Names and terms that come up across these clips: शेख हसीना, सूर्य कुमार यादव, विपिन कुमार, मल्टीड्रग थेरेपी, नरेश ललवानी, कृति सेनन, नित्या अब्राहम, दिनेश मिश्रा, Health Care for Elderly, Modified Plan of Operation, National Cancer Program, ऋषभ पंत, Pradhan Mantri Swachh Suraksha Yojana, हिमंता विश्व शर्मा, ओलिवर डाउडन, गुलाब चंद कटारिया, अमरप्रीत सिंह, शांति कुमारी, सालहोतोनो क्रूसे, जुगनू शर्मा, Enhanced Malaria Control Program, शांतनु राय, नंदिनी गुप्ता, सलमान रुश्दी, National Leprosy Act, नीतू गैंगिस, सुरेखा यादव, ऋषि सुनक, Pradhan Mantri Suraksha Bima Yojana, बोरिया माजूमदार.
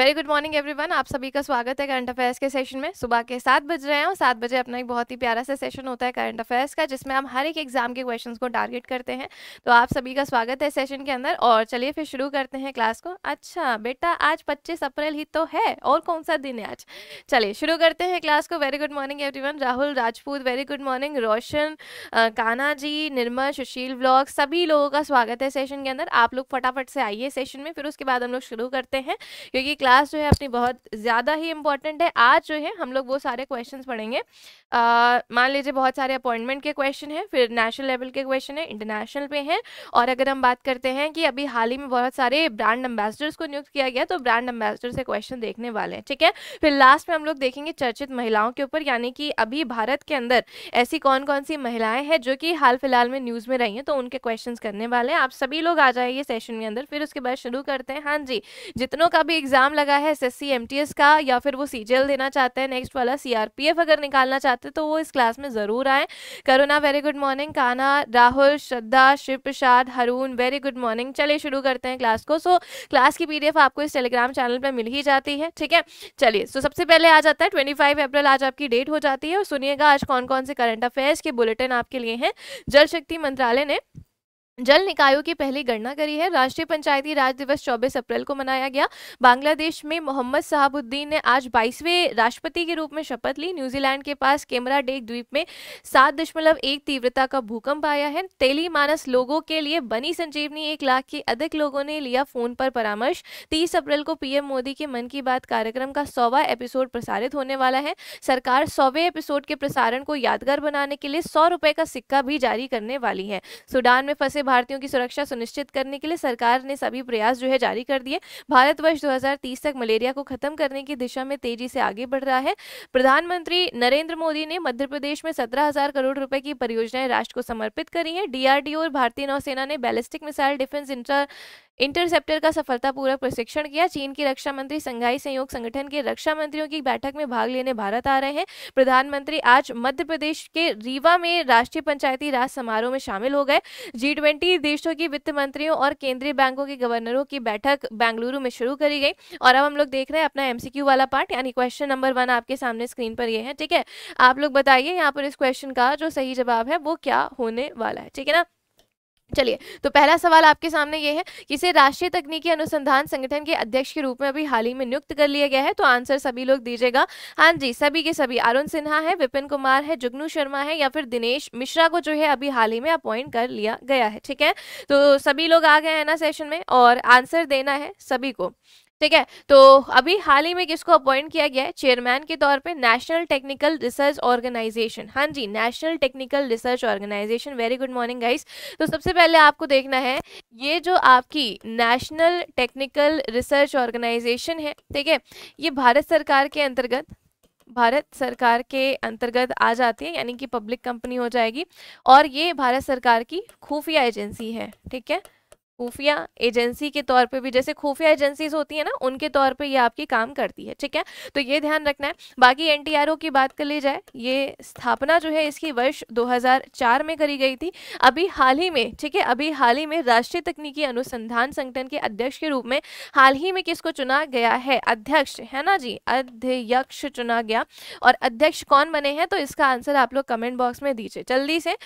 Very good morning everyone, आप सभी का स्वागत है करंट अफेयर्स के सेशन में। सुबह के 7 बज रहे हैं और 7 बजे अपना एक बहुत ही प्यारा सा सेशन होता है करंट अफेयर्स का, जिसमें हम हर एक एग्जाम के क्वेश्चंस को टारगेट करते हैं। तो आप सभी का स्वागत है सेशन के अंदर और चलिए फिर शुरू करते हैं क्लास को। अच्छा बेटा, आज 25 अप्रैल ही तो है, और कौन सा दिन है आज। चलिए शुरू करते हैं क्लास को। Very good morning everyone, Rahul Rajput very good morning, Roshan, Kana ji, निर्मल, सुशील व्लॉग, सभी लोगों का स्वागत है सेशन के अंदर। आप लोग फटाफट से आइए सेशन में, फिर उसके बाद हम लोग शुरू करते हैं, क्योंकि क्लास जो है अपनी बहुत ज़्यादा ही इम्पॉर्टेंट है। आज जो है हम लोग वो सारे क्वेश्चंस पढ़ेंगे, मान लीजिए बहुत सारे अपॉइंटमेंट के क्वेश्चन हैं, फिर नेशनल लेवल के क्वेश्चन हैं, इंटरनेशनल पे हैं। और अगर हम बात करते हैं कि अभी हाल ही में बहुत सारे ब्रांड एम्बेसडर्स को नियुक्त किया गया, तो ब्रांड एम्बेसडर से क्वेश्चन देखने वाले हैं, ठीक है। फिर लास्ट में हम लोग देखेंगे चर्चित महिलाओं के ऊपर, यानी कि अभी भारत के अंदर ऐसी कौन कौन सी महिलाएं हैं जो कि हाल फिलहाल में न्यूज़ में रही हैं, तो उनके क्वेश्चन करने वाले हैं। आप सभी लोग आ जाइए सेशन के अंदर, फिर उसके बाद शुरू करते हैं। हाँ जी, जितनों का भी एग्जाम लगा है एसएससी एमटीएस का, या फिर वो सीजीएल देना चाहते हैं, नेक्स्ट वाला सीआरपीएफ अगर निकालना चाहते हैं, तो वो इस क्लास में ज़रूर आए। करुणा very good morning, Kana, Rahul, Shraddha, Shiv Prasad, Haroon very good morning. चलिए शुरू करते हैं क्लास को। सो क्लास की पीडीएफ आपको इस टेलीग्राम चैनल पर मिल ही जाती है, ठीक है। चलिए सो सबसे पहले आ जाता है 25 अप्रैल, आज आपकी डेट हो जाती है। और सुनिएगा आज कौन कौन से करंट अफेयर्स के बुलेटिन आपके लिए हैं। जल शक्ति मंत्रालय ने जल निकायों की पहली गणना करी है। राष्ट्रीय पंचायती राज दिवस 24 अप्रैल को मनाया गया। बांग्लादेश में मोहम्मद शहाबुद्दीन ने आज 22वें राष्ट्रपति के रूप में शपथ ली। न्यूजीलैंड के पास कैमरा डेक द्वीप में 7.1 तीव्रता का भूकंप आया है। तेली मानस लोगों के लिए बनी संजीवनी, 1 लाख के अधिक लोगों ने लिया फोन पर परामर्श। 30 अप्रैल को पीएम मोदी के मन की बात कार्यक्रम का 100वां एपिसोड प्रसारित होने वाला है। सरकार 100वें एपिसोड के प्रसारण को यादगार बनाने के लिए 100 रुपये का सिक्का भी जारी करने वाली है। सूडान में फंसे भारतीयों की सुरक्षा सुनिश्चित करने के लिए सरकार ने सभी प्रयास जो है जारी कर दिए। भारत वर्ष 2030 तक मलेरिया को खत्म करने की दिशा में तेजी से आगे बढ़ रहा है। प्रधानमंत्री नरेंद्र मोदी ने मध्य प्रदेश में 17,000 करोड़ रुपए की परियोजनाएं राष्ट्र को समर्पित करी हैं। डीआरडीओ और भारतीय नौसेना ने बैलिस्टिक मिसाइल डिफेंस इंटरसेप्टर का सफलतापूर्वक प्रशिक्षण किया। चीन के रक्षा मंत्री संघाई सहयोग संगठन के रक्षा मंत्रियों की बैठक में भाग लेने भारत आ रहे हैं। प्रधानमंत्री आज मध्य प्रदेश के रीवा में राष्ट्रीय पंचायती राज समारोह में शामिल हो गए। G20 देशों की वित्त मंत्रियों और केंद्रीय बैंकों के गवर्नरों की बैठक बेंगलुरु में शुरू करी गई। और अब हम लोग देख रहे हैं अपना MCQ वाला पार्ट, यानी क्वेश्चन नंबर 1 आपके सामने स्क्रीन पर ये है, ठीक है। आप लोग बताइए यहाँ पर इस क्वेश्चन का जो सही जवाब है वो क्या होने वाला है, ठीक है ना। चलिए तो पहला सवाल आपके सामने ये है, किसे राष्ट्रीय तकनीकी अनुसंधान संगठन के अध्यक्ष के रूप में अभी हाल ही में नियुक्त कर लिया गया है। तो आंसर सभी लोग दीजिएगा। हाँ जी, सभी के सभी, अरुण सिन्हा है, विपिन कुमार है, जुगनू शर्मा है, या फिर दिनेश मिश्रा को जो है अभी हाल ही में अपॉइंट कर लिया गया है, ठीक है। तो सभी लोग आ गए हैं ना सेशन में, और आंसर देना है सभी को, ठीक है। तो अभी हाल ही में किसको अपॉइंट किया गया है चेयरमैन के तौर पे, नेशनल टेक्निकल रिसर्च ऑर्गेनाइजेशन। हाँ जी, national technical research organisation very good morning guys. तो सबसे पहले आपको देखना है ये जो आपकी नेशनल टेक्निकल रिसर्च ऑर्गेनाइजेशन है, ठीक है, ये भारत सरकार के अंतर्गत आ जाती है, यानी कि पब्लिक कंपनी हो जाएगी। और ये भारत सरकार की खुफिया एजेंसी है, ठीक है। खुफिया एजेंसी के तौर पे भी, जैसे खुफिया एजेंसीज होती है ना, उनके तौर पे ये आपकी काम करती है, ठीक है। तो ये ध्यान रखना है। बाकी एनटीआरओ की बात कर ली जाए, ये स्थापना जो है इसकी वर्ष 2004 में करी गई थी। अभी हाल ही में, ठीक है, अभी हाल ही में राष्ट्रीय तकनीकी अनुसंधान संगठन के अध्यक्ष के रूप में हाल ही में किसको चुना गया है, अध्यक्ष, है ना जी, अध्यक्ष चुना गया। और अध्यक्ष कौन बने हैं, तो इसका आंसर आप लोग कमेंट बॉक्स में दीजिए जल्दी से।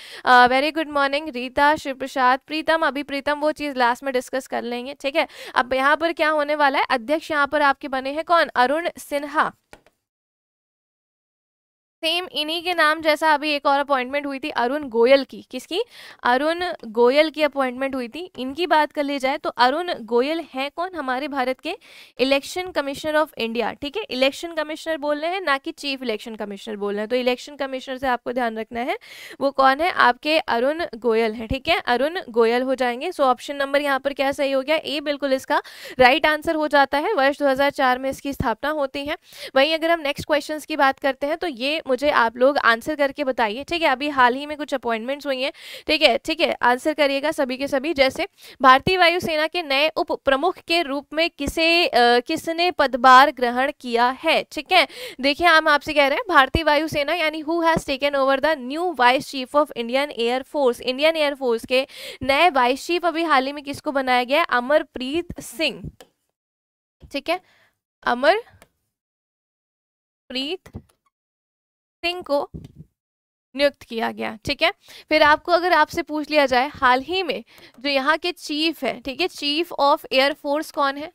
Very good morning Rita, Shiv Prasad, Pritam. अभी प्रीतम वो चीज़ लास्ट में डिस्कस कर लेंगे, ठीक है। अब यहाँ पर क्या होने वाला है, अध्यक्ष यहाँ पर आपके बने हैं कौन, अरुण सिन्हा। सेम इन्हीं के नाम जैसा अभी एक और अपॉइंटमेंट हुई थी अरुण गोयल की, किसकी, अरुण गोयल की अपॉइंटमेंट हुई थी। इनकी बात कर ली जाए तो अरुण गोयल हैं कौन, हमारे भारत के इलेक्शन कमिश्नर ऑफ इंडिया, ठीक है। इलेक्शन कमिश्नर बोल रहे हैं, ना कि चीफ इलेक्शन कमिश्नर बोल रहे हैं, तो इलेक्शन कमिश्नर से आपको ध्यान रखना है वो कौन है, आपके अरुण गोयल है, ठीक है, अरुण गोयल हो जाएंगे। सो ऑप्शन नंबर यहाँ पर क्या सही हो गया, ए बिल्कुल इसका राइट आंसर हो जाता है। वर्ष 2004 में इसकी स्थापना होती है। वहीं अगर हम नेक्स्ट क्वेश्चन की बात करते हैं, तो ये मुझे आप लोग आंसर करके बताइए, ठीक है। अभी हाल ही में कुछ अपॉइंटमेंट्स हुई हैं, ठीक है, ठीक है, आंसर करिएगा सभी के सभी। जैसे भारतीय वायुसेना के नए उप प्रमुख के रूप में किसने पदभार ग्रहण किया है, ठीक है। देखिए हम आपसे कह रहे हैं भारतीय वायुसेना, यानी who has taken over the new vice chief of Indian air force. Indian air force के नए वाइस चीफ अभी हाल ही में किसको बनाया गया, अमरप्रीत सिंह, ठीक है, अमरप्रीत सिंह को नियुक्त किया गया। ठीक है, फिर आपको अगर आपसे पूछ लिया जाए हाल ही में जो यहाँ के चीफ है, ठीक है, चीफ ऑफ एयरफोर्स कौन है,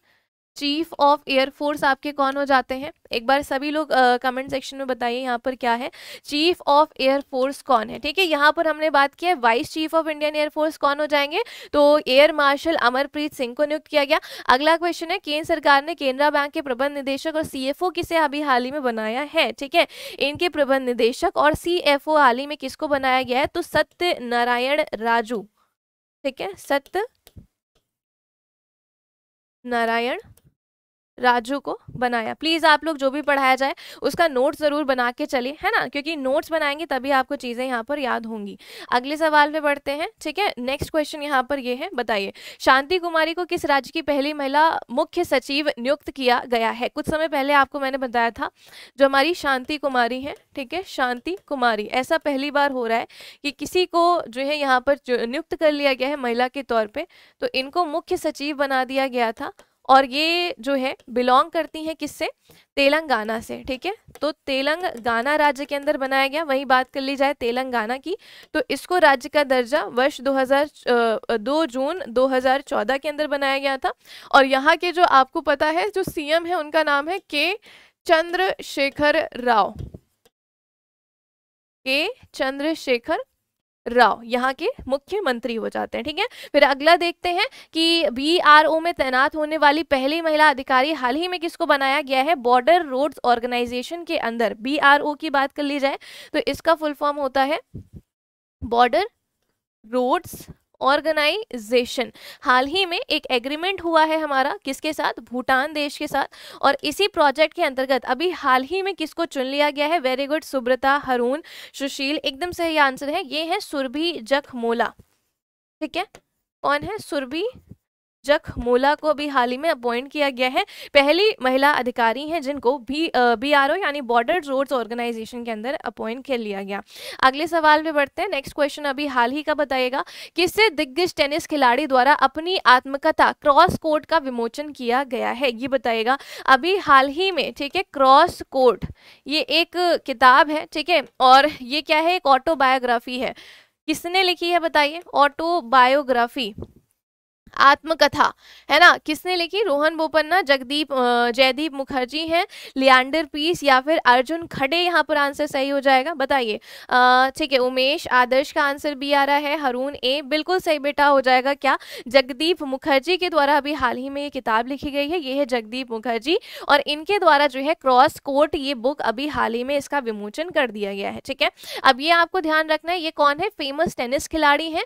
चीफ ऑफ एयरफोर्स आपके कौन हो जाते हैं? एक बार सभी लोग कमेंट सेक्शन में बताइए यहाँ पर क्या है, चीफ ऑफ एयरफोर्स कौन है। ठीक है, यहाँ पर हमने बात किया है vice chief of Indian air force कौन हो जाएंगे, तो एयर मार्शल अमरप्रीत सिंह को नियुक्त किया गया। अगला क्वेश्चन है केंद्र सरकार ने केनरा बैंक के प्रबंध निदेशक और CFO किसे अभी हाल ही में बनाया है। ठीक है, इनके प्रबंध निदेशक और CFO हाल ही में किसको बनाया गया है, तो सत्य नारायण राजू। ठीक है, सत्य नारायण राजू को बनाया। प्लीज़ आप लोग जो भी पढ़ाया जाए उसका नोट्स ज़रूर बना के चलिए, है ना, क्योंकि नोट्स बनाएंगे तभी आपको चीज़ें यहाँ पर याद होंगी। अगले सवाल पे बढ़ते हैं। ठीक है, नेक्स्ट क्वेश्चन यहाँ पर ये है, बताइए शांति कुमारी को किस राज्य की पहली महिला मुख्य सचिव नियुक्त किया गया है। कुछ समय पहले आपको मैंने बताया था जो हमारी शांति कुमारी हैं। ठीक है, शांति कुमारी, ऐसा पहली बार हो रहा है कि किसी को जो है यहाँ पर नियुक्त कर लिया गया है महिला के तौर पर, तो इनको मुख्य सचिव बना दिया गया था और ये जो है बिलोंग करती हैं किससे, तेलंगाना से। ठीक है, तो तेलंगाना राज्य के अंदर बनाया गया। वही बात कर ली जाए तेलंगाना की, तो इसको राज्य का दर्जा वर्ष 2 जून 2014 के अंदर बनाया गया था। और यहाँ के जो आपको पता है जो CM है उनका नाम है के चंद्रशेखर राव, यहाँ के मुख्यमंत्री हो जाते हैं। ठीक है, फिर अगला देखते हैं कि BRO में तैनात होने वाली पहली महिला अधिकारी हाल ही में किसको बनाया गया है बॉर्डर रोड्स ऑर्गेनाइजेशन के अंदर। BRO की बात कर ली जाए तो इसका फुल फॉर्म होता है बॉर्डर रोड्स ऑर्गेनाइजेशन। हाल ही में एक एग्रीमेंट हुआ है हमारा किसके साथ, भूटान देश के साथ, और इसी प्रोजेक्ट के अंतर्गत अभी हाल ही में किसको चुन लिया गया है। वेरी गुड सुब्रता, हरून, सुशील, एकदम सही आंसर है, ये है सुरभि जखमोला। ठीक है, कौन है, सुरभि जखमोला को भी हाल ही में अपॉइंट किया गया है। पहली महिला अधिकारी हैं जिनको BRO यानी बॉर्डर रोड्स ऑर्गेनाइजेशन के अंदर अपॉइंट कर लिया गया। अगले सवाल पे बढ़ते हैं। नेक्स्ट क्वेश्चन अभी हाल ही का बताइएगा, किससे दिग्गज टेनिस खिलाड़ी द्वारा अपनी आत्मकथा क्रॉस कोर्ट का विमोचन किया गया है, ये बताइएगा अभी हाल ही में। ठीक है, क्रॉस कोर्ट ये एक किताब है। ठीक है, और ये क्या है, एक ऑटोबायोग्राफी है। किसने लिखी है बताइए, ऑटोबायोग्राफी आत्मकथा है ना, किसने लिखी, रोहन बोपन्ना, जयदीप मुखर्जी हैं, लियांडर पीस या फिर अर्जुन खड़े, यहाँ पर आंसर सही हो जाएगा, बताइए। ठीक है, उमेश आदर्श का आंसर भी आ रहा है, हरून ए, बिल्कुल सही बेटा, हो जाएगा क्या, जगदीप मुखर्जी के द्वारा अभी हाल ही में ये किताब लिखी गई है, ये है जगदीप मुखर्जी, और इनके द्वारा जो है क्रॉस कोर्ट ये बुक अभी हाल ही में इसका विमोचन कर दिया गया है। ठीक है, अब ये आपको ध्यान रखना है ये कौन है, फेमस टेनिस खिलाड़ी हैं,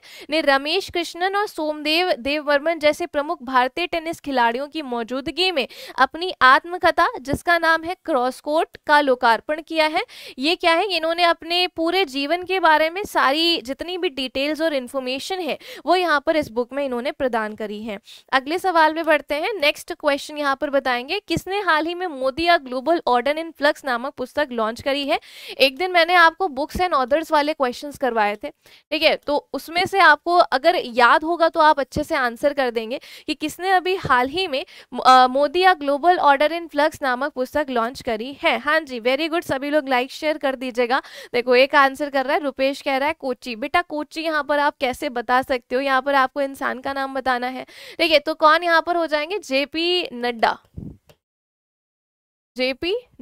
रमेश कृष्णन और सोमदेव देव वर्मन जैसे प्रमुख भारतीय टेनिस खिलाड़ियों की मौजूदगी में अपनी आत्मकथा जिसका नाम है क्रॉस कोर्ट का लोकार्पण किया है। ये क्या है, इन्होंने अपने पूरे जीवन के बारे में सारी जितनी भी डिटेल्स और इन्फॉर्मेशन है वो यहाँ पर इस बुक में इन्होंने प्रदान करी है। अगले सवाल में बढ़ते हैं। नेक्स्ट क्वेश्चन यहाँ पर बताएंगे, किसने हाल ही में मोदी या ग्लोबल ऑर्डर इन फ्लक्स नामक पुस्तक लॉन्च करी है। एक दिन मैंने आपको बुक्स एंड ऑथर्स वाले क्वेश्चन करवाए थे। ठीक है, तो उसमें से आपको अगर याद होगा तो आप अच्छे से आंसर कर देंगे कि किसने अभी हाल ही में मोदी या ग्लोबल ऑर्डर इन फ्लक्स नामक पुस्तक लॉन्च करी है। हाँ जी, वेरी गुड, सभी लोग लाइक शेयर कर दीजिएगा। देखो एक आंसर कर रहा है रुपेश, कह रहा है कोची। बेटा कोची यहाँ पर आप कैसे बता सकते हो, यहाँ पर आपको इंसान का नाम बताना है। ठीक है, तो कौन यहाँ पर हो जाएंगे, JP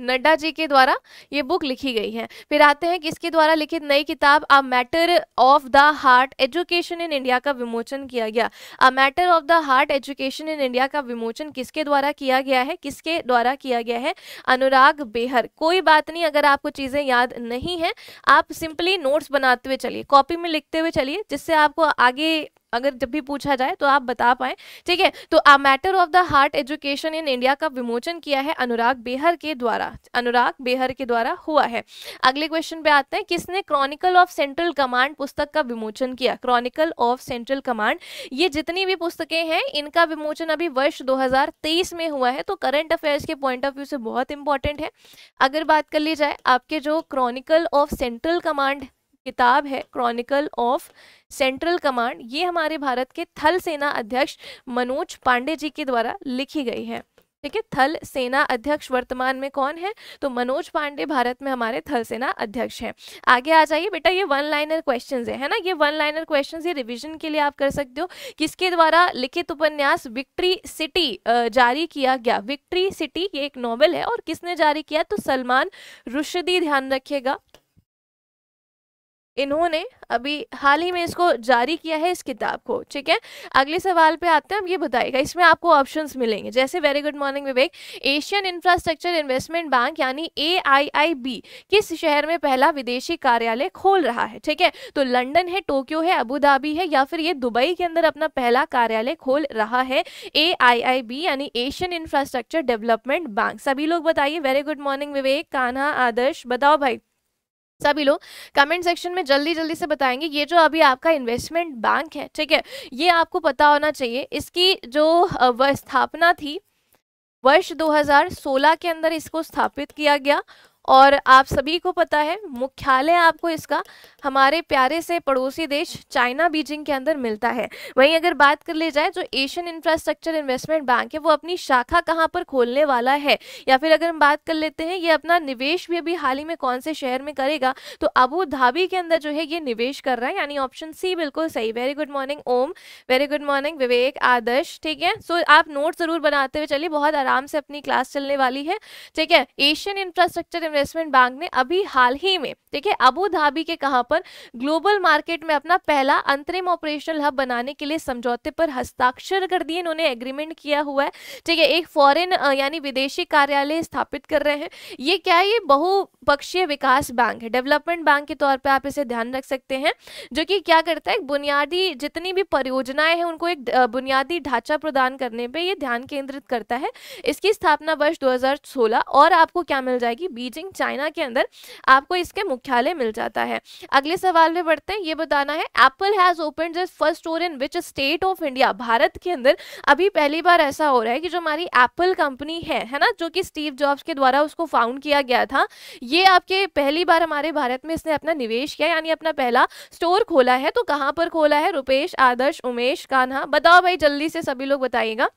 नड्डा जी के द्वारा ये बुक लिखी गई है। फिर आते हैं किसके द्वारा लिखित नई किताब a matter of the heart education in India का विमोचन किया गया। A matter of the heart education in India का विमोचन किसके द्वारा किया गया है, अनुराग बेहर। कोई बात नहीं, अगर आपको चीज़ें याद नहीं हैं आप सिंपली नोट्स बनाते हुए चलिए, कॉपी में लिखते हुए चलिए, जिससे आपको आगे अगर जब भी पूछा जाए तो आप बता पाएं। ठीक है, तो a matter of the heart education in India का विमोचन किया है अनुराग बेहर के द्वारा हुआ है। अगले क्वेश्चन पे आते हैं, किसने क्रॉनिकल ऑफ सेंट्रल कमांड पुस्तक का विमोचन किया। क्रॉनिकल ऑफ सेंट्रल कमांड, ये जितनी भी पुस्तकें हैं इनका विमोचन अभी वर्ष 2023 में हुआ है, तो करंट अफेयर्स के पॉइंट ऑफ व्यू से बहुत इंपॉर्टेंट है। अगर बात कर ली जाए आपके जो क्रॉनिकल ऑफ सेंट्रल कमांड किताब है, क्रॉनिकल ऑफ सेंट्रल कमांड, ये हमारे भारत के थल सेना अध्यक्ष मनोज पांडे जी के द्वारा लिखी गई है। ठीक है। थल सेना अध्यक्ष वर्तमान में कौन है, तो मनोज पांडे भारत में हमारे थल सेना अध्यक्ष हैं। आगे आ जाइए बेटा, ये वन लाइनर क्वेश्चंस है ना, ये वन लाइनर क्वेश्चंस ये रिवीजन के लिए आप कर सकते हो। किसके द्वारा लिखित उपन्यास विक्ट्री सिटी जारी किया गया? विक्ट्री सिटी ये एक नॉवेल है और किसने जारी किया, तो सलमान रुश्दी, ध्यान रखिएगा। इन्होंने अभी हाल ही में इसको जारी किया है इस किताब को, ठीक है। अगले सवाल पे आते हैं, अब ये बताइएगा इसमें आपको ऑप्शंस मिलेंगे, जैसे very good morning Vivek, Asian infrastructure investment bank यानी AIIB किस शहर में पहला विदेशी कार्यालय खोल रहा है, ठीक है। तो लंदन है, टोक्यो है, अबू धाबी है, या फिर ये दुबई के अंदर अपना पहला कार्यालय खोल रहा है AIIB यानी एशियन इंफ्रास्ट्रक्चर डेवलपमेंट बैंक। सभी लोग बताइए, very good morning Vivek, Kanha, Adarsh, बताओ भाई, सभी लोग कमेंट सेक्शन में जल्दी जल्दी से बताएंगे। ये जो अभी आपका इन्वेस्टमेंट बैंक है, ठीक है, ये आपको पता होना चाहिए। इसकी जो स्थापना थी वर्ष 2016 के अंदर इसको स्थापित किया गया और आप सभी को पता है मुख्यालय आपको इसका हमारे प्यारे से पड़ोसी देश चाइना, बीजिंग के अंदर मिलता है। वहीं अगर बात कर ली जाए, जो एशियन इंफ्रास्ट्रक्चर इन्वेस्टमेंट बैंक है वो अपनी शाखा कहाँ पर खोलने वाला है, या फिर अगर हम बात कर लेते हैं ये अपना निवेश भी अभी हाल ही में कौन से शहर में करेगा, तो अबू धाबी के अंदर जो है ये निवेश कर रहा है, यानी ऑप्शन C बिल्कुल सही। Very good morning Om, very good morning Vivek, Adarsh, ठीक है। सो आप नोट जरूर बनाते हुए चलिए, बहुत आराम से अपनी क्लास चलने वाली है, ठीक है। एशियन इंफ्रास्ट्रक्चर इन्वेस्टमेंट बैंक ने अभी हाल ही में, ठीक है, अबू धाबी के कहां पर ग्लोबल मार्केट में अपना पहला अंतरिम ऑपरेशनल हब बनाने के लिए समझौते पर हस्ताक्षर कर दिए। इन्होंने एग्रीमेंट किया हुआ है, ठीक है। एक फॉरेन यानी विदेशी कार्यालय स्थापित कर रहे हैं। ये क्या है, ये बहुपक्षीय विकास बैंक है, डेवलपमेंट बैंक के तौर पर आप इसे ध्यान रख सकते हैं, जो कि क्या करता है, बुनियादी जितनी भी परियोजनाएं हैं उनको एक बुनियादी ढांचा प्रदान करने पर यह ध्यान केंद्रित करता है। इसकी स्थापना वर्ष 2016 और आपको क्या मिल जाएगी, बीजिंग चाइना के अंदर आपको इसके मुख्यालय मिल जाता है। अगले सवाल में बढ़ते हैं, ये बताना है Apple has open its first store in which state of India. Bharat के अंदर अभी पहली बार ऐसा हो रहा है कि जो हमारी एप्पल कंपनी है ना, जो कि स्टीव जॉब्स के द्वारा उसको फाउंड किया गया था, ये आपके पहली बार हमारे भारत में इसने अपना निवेश किया, यानी अपना पहला स्टोर खोला है। तो कहां पर खोला है, रुपेश, आदर्श, उमेश, कान्हा, बताओ भाई जल्दी से सभी लोग बताइएगा।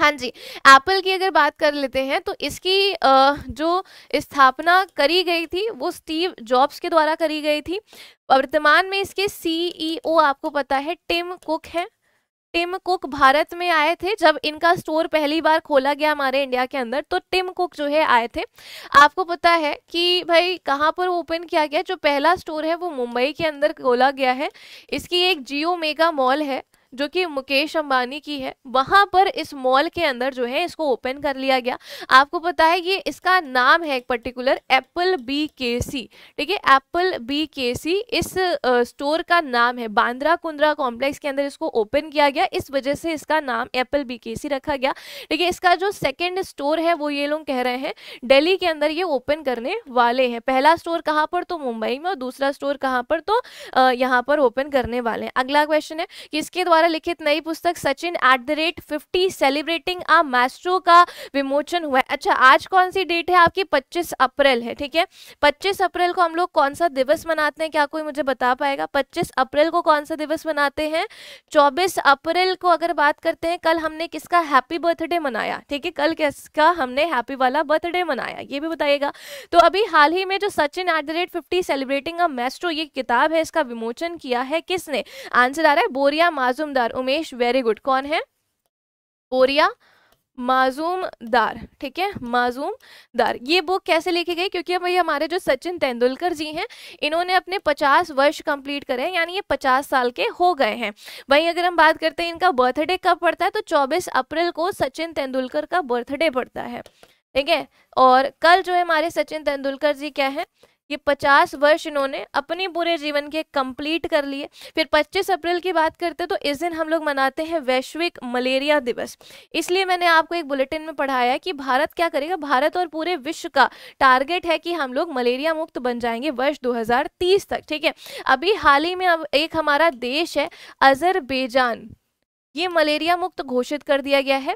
हाँ जी, एप्पल की अगर बात कर लेते हैं तो इसकी जो स्थापना करी गई थी वो स्टीव जॉब्स के द्वारा करी गई थी। वर्तमान में इसके CEO आपको पता है टिम कुक है। टिम कुक भारत में आए थे जब इनका स्टोर पहली बार खोला गया हमारे इंडिया के अंदर, तो टिम कुक जो है आए थे। आपको पता है कि भाई कहाँ पर ओपन किया गया, जो पहला स्टोर है वो मुंबई के अंदर खोला गया है। इसकी एक जियो मेगा मॉल है जो कि मुकेश अंबानी की है, वहाँ पर इस मॉल के अंदर जो है इसको ओपन कर लिया गया। आपको पता है ये इसका नाम है एक पर्टिकुलर Apple BKC, ठीक है, Apple BKC इस स्टोर का नाम है। बांद्रा कुंद्रा कॉम्प्लेक्स के अंदर इसको ओपन किया गया, इस वजह से इसका नाम Apple BKC रखा गया, ठीक है। इसका जो सेकेंड स्टोर है वो ये लोग कह रहे हैं दिल्ली के अंदर ये ओपन करने वाले हैं। पहला स्टोर कहाँ पर, तो मुंबई में, और दूसरा स्टोर कहाँ पर, तो यहाँ पर ओपन करने वाले हैं। अगला क्वेश्चन है कि इसके द्वारा लिखित नई पुस्तक सचिन @50 सेलिब्रेटिंग अ मैस्ट्रो का विमोचन हुआ है। अच्छा, आज कौन सी डेट है आपकी, 25 अप्रैल है, ठीक है। 25 अप्रैल को हम लोग कौन सा दिवस मनाते हैं, क्या कोई मुझे बता पाएगा, 25 अप्रैल को कौन सा दिवस मनाते हैं। 24 अप्रैल को अगर बात करते हैं, कल हमने किसका हैप्पी बर्थडे मनाया, ठीक है, कल किसका हमने हैप्पी वाला बर्थडे मनाया, ये भी बताइएगा। तो अभी हाल ही में जो सचिन @50 सेलिब्रेटिंग अ मैस्ट्रो ये किताब है, इसका विमोचन किया है किसने, आंसर आ रहा है बोरिया माजूमदार। उमेश वेरी गुड, कौन है, बोरिया माजूमदार, ठीक है, माजूमदार। ये बुक कैसे लिखी गई, क्योंकि भाई हमारे जो सचिन तेंदुलकर जी हैं इन्होंने अपने 50 वर्ष कंप्लीट करे, यानी ये 50 साल के हो गए हैं। वहीं अगर हम बात करते हैं इनका बर्थडे कब पड़ता है, तो 24 अप्रैल को सचिन तेंदुलकर का बर्थडे पड़ता है, ठीक है। और कल जो है हमारे सचिन तेंदुलकर जी क्या है, ये 50 वर्ष इन्होंने अपने पूरे जीवन के कंप्लीट कर लिए। फिर 25 अप्रैल की बात करते हैं तो इस दिन हम लोग मनाते हैं वैश्विक मलेरिया दिवस। इसलिए मैंने आपको एक बुलेटिन में पढ़ाया कि भारत क्या करेगा, भारत और पूरे विश्व का टारगेट है कि हम लोग मलेरिया मुक्त बन जाएंगे वर्ष 2030 तक, ठीक है। अभी हाल ही में अब एक हमारा देश है अजरबैजान, ये मलेरिया मुक्त घोषित कर दिया गया है।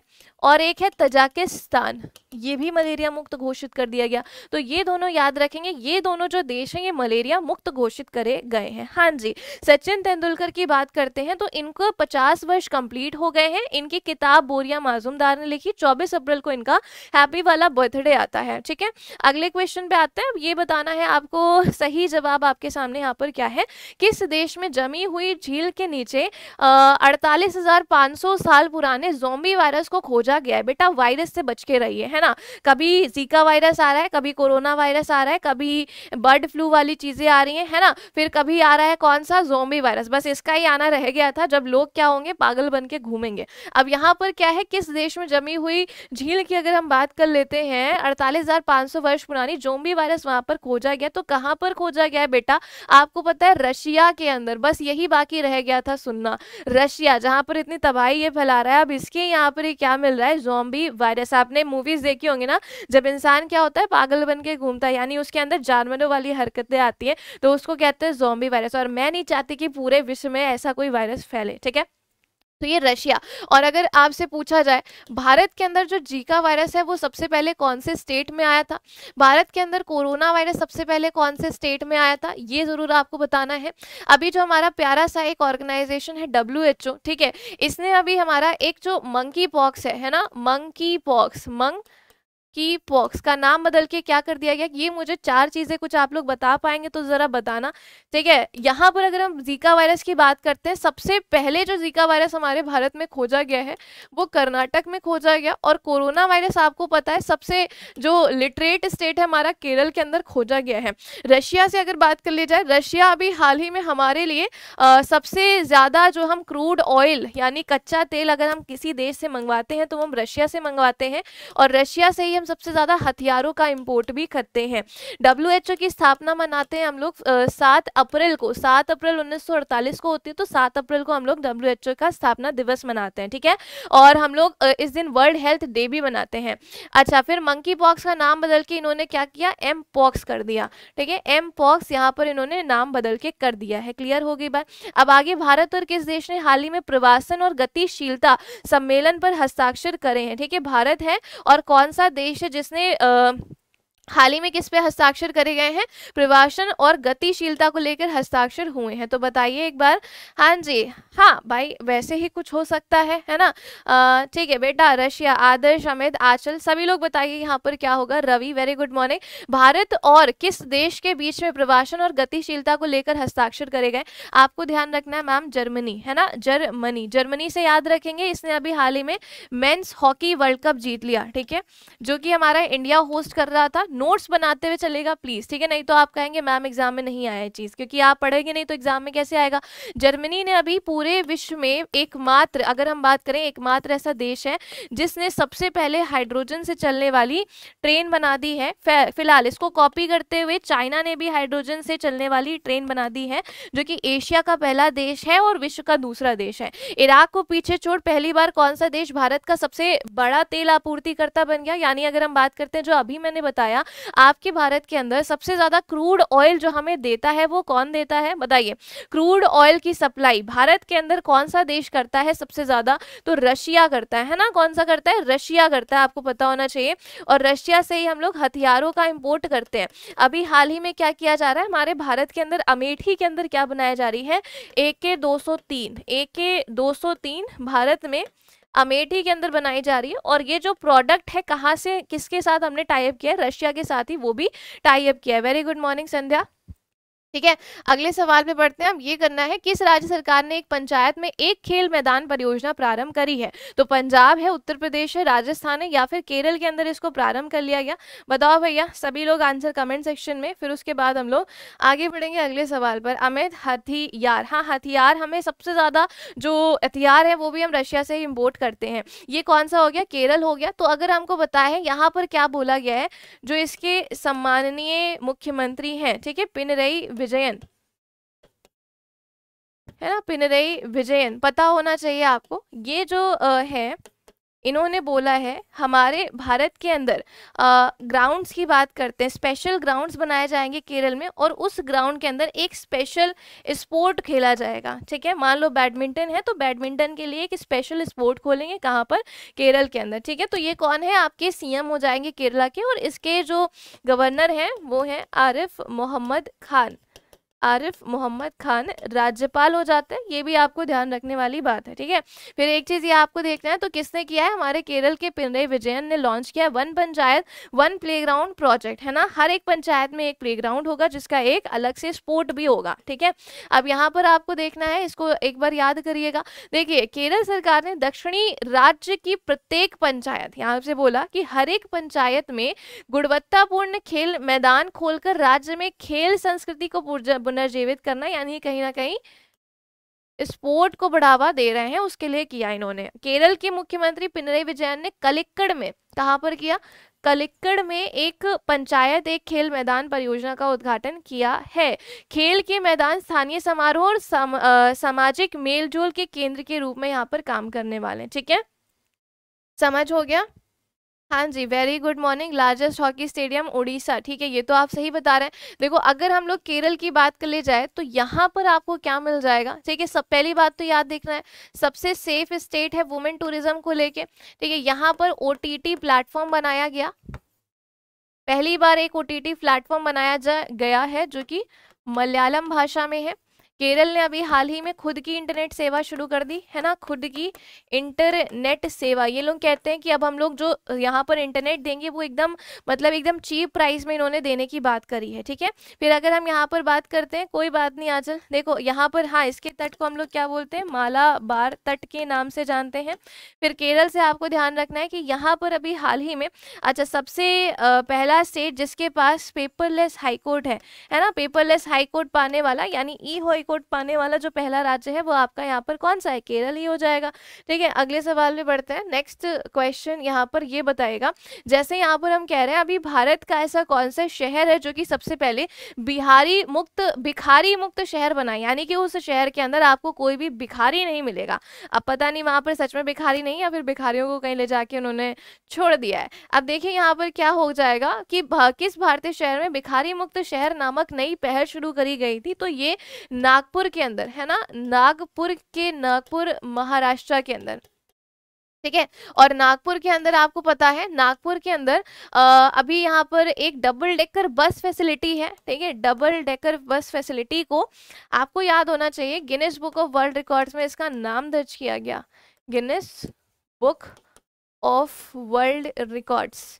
और एक है तजाकिस्तान, ये भी मलेरिया मुक्त घोषित कर दिया गया। तो ये दोनों याद रखेंगे, ये दोनों जो देश हैं ये मलेरिया मुक्त घोषित करे गए हैं। हाँ जी, सचिन तेंदुलकर की बात करते हैं तो इनको 50 वर्ष कंप्लीट हो गए हैं। इनकी किताब बोरिया माजूमदार ने लिखी, 24 अप्रैल को इनका हैप्पी वाला बर्थडे आता है। ठीक है, अगले क्वेश्चन पे आते हैं। अब ये बताना है आपको सही जवाब आपके सामने यहाँ पर क्या है। किस देश में जमी हुई झील के नीचे 48,500 साल पुराने ज़ोंबी वायरस को खोजा गया है। बेटा वायरस से बच के रहिए, है ना। कभी जीका वायरस आ रहा है, कभी कोरोना वायरस आ रहा है, कभी बर्ड फ्लू वाली चीज़ें आ रही हैं, है ना। फिर कभी आ रहा है कौन सा ज़ोंबी वायरस, बस इसका ही आना रह गया था जब लोग क्या होंगे पागल बन के घूमेंगे। अब यहाँ पर क्या है, किस देश में जमी हुई झील की अगर हम बात कर लेते हैं 48,500 वर्ष पुरानी ज़ोंबी वायरस वहाँ पर खोजा गया। तो कहाँ पर खोजा गया है बेटा, आपको पता है रशिया के अंदर। बस यही बाकी रह गया था सुनना, रशिया जहाँ पर इतनी तबाही ये फैला रहा है। अब इसके यहाँ पर ये क्या मिल रहा है, ज़ोंबी वायरस। आपने मूवीज देखी होंगी ना, जब इंसान क्या होता है पागल बन के घूमता है, यानी उसके अंदर जानवरों वाली हरकतें आती हैं, तो उसको कहते हैं ज़ोंबी वायरस। और मैं नहीं चाहती कि पूरे विश्व में ऐसा कोई वायरस फैले, ठीक है। तो ये रशिया। और अगर आपसे पूछा जाए भारत के अंदर जो जीका वायरस है वो सबसे पहले कौन से स्टेट में आया था, भारत के अंदर कोरोना वायरस सबसे पहले कौन से स्टेट में आया था, ये ज़रूर आपको बताना है। अभी जो हमारा प्यारा सा एक ऑर्गेनाइजेशन है WHO, ठीक है, इसने अभी हमारा एक जो मंकी पॉक्स है ना, मंकी पॉक्स का नाम बदल के क्या कर दिया गया। ये मुझे 4 चीज़ें कुछ आप लोग बता पाएंगे तो ज़रा बताना, ठीक है। यहाँ पर अगर हम जीका वायरस की बात करते हैं, सबसे पहले जो जीका वायरस हमारे भारत में खोजा गया है वो कर्नाटक में खोजा गया। और कोरोना वायरस आपको पता है सबसे जो लिटरेट स्टेट है हमारा केरल के अंदर खोजा गया है। रशिया से अगर बात कर ली जाए, रशिया अभी हाल ही में हमारे लिए सबसे ज़्यादा जो हम क्रूड ऑयल यानी कच्चा तेल अगर हम किसी देश से मंगवाते हैं तो हम रशिया से मंगवाते हैं। और रशिया से हम सबसे ज्यादा हथियारों का इंपोर्ट भी करते हैं। WHO की स्थापना मनाते हैं हम लोग 7 अप्रैल को, 7 अप्रैल 1948 को होती है, तो 7 अप्रैल को हम लोग WHO का स्थापना दिवस मनाते हैं, ठीक है। और हम लोग इस दिन वर्ल्ड हेल्थ डे भी मनाते हैं। अच्छा, फिर मंकी पॉक्स का नाम बदल के इन्होंने क्या किया, M पॉक्स कर दिया, ठीक है। M पॉक्स यहाँ पर इन्होंने नाम बदल के कर दिया है। क्लियर हो गई बात। अब आगे, भारत और किस देश ने हाल ही में प्रवासन और गतिशीलता सम्मेलन पर हस्ताक्षर करे हैं, ठीक है। भारत है और कौन सा देश है जिसने हाल ही में किस पे हस्ताक्षर करे गए हैं, प्रवासन और गतिशीलता को लेकर हस्ताक्षर हुए हैं, तो बताइए एक बार। हाँ जी, हाँ भाई, वैसे ही कुछ हो सकता है ना। ठीक है बेटा, रशिया, आदर्श, अमित, आंचल, सभी लोग बताइए यहाँ पर क्या होगा। Ravi, very good morning. Bharat और किस देश के बीच में प्रवासन और गतिशीलता को लेकर हस्ताक्षर करे गए, आपको ध्यान रखना है मैम, जर्मनी, है ना, जर्मनी। जर्मनी से याद रखेंगे, इसने अभी हाल ही में मेन्स हॉकी वर्ल्ड कप जीत लिया, ठीक है, जो कि हमारा इंडिया होस्ट कर रहा था। नोट्स बनाते हुए चलेगा प्लीज, ठीक है, नहीं तो आप कहेंगे मैम एग्जाम में नहीं आया चीज, क्योंकि आप पढ़ेंगे नहीं तो एग्जाम में कैसे आएगा। जर्मनी ने अभी पूरे विश्व में एकमात्र, अगर हम बात करें, एकमात्र ऐसा देश है जिसने सबसे पहले हाइड्रोजन से चलने वाली ट्रेन बना दी है। फिलहाल इसको कॉपी करते हुए चाइना ने भी हाइड्रोजन से चलने वाली ट्रेन बना दी है, जो कि एशिया का पहला देश है और विश्व का दूसरा देश है। इराक को पीछे छोड़ पहली बार कौन सा देश भारत का सबसे बड़ा तेल आपूर्तिकर्ता बन गया, यानी अगर हम बात करते हैं जो अभी मैंने बताया आपके भारत के अंदर सबसे ज्यादा क्रूड ऑयल जो हमें देता है वो कौन देता है, बताइए। क्रूड ऑयल की सप्लाई भारत के अंदर कौन सा देश करता है सबसे ज्यादा, तो रशिया करता है ना। कौन सा करता है, रशिया करता है, आपको पता होना चाहिए। और रशिया से ही हम लोग हथियारों का इंपोर्ट करते हैं। अभी हाल ही में क्या किया जा रहा है हमारे भारत के अंदर, अमेठी के अंदर क्या बनाया जा रही है, AK-203 भारत में अमेठी के अंदर बनाई जा रही है। और ये जो प्रोडक्ट है कहाँ से, किसके साथ हमने टाई अप किया है, रशिया के साथ ही वो भी टाई अप किया है। वेरी गुड मॉर्निंग संध्या, ठीक है। अगले सवाल पे बढ़ते हैं। अब ये करना है, किस राज्य सरकार ने एक पंचायत में एक खेल मैदान परियोजना प्रारंभ करी है, तो पंजाब है, उत्तर प्रदेश है, राजस्थान है, या फिर केरल के अंदर इसको प्रारंभ कर लिया गया, बताओ भैया सभी लोग आंसर कमेंट सेक्शन में। फिर उसके बाद हम लोग आगे बढ़ेंगे अगले सवाल पर। अमित, हथियार, हाँ हथियार, हमें सबसे ज़्यादा जो हथियार है वो भी हम रशिया से इम्पोर्ट करते हैं। ये कौन सा हो गया, केरल हो गया। तो अगर हमको बताया है यहाँ पर क्या बोला गया है, जो इसके सम्माननीय मुख्यमंत्री हैं, ठीक है, पिनराई विजयन, है ना, पिनराई विजयन, पता होना चाहिए आपको। ये जो है इन्होंने बोला है हमारे भारत के अंदर ग्राउंड्स की बात करते हैं, स्पेशल ग्राउंड्स बनाए जाएंगे केरल में और उस ग्राउंड के अंदर एक स्पेशल स्पोर्ट खेला जाएगा। ठीक है, मान लो बैडमिंटन है तो बैडमिंटन के लिए एक स्पेशल स्पोर्ट खोलेंगे कहाँ पर, केरल के अंदर। ठीक है, तो ये कौन है, आपके सीएम हो जाएंगे केरला के, और इसके जो गवर्नर हैं वो हैं आरिफ मोहम्मद खान। आरिफ मोहम्मद खान राज्यपाल हो जाते हैं, ये भी आपको ध्यान रखने वाली बात है। ठीक है, फिर एक चीज़ ये आपको देखना है तो किसने किया है, हमारे केरल के पिनराई विजयन ने लॉन्च किया है one panchayat one playground project, है ना। हर एक पंचायत में एक प्लेग्राउंड होगा जिसका एक अलग से स्पोर्ट भी होगा। ठीक है, अब यहाँ पर आपको देखना है, इसको एक बार याद करिएगा। देखिए, केरल सरकार ने दक्षिणी राज्य की प्रत्येक पंचायत, यहाँ से बोला कि हर एक पंचायत में गुणवत्तापूर्ण खेल मैदान खोलकर राज्य में खेल संस्कृति को पुनर्जीवित करना, यानी कहीं ना कहीं स्पोर्ट को बढ़ावा दे रहे हैं, उसके लिए किया इन्होंने। केरल के मुख्यमंत्री पिनराई विजयन ने कलिक्कड़ में, कहां पर किया, कलिक्कड़ में एक पंचायत एक खेल मैदान परियोजना का उद्घाटन किया है। खेल के मैदान स्थानीय समारोह और सामाजिक मेलजोल के केंद्र के रूप में यहां पर काम करने वाले हैं। ठीक है, समझ हो गया? हाँ जी, very good morning. Largest hockey stadium Orissa, ठीक है, ये तो आप सही बता रहे हैं। देखो, अगर हम लोग केरल की बात कर ले जाए तो यहाँ पर आपको क्या मिल जाएगा, ठीक है। सब पहली बात तो याद देखना है, सबसे सेफ स्टेट है वुमेन टूरिज्म को लेके, ठीक है। यहाँ पर ओटीटी प्लेटफॉर्म बनाया गया, पहली बार एक ओटीटी प्लेटफॉर्म बनाया गया है जो कि मलयालम भाषा में है। केरल ने अभी हाल ही में खुद की इंटरनेट सेवा शुरू कर दी है ना, खुद की इंटरनेट सेवा। ये लोग कहते हैं कि अब हम लोग जो यहाँ पर इंटरनेट देंगे वो एकदम मतलब एकदम चीप प्राइस में इन्होंने देने की बात करी है। ठीक है, फिर अगर हम यहाँ पर बात करते हैं, कोई बात नहीं आंचल, देखो यहाँ पर, हाँ, इसके तट को हम लोग क्या बोलते हैं, मालाबार तट के नाम से जानते हैं। फिर केरल से आपको ध्यान रखना है कि यहाँ पर अभी हाल ही में, अच्छा, सबसे पहला स्टेट जिसके पास पेपरलेस हाईकोर्ट है ना, पेपरलेस हाईकोर्ट पाने वाला, यानी ई कोर्ट पाने वाला जो पहला राज्य है वो आपका यहाँ पर कौन सा है, केरल ही हो जाएगा। ठीक है, अगले सवाल में बढ़ते हैं। नेक्स्ट क्वेश्चन यहाँ पर ये बताएगा, जैसे यहाँ पर हम कह रहे हैं अभी भारत का ऐसा कौन सा शहर है जो कि सबसे पहले भिखारी मुक्त शहर बना, यानी कि उस शहर के अंदर आपको कोई भी भिखारी नहीं मिलेगा। अब पता नहीं वहां पर सच में भिखारी नहीं या फिर भिखारियों को कहीं ले जाके उन्होंने छोड़ दिया है। अब देखिए यहाँ पर क्या हो जाएगा कि किस भारतीय शहर में भिखारी मुक्त शहर नामक नई पहल शुरू करी गई थी, तो ये नागपुर के अंदर है ना, नागपुर महाराष्ट्र के अंदर, ठीक है। और नागपुर के अंदर आपको पता है, नागपुर के अंदर अभी यहाँ पर एक डबल डेकर बस फैसिलिटी है, ठीक है। डबल डेकर बस फैसिलिटी को आपको याद होना चाहिए, Guinness book of world records में इसका नाम दर्ज किया गया, Guinness book of world records,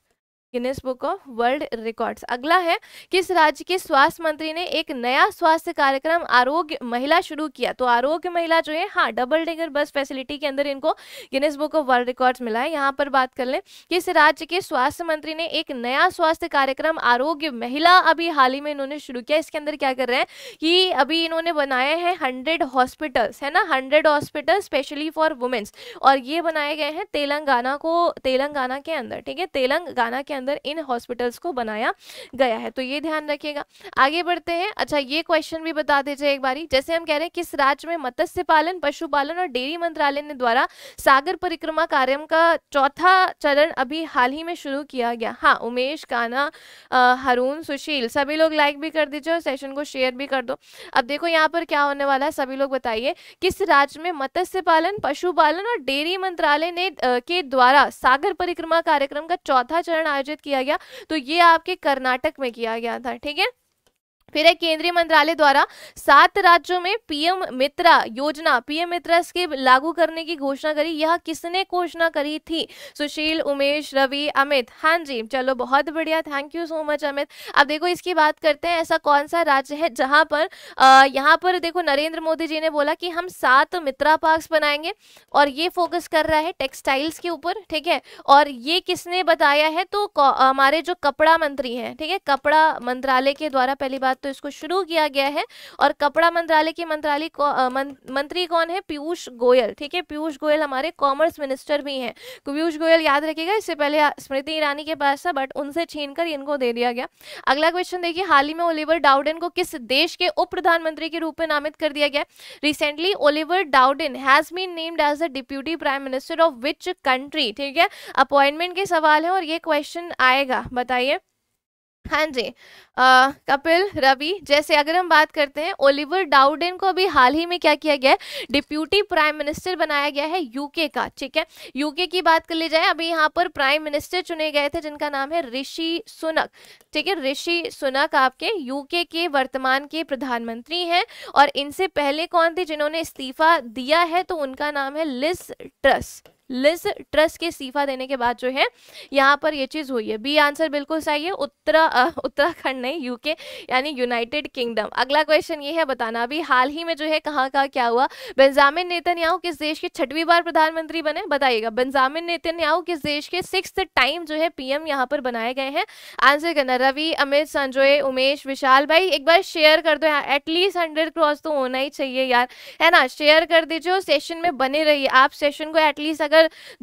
Guinness book of world records. अगला है, किस राज्य के स्वास्थ्य मंत्री ने एक नया स्वास्थ्य कार्यक्रम आरोग्य महिला शुरू किया, तो आरोग्य महिला जो है, हाँ, डबल डेकर बस फैसिलिटी के अंदर इनको Guinness book of world records मिला है। यहाँ पर बात कर लें, किस राज्य के स्वास्थ्य मंत्री ने एक नया स्वास्थ्य कार्यक्रम आरोग्य महिला अभी हाल ही में इन्होंने शुरू किया। इसके अंदर क्या कर रहे हैं कि अभी इन्होंने बनाए हैं 100 हॉस्पिटल्स, है ना, 100 हॉस्पिटल स्पेशली फॉर वुमेन्स, और ये बनाए गए हैं तेलंगाना के अंदर, ठीक है, तेलंगाना के अंदर इन हॉस्पिटल्स को बनाया गया है, तो ये ध्यान रखिएगा। आगे बढ़ते हैं, अच्छा ये क्वेश्चन भी बता दीजिए एक बारी, जैसे हम कह रहे हैं किस राज्य में मत्स्य पालन, पशुपालन और डेयरी मंत्रालय ने द्वारा सागर परिक्रमा कार्यक्रम का चौथा चरण अभी हाल ही में शुरू किया गया। हाँ, उमेश, काना, हरून, सुशील, सभी लोग लाइक भी कर दीजिए और सेशन को शेयर भी कर दो। अब देखो यहाँ पर क्या होने वाला है, सभी लोग बताइए, किस राज्य में मत्स्य पालन, पशुपालन और डेयरी मंत्रालय ने के द्वारा सागर परिक्रमा कार्यक्रम का चौथा चरण किया गया, तो ये आपके कर्नाटक में किया गया था, ठीक है। फिर है, केंद्रीय मंत्रालय द्वारा 7 राज्यों में पीएम मित्रा योजना, पीएम मित्रा स्कीम लागू करने की घोषणा करी, यह किसने घोषणा करी थी, सुशील, उमेश, रवि, अमित, हाँ जी, चलो बहुत बढ़िया, thank you so much Amit. अब देखो इसकी बात करते हैं, ऐसा कौन सा राज्य है जहां पर यहाँ पर देखो नरेंद्र मोदी जी ने बोला कि हम 7 मित्रा पार्क्स बनाएंगे और ये फोकस कर रहा है टेक्सटाइल्स के ऊपर, ठीक है। और ये किसने बताया है, तो हमारे जो कपड़ा मंत्री हैं, ठीक है, कपड़ा मंत्रालय के द्वारा पहली बात तो इसको शुरू किया गया है। और कपड़ा मंत्रालय की मंत्री कौन है? पीयूष गोयल। ठीक है, पीयूष गोयल हमारे कॉमर्स मिनिस्टर भी हैं। पीयूष गोयल याद रखिएगा, इससे पहले स्मृति ईरानी के पास था बट उनसे छीनकर इनको दे दिया गया। अगला क्वेश्चन देखिए, हाल ही में ओलिवर डाउडन को किस देश के उप प्रधानमंत्री के रूप में नामित कर दिया गया? Recently ओलिवर डाउडन has been named as the deputy prime minister of which country. ठीक है, अपॉइंटमेंट के सवाल है और ये क्वेश्चन आएगा, बताइए। हाँ जी, कपिल रवि, जैसे अगर हम बात करते हैं ओलिवर डाउडन को अभी हाल ही में क्या किया गया है? डिप्यूटी प्राइम मिनिस्टर बनाया गया है यूके का। ठीक है, यूके की बात कर ली जाए, अभी यहाँ पर प्राइम मिनिस्टर चुने गए थे जिनका नाम है ऋषि सुनक। ठीक है, ऋषि सुनक आपके यूके के वर्तमान के प्रधानमंत्री हैं। और इनसे पहले कौन थे जिन्होंने इस्तीफा दिया है? तो उनका नाम है लिज ट्रस के इस्तीफा देने के बाद जो है यहाँ पर ये चीज़ हुई है। बी आंसर बिल्कुल सही है, उत्तराखंड नहीं, यूके यानी यूनाइटेड किंगडम। अगला क्वेश्चन ये है, बताना अभी हाल ही में जो है कहाँ का क्या हुआ? बेंजामिन नेतन्याहू किस देश के 6वीं बार प्रधानमंत्री बने? बताइएगा, बेंजामिन नेतन्याहू किस देश के 6th टाइम जो है पीएम यहाँ पर बनाए गए हैं? आंसर करना रवि, अमित, संजय, उमेश, विशाल भाई, एक बार शेयर कर दो, एटलीस्ट 100 क्रॉस तो होना ही चाहिए यार, है ना। शेयर कर दीजिए और सेशन में बने रहिए। आप सेशन को एटलीस्ट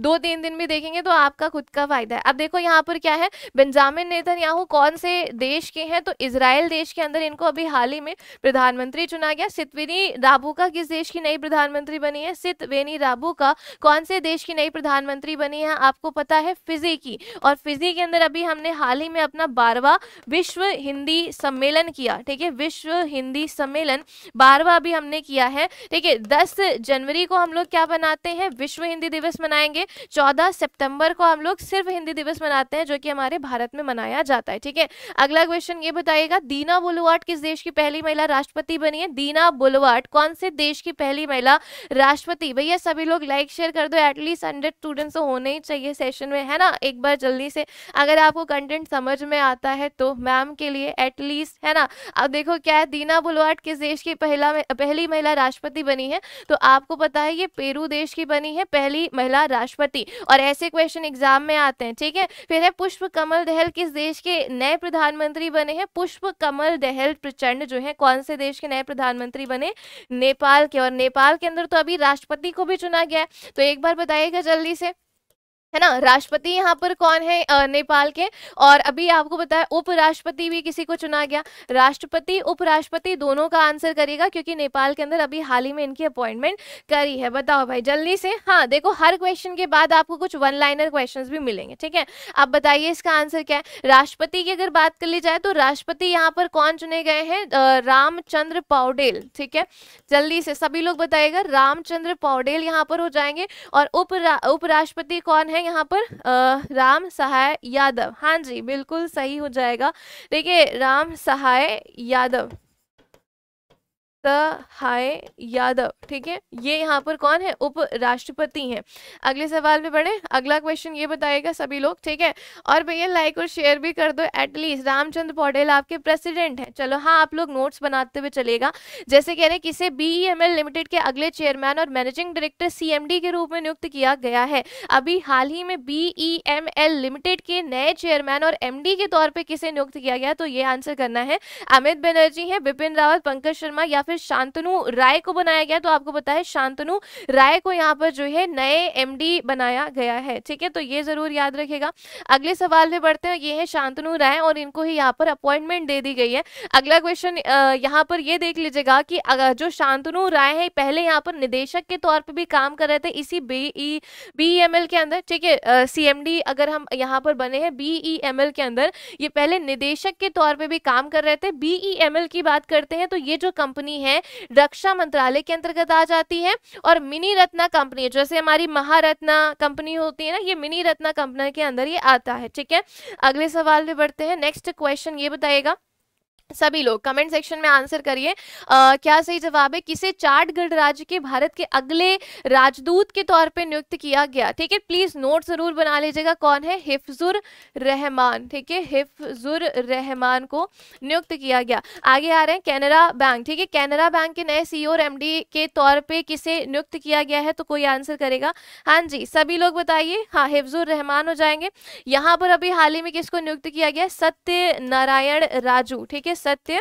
2-3 दिन भी देखेंगे तो आपका खुद का फायदा है। अब देखो यहाँ पर क्या है, बेंजामिन नेतन्याहू कौन से देश के हैं? तो इजराइल देश के अंदर इनको अभी हाल ही में प्रधानमंत्री चुना गया। सितवेनी राबुका किस देश की नई प्रधानमंत्री बनी है? सितवेनी राबुका कौन से देश की नई प्रधानमंत्री बनी है? आपको पता है, फिजी की। और फिजी के अंदर अभी हमने हाल ही में अपना 12वां विश्व हिंदी सम्मेलन किया। ठीक है, विश्व हिंदी सम्मेलन 12वां अभी हमने किया है। ठीक है, 10 जनवरी को हम लोग क्या बनाते हैं? विश्व हिंदी दिवस मनाएंगे। 14 सितंबर को हम लोग सिर्फ हिंदी दिवस मनाते हैं जो कि हमारे भारत में मनाया जाता है। ठीक है, अगला क्वेश्चन ये बताइएगा, दीना बुलवाट किस देश की पहली महिला राष्ट्रपति बनी है? दीना बुलवाट कौन से देश की पहली महिला राष्ट्रपति? भैया सभी लोग लाइक शेयर कर दो, एटलीस्ट 100 स्टूडेंट्स तो होने ही चाहिए सेशन में, है ना। एक बार जल्दी से, अगर आपको कंटेंट समझ में आता है तो मैम के लिए एटलीस्ट, है ना। अब देखो क्या है, दीना बुलवाट किस देश की पहली महिला राष्ट्रपति बनी है? तो आपको पता है ये पेरू देश की बनी है पहली महिला राष्ट्रपति। और ऐसे क्वेश्चन एग्जाम में आते हैं। ठीक है, फिर है पुष्प कमल दहल किस देश के नए प्रधानमंत्री बने हैं? पुष्प कमल दहल प्रचंड जो है कौन से देश के नए प्रधानमंत्री बने? नेपाल के। और नेपाल के अंदर तो अभी राष्ट्रपति को भी चुना गया है, तो एक बार बताइएगा जल्दी से, है ना, राष्ट्रपति यहाँ पर कौन है नेपाल के। और अभी आपको पता है उपराष्ट्रपति भी किसी को चुना गया। राष्ट्रपति, उपराष्ट्रपति दोनों का आंसर करेगा क्योंकि नेपाल के अंदर अभी हाल ही में इनकी अपॉइंटमेंट करी है। बताओ भाई जल्दी से। हाँ देखो, हर क्वेश्चन के बाद आपको कुछ 1-लाइनर क्वेश्चन भी मिलेंगे। ठीक है, अब बताइए इसका आंसर क्या है। राष्ट्रपति की अगर बात कर ली जाए तो राष्ट्रपति यहाँ पर कौन चुने गए हैं? रामचंद्र पौडेल। ठीक है, जल्दी से सभी लोग बताइएगा, रामचंद्र पौडेल यहाँ पर हो जाएंगे। और उपराष्ट्रपति कौन है यहाँ पर? राम सहाय यादव। हाँ जी बिल्कुल सही हो जाएगा। देखिए, राम सहाय यादव, सहाय यादव। ठीक है, ये यहाँ पर कौन है? उपराष्ट्रपति हैं। अगले सवाल पे बढ़े। अगला क्वेश्चन ये बताएगा सभी लोग। ठीक है, और भैया लाइक और शेयर भी कर दो एटलीस्ट। रामचंद्र पौडेल आपके प्रेसिडेंट हैं। चलो हाँ, आप लोग नोट्स बनाते हुए चलेगा। जैसे कह रहे हैं, किसे बीईएमएल लिमिटेड के अगले चेयरमैन और मैनेजिंग डायरेक्टर सीएमडी के रूप में नियुक्त किया गया है? अभी हाल ही में बीईएमएल लिमिटेड के नए चेयरमैन और एमडी के तौर पर किसे नियुक्त किया गया? तो ये आंसर करना है। अमित बनर्जी है, विपिन रावत, पंकज शर्मा या फिर शांतनु राय को बनाया गया। तो आपको पता है शांतनु राय को यहाँ पर जो है नए एमडी बनाया गया है। ठीक है, तो ये जरूर याद रखेगा। अगले सवाल में बढ़ते हैं, ये है शांतनु राय और इनको ही यहाँ पर अपॉइंटमेंट दे दी गई है। अगला क्वेश्चन यहाँ पर ये देख लीजिएगा कि जो शांतनु राय है पहले यहाँ पर निदेशक के तौर पर भी काम कर रहे थे इसी बीईएमएल के अंदर। ठीक है, सीएमडी अगर हम यहाँ पर बने हैं बीईएमएल के अंदर, ये पहले निदेशक के तौर पर भी काम कर रहे थे। बीईएमएल की बात करते हैं तो ये जो कंपनी है रक्षा मंत्रालय के अंतर्गत आ जाती है। और मिनी रत्ना कंपनी, जैसे हमारी महारत्ना कंपनी होती है ना, ये मिनी रत्ना कंपनी के अंदर ये आता है। ठीक है, अगले सवाल में बढ़ते हैं। नेक्स्ट क्वेश्चन ये बताइएगा सभी लोग, कमेंट सेक्शन में आंसर करिए क्या सही जवाब है। किसे चार्टगढ़ राज्य के भारत के अगले राजदूत के तौर पे नियुक्त किया गया? ठीक है, प्लीज नोट जरूर बना लीजिएगा। कौन है? हिफजुर रहमान। ठीक है, हिफजुर रहमान को नियुक्त किया गया। आगे आ रहे हैं, कैनरा बैंक। ठीक है, कैनरा बैंक के नए सीईओ और एमडी के तौर पर किसे नियुक्त किया गया है? तो कोई आंसर करेगा। हाँ जी सभी लोग बताइए। हाँ, हिफजुर रहमान हो जाएंगे। यहाँ पर अभी हाल ही में किसको नियुक्त किया गया? सत्य नारायण राजू। ठीक है, सत्य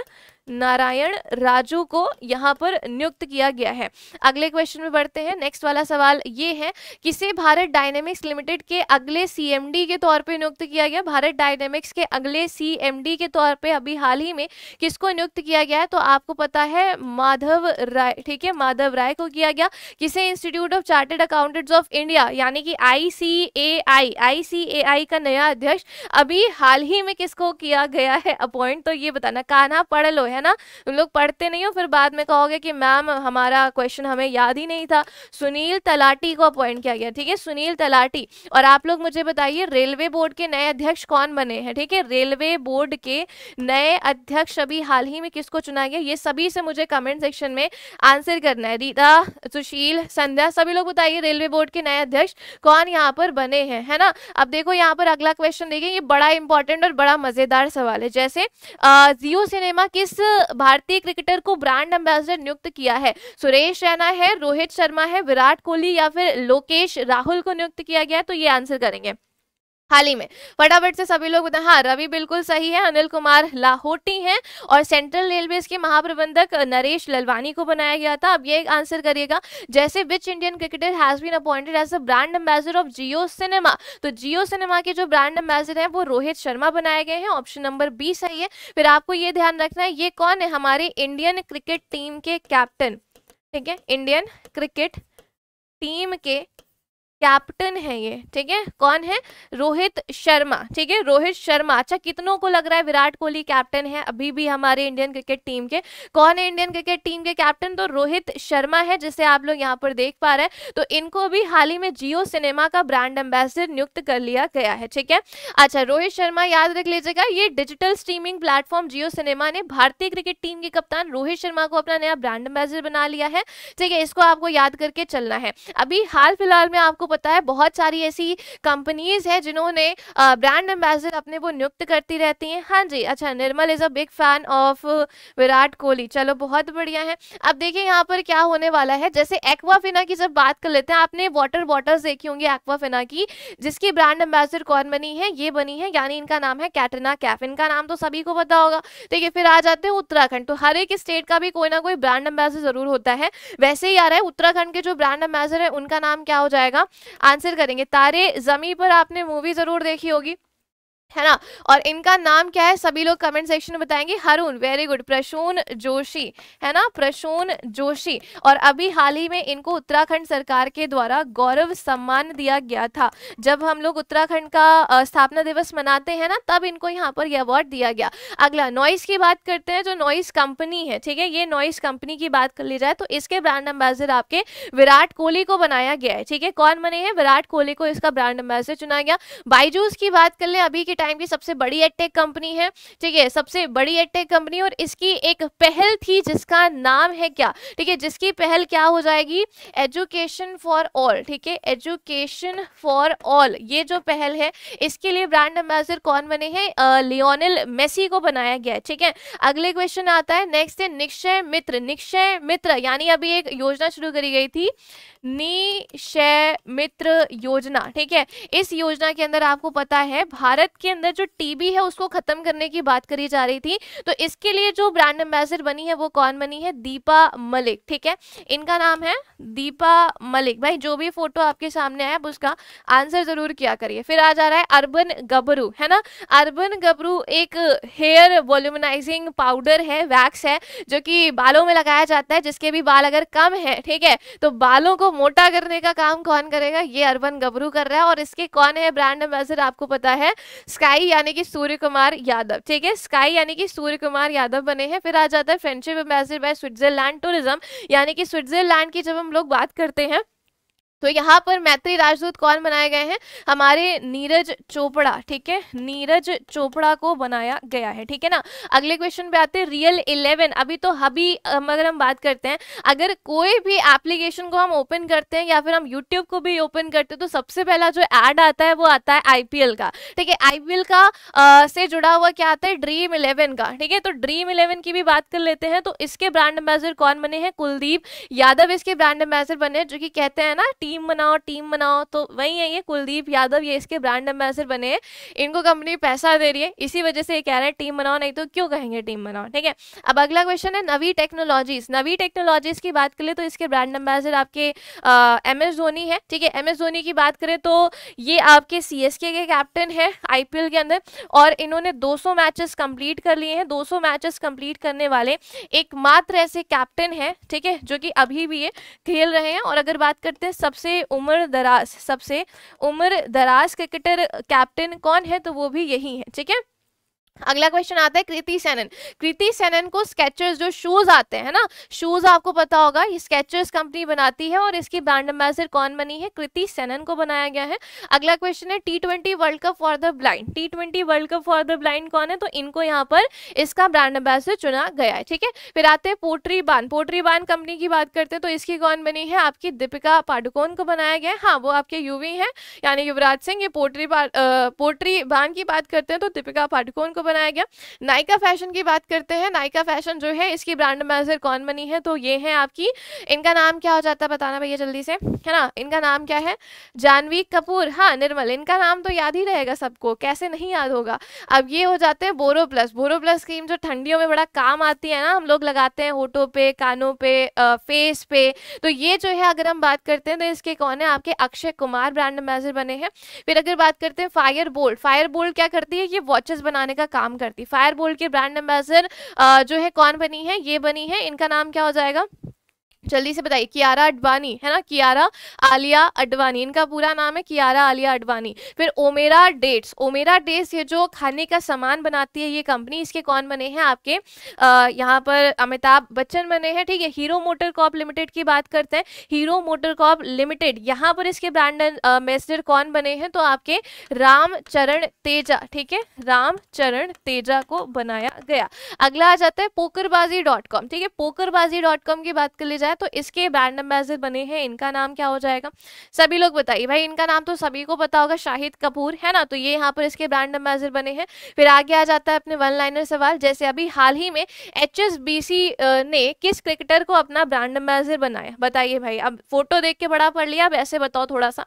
नारायण राजू को यहाँ पर नियुक्त किया गया है। अगले क्वेश्चन में बढ़ते हैं। नेक्स्ट वाला सवाल ये है, किसे भारत डायनेमिक्स लिमिटेड के अगले सीएमडी के तौर पे नियुक्त किया गया? भारत डायनेमिक्स के अगले सीएमडी के तौर पे अभी हाल ही में किसको नियुक्त किया गया है? तो आपको पता है माधव राय, ठीक है, माधव राय को किया गया। किसे institute of chartered accountants of India यानी कि ICAI का नया अध्यक्ष अभी हाल ही में किसको किया गया है अपॉइंट? तो ये बताना। काना पढ़ लो, है ना, तुम लोग पढ़ते नहीं हो फिर बाद में कहोगे कि मैम हमारा क्वेश्चन हमें याद ही नहीं था। सुनील तलाटी को अपॉइंट किया गया, ठीक है, सुनील तलाटी। और आप लोग मुझे बताइए रेलवे बोर्ड के नए अध्यक्ष कौन बने हैं? ठीक है, रेलवे बोर्ड के नए अध्यक्ष अभी हाल ही में किसको चुना गया? ये सभी से मुझे कमेंट सेक्शन में आंसर करना है। रीता, सुशील, संध्या, सभी लोग बताइए रेलवे बोर्ड के नए अध्यक्ष कौन यहाँ पर बने हैं, है ना। अब देखो यहाँ पर अगला क्वेश्चन देखें, ये बड़ा इंपॉर्टेंट और बड़ा मजेदार सवाल है। जैसे जियो सिनेमा किस भारतीय क्रिकेटर को ब्रांड एम्बेसडर नियुक्त किया है? सुरेश रैना है, रोहित शर्मा है, विराट कोहली या फिर लोकेश राहुल को नियुक्त किया गया है? तो ये आंसर करेंगे हाल ही में, फटाफट से सभी लोग बता। हाँ, रवि बिल्कुल सही है, अनिल कुमार लाहोटी हैं और सेंट्रल रेलवे के महाप्रबंधक नरेश ललवानी को बनाया गया था। अब ये आंसर करिएगा। जैसे which Indian cricketer has been appointed as a brand ambassador of Jio cinema? तो जियो सिनेमा के जो ब्रांड एम्बेसडर हैं वो रोहित शर्मा बनाए गए हैं। ऑप्शन नंबर बी सही है। फिर आपको ये ध्यान रखना है ये कौन है? हमारे इंडियन क्रिकेट टीम के कैप्टन, ठीक है, इंडियन क्रिकेट टीम के कैप्टन है ये, ठीक है। कौन है? रोहित शर्मा, ठीक है, रोहित शर्मा। अच्छा, कितनों को लग रहा है विराट कोहली कैप्टन है अभी भी हमारे इंडियन क्रिकेट टीम के? कौन है इंडियन क्रिकेट टीम के कैप्टन? तो रोहित शर्मा है, जिसे आप लोग यहाँ पर देख पा रहे हैं। तो इनको भी हाल ही में जियो सिनेमा का ब्रांड एम्बेसडर नियुक्त कर लिया गया है, ठीक है। अच्छा, रोहित शर्मा याद रख लीजिएगा, ये digital streaming platform Jio cinema ने भारतीय क्रिकेट टीम के कप्तान रोहित शर्मा को अपना नया ब्रांड एम्बेसडर बना लिया है, ठीक है। इसको आपको याद करके चलना है। अभी हाल फिलहाल में आपको पता है बहुत सारी ऐसी कंपनीज है जिन्होंने ब्रांड एम्बेसडर अपने वो नियुक्त करती रहती हैं। हाँ जी, अच्छा, Nirmal is a big fan of Virat Kohli, चलो बहुत बढ़िया है। अब देखिए यहाँ पर क्या होने वाला है। जैसे एक्वाफिना की जब बात कर लेते हैं, आपने वाटर बॉटल्स देखी होंगी एक्वाफिना की, जिसकी ब्रांड एम्बेसडर कौन बनी है? ये बनी है, यानी इनका नाम है कैटरीना कैफ। इनका नाम तो सभी को पता होगा, ठीक है। फिर आ जाते हैं उत्तराखंड, तो हर एक स्टेट का भी कोई ना कोई ब्रांड एम्बेसडर जरूर होता है। वैसे ही आ रहा है, उत्तराखंड के जो ब्रांड एम्बेसडर है उनका नाम क्या हो जाएगा? आंसर करेंगे। तारे जमी पर आपने मूवी जरूर देखी होगी, है ना, और इनका नाम क्या है सभी लोग कमेंट सेक्शन में बताएंगे। हरुण, वेरी गुड, प्रसून जोशी, है ना, प्रसून जोशी। और अभी हाल ही में इनको उत्तराखंड सरकार के द्वारा गौरव सम्मान दिया गया था। जब हम लोग उत्तराखंड का स्थापना दिवस मनाते हैं ना, तब इनको यहाँ पर यह अवार्ड दिया गया। अगला नॉइस की बात करते हैं, जो नॉइस कंपनी है, ठीक है, ये नॉइस कंपनी की बात कर ली जाए तो इसके ब्रांड एम्बेसडर आपके विराट कोहली को बनाया गया है, ठीक है। कौन बने हैं? विराट कोहली को इसका ब्रांड एम्बेसडर चुना गया। बायजूस की बात कर ले, अभी के टाइम की सबसे बड़ी एडटेक कंपनी है, ठीक है, सबसे बड़ी एडटेक कंपनी। और इसकी एक पहल थी जिसका नाम है क्या, ठीक है, जिसकी पहल क्या हो जाएगी? एजुकेशन फॉर ऑल, ठीक है, एजुकेशन फॉर ऑल। ये जो पहल है इसके लिए ब्रांड एम्बेसडर कौन बने हैं? लियोनेल मेसी को बनाया गया है, ठीक है। अगले क्वेश्चन आता है, नेक्स्ट है निक्षय मित्र। निक्षय मित्र यानी अभी एक योजना शुरू करी गई थी, निक्षय मित्र योजना, ठीक है। इस योजना के अंदर आपको पता है भारत के अंदर जो टीबी है उसको खत्म करने की बात करी जा रही थी, तो इसके लिए जो ब्रांड एम्बेसडर बनी है वो कौन बनी है? दीपा मलिक, ठीक है, इनका नाम है दीपा मलिक। भाई जो भी फोटो आपके सामने आया आप उसका आंसर जरूर किया करिए। फिर आ जा रहा है अर्बन गबरू, है ना, अर्बन गबरू एक हेयर वॉल्यूमनाइजिंग पाउडर है, वैक्स है, जो कि बालों में लगाया जाता है, जिसके भी बाल अगर कम है, ठीक है, तो बालों को मोटा करने का काम कौन करेगा? ये अर्बन गबरू कर रहा है। और इसके कौन है ब्रांड एम्बेसडर? आपको पता है स्काई यानी कि सूर्य कुमार यादव, ठीक है, स्काई यानी कि सूर्य कुमार यादव बने हैं। फिर आ जाता है friendship ambassador by Switzerland tourism, यानी कि स्विट्जरलैंड की जब हम लोग बात करते हैं तो यहाँ पर मैत्री राजदूत कौन बनाए गए हैं? हमारे नीरज चोपड़ा, ठीक है, नीरज चोपड़ा को बनाया गया है, ठीक है ना। अगले क्वेश्चन पे आते हैं रियल 11। अभी तो अगर हम बात करते हैं, अगर कोई भी एप्लीकेशन को हम ओपन करते हैं या फिर हम यूट्यूब को भी ओपन करते हैं तो सबसे पहला जो ऐड आता है वो आता है IPL का, ठीक है, IPL का से जुड़ा हुआ क्या आता है? ड्रीम 11 का, ठीक है। तो ड्रीम 11 की भी बात कर लेते हैं, तो इसके ब्रांड एम्बेसडर कौन बने हैं? कुलदीप यादव इसके ब्रांड एम्बेसडर बने हैं, जो कि कहते हैं ना टीम टीम बनाओ तो वही है ये कुलदीप यादव, ये इसके ब्रांड एम्बेसडर बने हैं, इनको कंपनी पैसा दे रही है, इसी वजह से ये कह रहे हैं टीम बनाओ, नहीं तो क्यों कहेंगे टीम बनाओ। ठीक है, अब अगला क्वेश्चन है नवी टेक्नोलॉजीज। नवी टेक्नोलॉजीज की बात करें तो इसके ब्रांड एम्बेसडर आपके MS धोनी है। ठीक है, MS धोनी की बात करें तो ये आपके CSK के कैप्टन है IPL के अंदर, और इन्होंने 200 मैचेस कंप्लीट कर लिए हैं। 200 मैचेस कंप्लीट करने वाले एकमात्र ऐसे कैप्टन हैं, ठीक है, जो कि अभी भी ये खेल रहे हैं। और अगर बात करते हैं सबसे उम्र दराज क्रिकेटर कैप्टन कौन है, तो वो भी यही है। ठीक है, अगला क्वेश्चन आता है कृति सेनन। कृति सेनन को स्केचर्स, जो शूज आते हैं ना, शूज आपको पता होगा, ये स्केचर्स कंपनी बनाती है और इसकी ब्रांड एम्बेसडर कौन बनी है, कृति सेनन को बनाया गया है। अगला क्वेश्चन है T20 world cup for the blind. T20 world cup for the blind कौन है, तो इनको यहाँ पर इसका ब्रांड एम्बेसडर चुना गया है। ठीक है, फिर आते हैं पोट्री बान। पोट्री बान कंपनी की बात करते हैं तो इसकी कौन बनी है, आपकी दीपिका पाडुकोन को बनाया गया है। हाँ, वो आपके युवी हैं, यानी युवराज सिंह। ये पोट्री बान की बात करते हैं तो दीपिका पाडुकोन बनाया गया। नायका फैशन की बात करते हैं, नायका फैशन जो है इसकी ब्रांड एम्बेसडर कौन बनी है, तो ये है आपकी, इनका नाम क्या हो जाता है बताना भैया जल्दी से, है ना, इनका नाम क्या है, जानवी कपूर। हाँ निर्मल, इनका नाम तो याद ही रहेगा सबको, कैसे नहीं याद होगा। अब ये हो जाते हैं बोरो प्लस। बोरो प्लस क्रीम जो ठंडियों में बड़ा काम आती है ना, हम लोग लगाते हैं होठों पे, कानों पे, फेस पे। तो ये जो है अगर हम बात करते हैं तो इसके कौन है, आपके अक्षय कुमार ब्रांड एम्बेसडर बने हैं। फिर अगर बात करते हैं फायर बोल्ट। फायर बोल्ट क्या करती है, ये वॉचेस बनाने का काम करती। फायरबोल्ट के ब्रांड एम्बेसडर जो है कौन बनी है, ये बनी है, इनका नाम क्या हो जाएगा जल्दी से बताइए, क्यारा अडवाणी, है ना, क्यारा आलिया अडवाणी, इनका पूरा नाम है क्यारा आलिया अडवाणी। फिर ओमेरा डेट्स। ओमेरा डेट्स ये जो खाने का सामान बनाती है ये कंपनी, इसके कौन बने हैं आपके यहाँ पर अमिताभ बच्चन बने हैं। ठीक है, हीरो मोटर कॉर्प लिमिटेड की बात करते हैं। हीरो मोटर कॉर्प लिमिटेड, यहाँ पर इसके ब्रांड एम्बेसडर कौन बने हैं, तो आपके रामचरण तेजा। ठीक है, रामचरण तेजा को बनाया गया। अगला आ जाता है pokerbazi.com। ठीक है, pokerbazi.com की बात कर ली जाए तो इसके ब्रांड एम्बेसडर बने हैं, इनका नाम क्या हो जाएगा, सभी लोग बताइए भाई, इनका नाम तो सभी को पता होगा, शाहिद कपूर, है ना, तो ये यहाँ पर इसके ब्रांड एम्बेसडर बने हैं। फिर आगे आ जाता है अपने वन लाइनर सवाल, जैसे अभी हाल ही में HSBC ने किस क्रिकेटर को अपना ब्रांड एम्बेसडर बनाया, बताइए भाई। अब फोटो देख के बड़ा पढ़ लिया, अब ऐसे बताओ थोड़ा सा,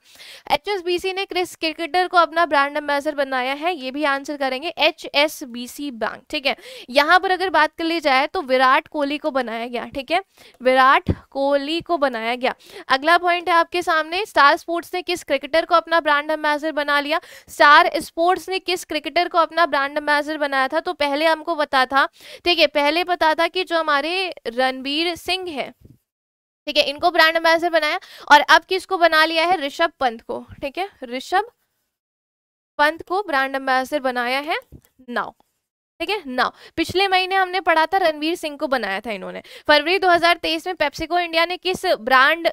HSBC ने किस क्रिकेटर को अपना ब्रांड एम्बेसडर बनाया है, ये भी आंसर करेंगे, HSBC बैंक। ठीक है, यहाँ पर अगर बात कर ली जाए तो विराट कोहली को बनाया गया। ठीक है, विराट कोहली को बनाया गया। अगला पॉइंट है आपके सामने, स्टार स्पोर्ट्स ने किस क्रिकेटर को अपना ब्रांड एम्बेसडर बना लिया। स्टार स्पोर्ट्स ने किस क्रिकेटर को अपना ब्रांड एम्बेसडर बनाया था, तो पहले हमको पता था, ठीक है, पहले पता था कि जो हमारे रणवीर सिंह है, ठीक है, इनको ब्रांड एम्बेसडर बनाया, और अब किसको बना लिया है, ऋषभ पंत को। ठीक है, ऋषभ पंत को ब्रांड एम्बेसडर बनाया है नाउ। ठीक है, नाउ पिछले महीने हमने पढ़ा था रणवीर सिंह को बनाया था इन्होंने। फरवरी 2023 में पेप्सिको इंडिया ने किसे ब्रांड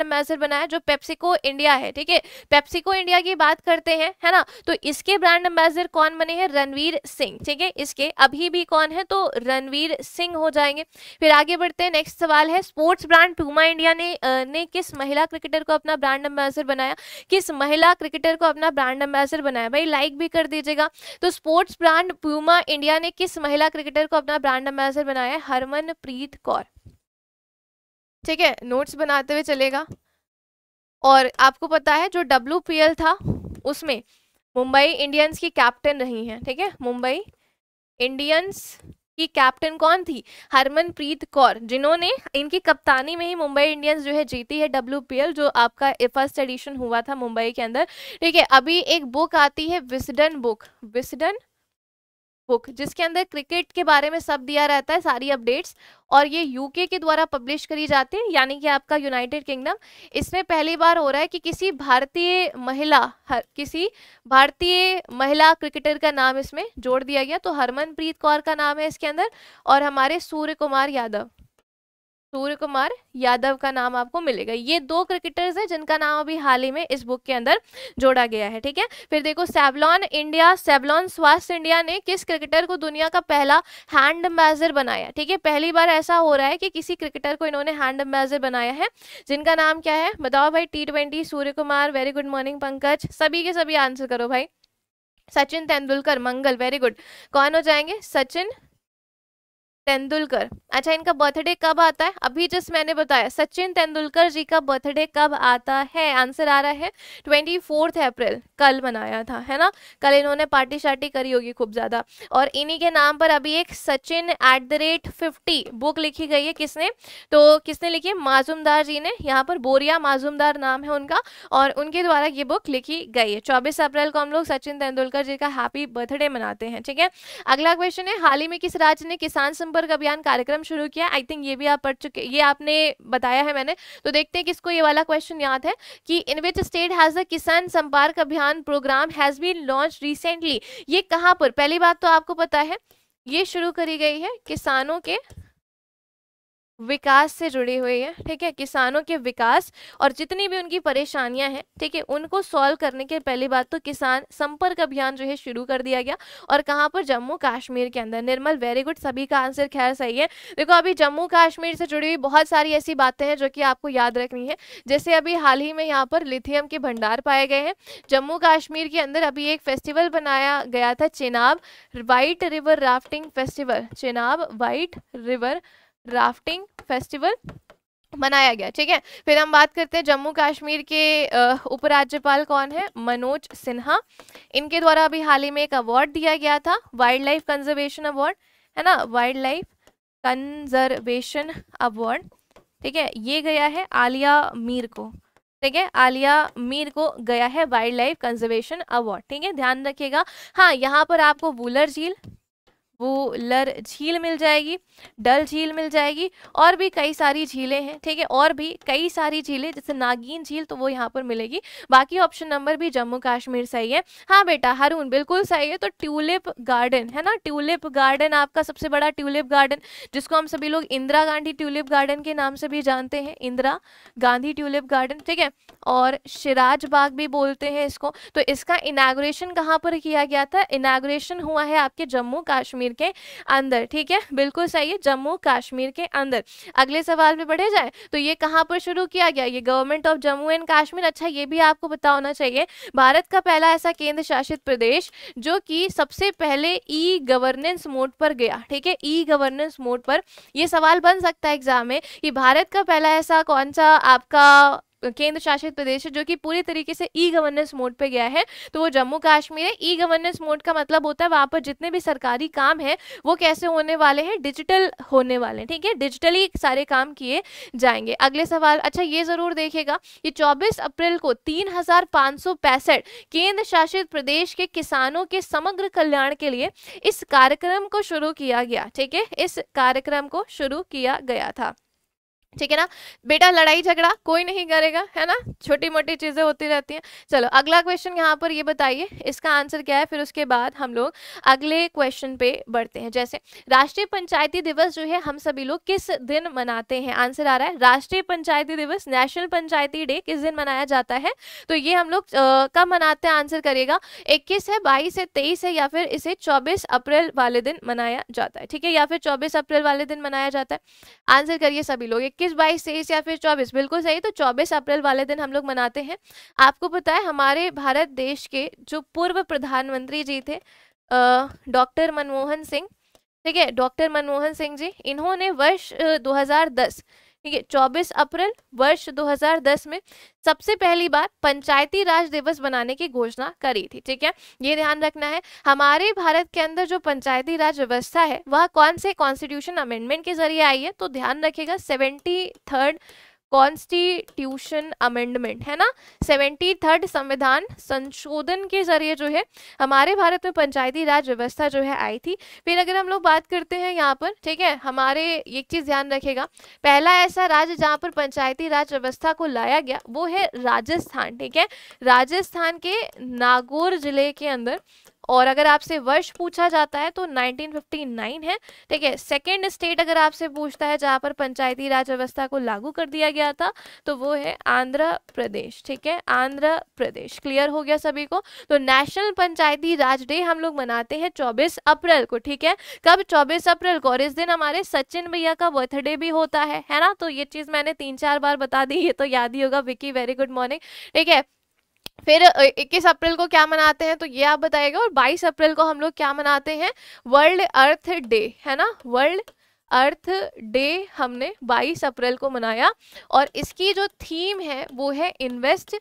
एम्बेसडर बनाया, जो पेप्सिको इंडिया है। ठीक है, पेप्सिको इंडिया की बात करते हैं, है ना, तो इसके ब्रांड एम्बेसडर कौन बने हैं, रणवीर सिंह। ठीक है, इसके अभी भी कौन है, तो रणवीर सिंह हो जाएंगे। फिर आगे बढ़ते हैं, नेक्स्ट सवाल है स्पोर्ट्स ब्रांड पूमा इंडिया ने किस महिला क्रिकेटर को अपना ब्रांड एम्बेसडर बनाया, किस महिला क्रिकेटर को अपना ब्रांड एम्बेसडर बनाया, भाई लाइक भी कर दीजिएगा। तो स्पोर्ट्स ब्रांड पूमा इंडिया ने किस महिला क्रिकेटर को अपना ब्रांड एम्बेसडर बनाया है, हरमनप्रीत कौर। ठीक है, नोट्स बनाते हुए चलेगा। और आपको पता है जो WPL था उसमें मुंबई इंडियंस की कैप्टन रही हैं। ठीक है, मुंबई इंडियंस की कैप्टन कौन थी, हरमनप्रीत कौर, जिन्होंने इनकी कप्तानी में ही मुंबई इंडियंस जो है जीती है WPL, जो आपका फर्स्ट एडिशन हुआ था मुंबई के अंदर। ठीक है, अभी एक बुक आती है विस्डन बुक जिसके अंदर क्रिकेट के बारे में सब दिया रहता है, सारी अपडेट्स, और ये UK के द्वारा पब्लिश करी जाती है, यानी कि आपका यूनाइटेड किंगडम। इसमें पहली बार हो रहा है कि किसी भारतीय महिला क्रिकेटर का नाम इसमें जोड़ दिया गया। तो हरमनप्रीत कौर का नाम है इसके अंदर, और हमारे सूर्य कुमार यादव का नाम आपको मिलेगा। ये दो क्रिकेटर्स हैं जिनका नाम अभी हाल ही में इस बुक के अंदर जोड़ा गया है। ठीक है, फिर देखो सेवलॉन स्वास्थ्य इंडिया ने किस क्रिकेटर को दुनिया का पहला हैंड एम्बेसडर बनाया। ठीक है, पहली बार ऐसा हो रहा है कि किसी क्रिकेटर को इन्होंने हैंड एम्बेसडर बनाया है, जिनका नाम क्या है बताओ भाई। T20, Surya Kumar, very good morning Pankaj, सभी के सभी आंसर करो भाई। सचिन तेंदुलकर, मंगल, वेरी गुड, कौन हो जाएंगे, सचिन तेंदुलकर। अच्छा, इनका बर्थडे कब आता है? अभी जस्ट मैंने बताया सचिन तेंदुलकर जी का बर्थडे कब आता है, आंसर आ रहा है 24 अप्रैल, कल मनाया था, है ना। कल इन्होंने पार्टी शार्टी करी होगी खूब ज़्यादा। और इन्हीं के नाम पर अभी एक सचिन @50 बुक लिखी गई है। किसने? तो किसने लिखी है? माजूमदार जी ने। यहाँ पर बोरिया माजूमदार नाम है उनका, और उनके द्वारा ये बुक लिखी गई है। 24 अप्रैल को हम लोग सचिन तेंदुलकर जी का हैप्पी बर्थडे मनाते हैं, ठीक है। अगला क्वेश्चन है, हाल ही में किस राज्य ने किसान संपर्क अभियान कार्यक्रम शुरू किया? आई थिंक ये भी आप पढ़ चुके, ये आपने बताया है मैंने। तो देखते हैं किसको ये वाला क्वेश्चन याद है कि in which state has the Kisan Sampark Abhiyan programme has been launch recently. ये कहाँ पर? पहली बात तो आपको पता है ये शुरू करी गई है किसानों के विकास से जुड़ी हुई है, ठीक है। किसानों के विकास और जितनी भी उनकी परेशानियां हैं, ठीक है, उनको सॉल्व करने के पहली बात तो किसान संपर्क अभियान जो है शुरू कर दिया गया। और कहाँ पर? जम्मू कश्मीर के अंदर। निर्मल वेरी गुड, सभी का आंसर खैर सही है। देखो, अभी जम्मू कश्मीर से जुड़ी हुई बहुत सारी ऐसी बातें हैं जो कि आपको याद रखनी है। जैसे अभी हाल ही में यहाँ पर लिथियम के भंडार पाए गए हैं जम्मू कश्मीर के अंदर। अभी एक फेस्टिवल बनाया गया था, Chenab white river rafting festival, Chenab white river rafting festival मनाया गया, ठीक है। फिर हम बात करते हैं जम्मू कश्मीर के उपराज्यपाल कौन है? मनोज सिन्हा। इनके द्वारा अभी हाल ही में एक अवार्ड दिया गया था, वाइल्ड लाइफ कंजर्वेशन अवार्ड, है ना, वाइल्ड लाइफ कंजर्वेशन अवार्ड, ठीक है। ये गया है आलिया मीर को, ठीक है, आलिया मीर को गया है वाइल्ड लाइफ कंजर्वेशन अवार्ड, ठीक है, ध्यान रखिएगा। हाँ, यहाँ पर आपको वुलर झील, वुलर झील मिल जाएगी, डल झील मिल जाएगी, और भी कई सारी झीलें हैं, ठीक है, और भी कई सारी झीलें जैसे नागिन झील, तो वो यहाँ पर मिलेगी। बाकी ऑप्शन नंबर भी जम्मू कश्मीर सही है। हाँ बेटा हारून, बिल्कुल सही है। तो ट्यूलिप गार्डन, है ना, ट्यूलिप गार्डन आपका सबसे बड़ा ट्यूलिप गार्डन, जिसको हम सभी लोग इंदिरा गांधी ट्यूलिप गार्डन के नाम से भी जानते हैं, इंदिरा गांधी ट्यूलिप गार्डन, ठीक है, और सिराज बाग भी बोलते हैं इसको। तो इसका इनाग्रेशन कहाँ पर किया गया था? इनाग्रेशन हुआ है आपके जम्मू कश्मीर के अंदर, ठीक है, बिल्कुल सही है, जम्मू कश्मीर के अंदर। अगले सवाल में बढ़े जाए तो ये कहां पर शुरू किया गया? ये government of Jammu and Kashmir. अच्छा, ये भी आपको पता होना चाहिए, भारत का पहला ऐसा केंद्र शासित प्रदेश जो कि सबसे पहले ई गवर्नेंस मोड पर गया, ठीक है, ई गवर्नेंस मोड पर। यह सवाल बन सकता है एग्जाम में कि भारत का पहला ऐसा कौन सा आपका केंद्र शासित प्रदेश है जो कि पूरी तरीके से ई गवर्नेंस मोड पे गया है, तो वो जम्मू कश्मीर है। ई गवर्नेंस मोड का मतलब होता है वहाँ पर जितने भी सरकारी काम है वो कैसे होने वाले हैं? डिजिटल होने वाले हैं, ठीक है, डिजिटली सारे काम किए जाएंगे। अगले सवाल, अच्छा ये ज़रूर देखिएगा कि 24 अप्रैल को 3565 केंद्र शासित प्रदेश के किसानों के समग्र कल्याण के लिए इस कार्यक्रम को शुरू किया गया, ठीक है, इस कार्यक्रम को शुरू किया गया था, ठीक है ना बेटा। लड़ाई झगड़ा कोई नहीं करेगा, है ना, छोटी मोटी चीज़ें होती रहती हैं। चलो अगला क्वेश्चन यहाँ पर ये बताइए इसका आंसर क्या है, फिर उसके बाद हम लोग अगले क्वेश्चन पे बढ़ते हैं। जैसे राष्ट्रीय पंचायती दिवस जो है हम सभी लोग किस दिन मनाते हैं? आंसर आ रहा है राष्ट्रीय पंचायती दिवस, नेशनल पंचायती डे किस दिन मनाया जाता है? तो ये हम लोग कब मनाते हैं? आंसर करेगा 21 है, 22 है, 23 है, या फिर इसे 24 अप्रैल वाले दिन मनाया जाता है, ठीक है, या फिर 24 अप्रैल वाले दिन मनाया जाता है। आंसर करिए सभी लोग, 21, 22, 23 या फिर 24, बिल्कुल सही। तो 24 अप्रैल वाले दिन हम लोग मनाते हैं। आपको पता है हमारे भारत देश के जो पूर्व प्रधानमंत्री जी थे डॉक्टर मनमोहन सिंह, ठीक है, डॉक्टर मनमोहन सिंह जी, इन्होंने वर्ष 2010, ठीक है, 24 अप्रैल वर्ष 2010 में सबसे पहली बार पंचायती राज दिवस बनाने की घोषणा करी थी, ठीक है, ये ध्यान रखना है। हमारे भारत के अंदर जो पंचायती राज व्यवस्था है वह कौन से कॉन्स्टिट्यूशन अमेंडमेंट के जरिए आई है? तो ध्यान रखिएगा 73rd कॉन्स्टिट्यूशन अमेंडमेंट, है ना, 73rd संविधान संशोधन के जरिए जो है हमारे भारत में पंचायती राज व्यवस्था जो है आई थी। फिर अगर हम लोग बात करते हैं यहाँ पर, ठीक है, हमारे एक चीज़ ध्यान रखेगा, पहला ऐसा राज्य जहाँ पर पंचायती राज व्यवस्था को लाया गया वो है राजस्थान, ठीक है, राजस्थान के नागौर जिले के अंदर। और अगर आपसे वर्ष पूछा जाता है तो 1959 है, ठीक है। सेकेंड स्टेट अगर आपसे पूछता है जहाँ पर पंचायती राज व्यवस्था को लागू कर दिया गया था तो वो है आंध्र प्रदेश, ठीक है, आंध्र प्रदेश। क्लियर हो गया सभी को। तो नेशनल पंचायती राज डे हम लोग मनाते हैं 24 अप्रैल को, ठीक है, कब? 24 अप्रैल को। और इस दिन हमारे सचिन भैया का बर्थडे भी होता है ना, तो ये चीज़ मैंने 3-4 बार बता दी, ये तो याद ही होगा। विकी वेरी गुड मॉर्निंग, ठीक है। फिर 21 अप्रैल को क्या मनाते हैं तो ये आप बताइएगा। और 22 अप्रैल को हम लोग क्या मनाते हैं? वर्ल्ड अर्थ डे, है ना, वर्ल्ड अर्थ डे हमने 22 अप्रैल को मनाया और इसकी जो थीम है वो है invest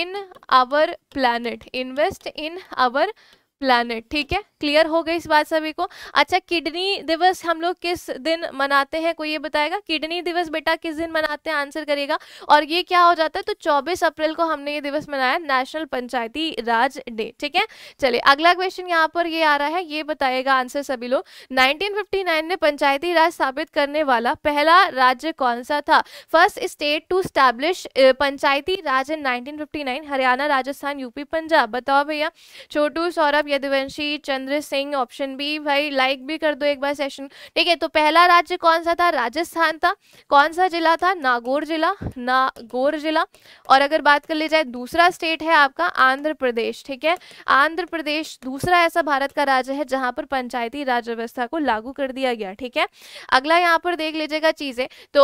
in our planet, invest in our planet. ठीक है, क्लियर हो गई इस बात सभी को। अच्छा, किडनी दिवस हम लोग किस दिन मनाते हैं, कोई ये बताएगा? किडनी दिवस बेटा किस दिन मनाते हैं, आंसर करेगा। और ये क्या हो जाता है, तो 24 अप्रैल को हमने ये दिवस मनाया, नेशनल पंचायती राज डे। ठीक है, चलिए अगला क्वेश्चन यहाँ पर ये आ रहा है, ये बताएगा आंसर सभी लोग। 1959 में पंचायती राज स्थापित करने वाला पहला राज्य कौन सा था? First state to establish Panchayati Raj in 1959, Haryana, Rajasthan, UP, Punjab. बताओ भैया। Chhotu, Saurabh, Yaduvanshi, Chandra Singh, option B. भाई लाइक भी कर दो एक बार सेशन। ठीक है, तो पहला राज्य कौन सा था? राजस्थान था। कौन सा जिला था? नागौर जिला, नागौर जिला। और अगर बात कर ली जाए, दूसरा स्टेट है आपका आंध्र प्रदेश। ठीक है, आंध्र प्रदेश दूसरा ऐसा भारत का राज्य है जहां पर पंचायती राज व्यवस्था को लागू कर दिया गया। ठीक है, अगला यहाँ पर देख लीजिएगा चीजें। तो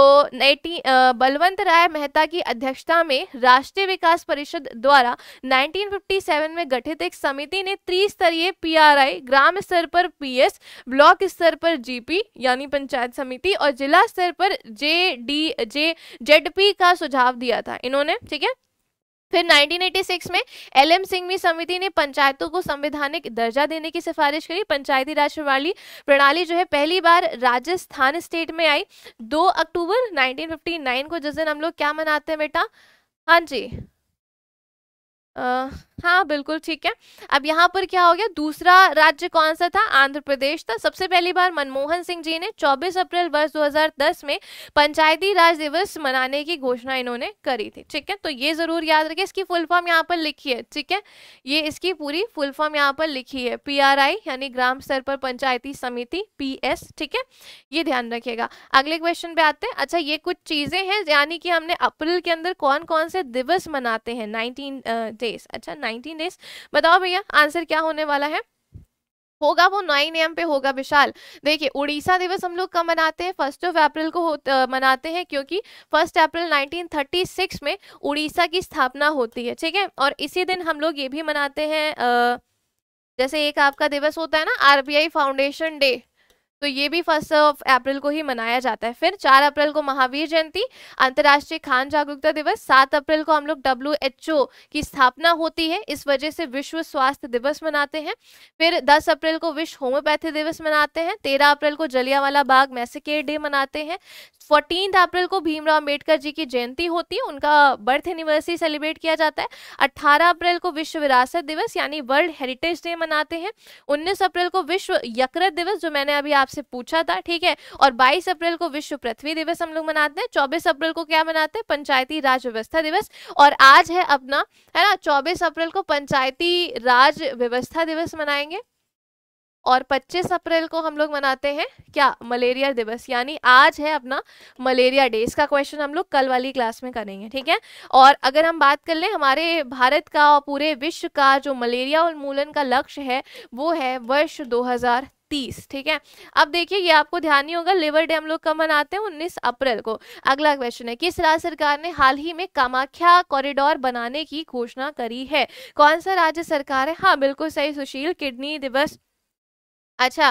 बलवंत राय मेहता की अध्यक्षता में राष्ट्रीय विकास परिषद द्वारा 1957 में गठित एक समिति ने स्तरीय पीआरआई, ग्राम स्तर पर पीएस, ब्लॉक स्तर पर जीपी यानी पंचायत समिति और जिला स्तर पर जेडपी का सुझाव दिया था इन्होंने। ठीक है, फिर 1986 में एलएम सिंघवी समिति ने पंचायतों को संवैधानिक दर्जा देने की सिफारिश करी। पंचायती राज प्रणाली जो है पहली बार राजस्थान स्टेट में आई 2 अक्टूबर 1959 को, जिस दिन हम लोग क्या मनाते हैं बेटा? हाँ जी, हाँ बिल्कुल ठीक है। अब यहाँ पर क्या हो गया, दूसरा राज्य कौन सा था? आंध्र प्रदेश था। सबसे पहली बार मनमोहन सिंह जी ने 24 अप्रैल वर्ष 2010 में पंचायती राज दिवस मनाने की घोषणा इन्होंने करी थी। ठीक है, तो ये जरूर याद रखिए, इसकी फुल फॉर्म यहाँ पर लिखी है। ठीक है, ये इसकी पूरी फुल फॉर्म यहाँ पर लिखी है, पीआरआई यानी ग्राम स्तर पर पंचायती समिति, पीएस। ठीक है, ये ध्यान रखिएगा। अगले क्वेश्चन पे आते हैं। अच्छा, ये कुछ चीजें हैं यानी कि हमने अप्रैल के अंदर कौन कौन से दिवस मनाते हैं, 19 डेज। अच्छा, 19 डेज बताओ भैया आंसर क्या होने वाला है, होगा वो 9 AM पे होगा। विशाल, देखिए उड़ीसा दिवस हम लोग कब मनाते हैं? 1 अप्रैल को मनाते हैं, क्योंकि 1 अप्रैल 1936 में उड़ीसा की स्थापना होती है। ठीक है, और इसी दिन हम लोग ये भी मनाते हैं, जैसे एक आपका दिवस होता है ना आरबीआई फाउंडेशन डे, तो ये भी 1 अप्रैल को ही मनाया जाता है। फिर 4 अप्रैल को महावीर जयंती, अंतर्राष्ट्रीय खान जागरूकता दिवस। 7 अप्रैल को हम लोग WHO की स्थापना होती है, इस वजह से विश्व स्वास्थ्य दिवस मनाते हैं। फिर 10 अप्रैल को विश्व होम्योपैथी दिवस मनाते हैं। 13 अप्रैल को जलियांवाला बाग मैसेकेयर डे मनाते हैं। 14 अप्रैल को भीमराव अम्बेडकर जी की जयंती होती है, उनका बर्थ एनिवर्सरी सेलिब्रेट किया जाता है। 18 अप्रैल को विश्व विरासत दिवस यानी वर्ल्ड हेरिटेज डे मनाते हैं। 19 अप्रैल को विश्व यकृत दिवस, जो मैंने अभी आपसे पूछा था। ठीक है, और 22 अप्रैल को विश्व पृथ्वी दिवस हम लोग मनाते हैं। 24 अप्रैल को क्या मनाते हैं? पंचायती राज व्यवस्था दिवस। और आज है अपना, है ना, 24 अप्रैल को पंचायती राज व्यवस्था दिवस मनाएंगे। और 25 अप्रैल को हम लोग मनाते हैं क्या? मलेरिया दिवस, यानी आज है अपना मलेरिया डे। इसका क्वेश्चन हम लोग कल वाली क्लास में करेंगे। ठीक है, और अगर हम बात कर लें हमारे भारत का और पूरे विश्व का जो मलेरिया उन्मूलन का लक्ष्य है वो है वर्ष 2030। ठीक है, अब देखिए ये आपको ध्यान ही होगा, लिवर डे हम लोग कब मनाते हैं? 19 अप्रैल को। अगला क्वेश्चन है, किस राज्य सरकार ने हाल ही में कामाख्या कॉरिडोर बनाने की घोषणा करी है? कौन सा राज्य सरकार है? हाँ बिल्कुल सही सुशील, किडनी दिवस। अच्छा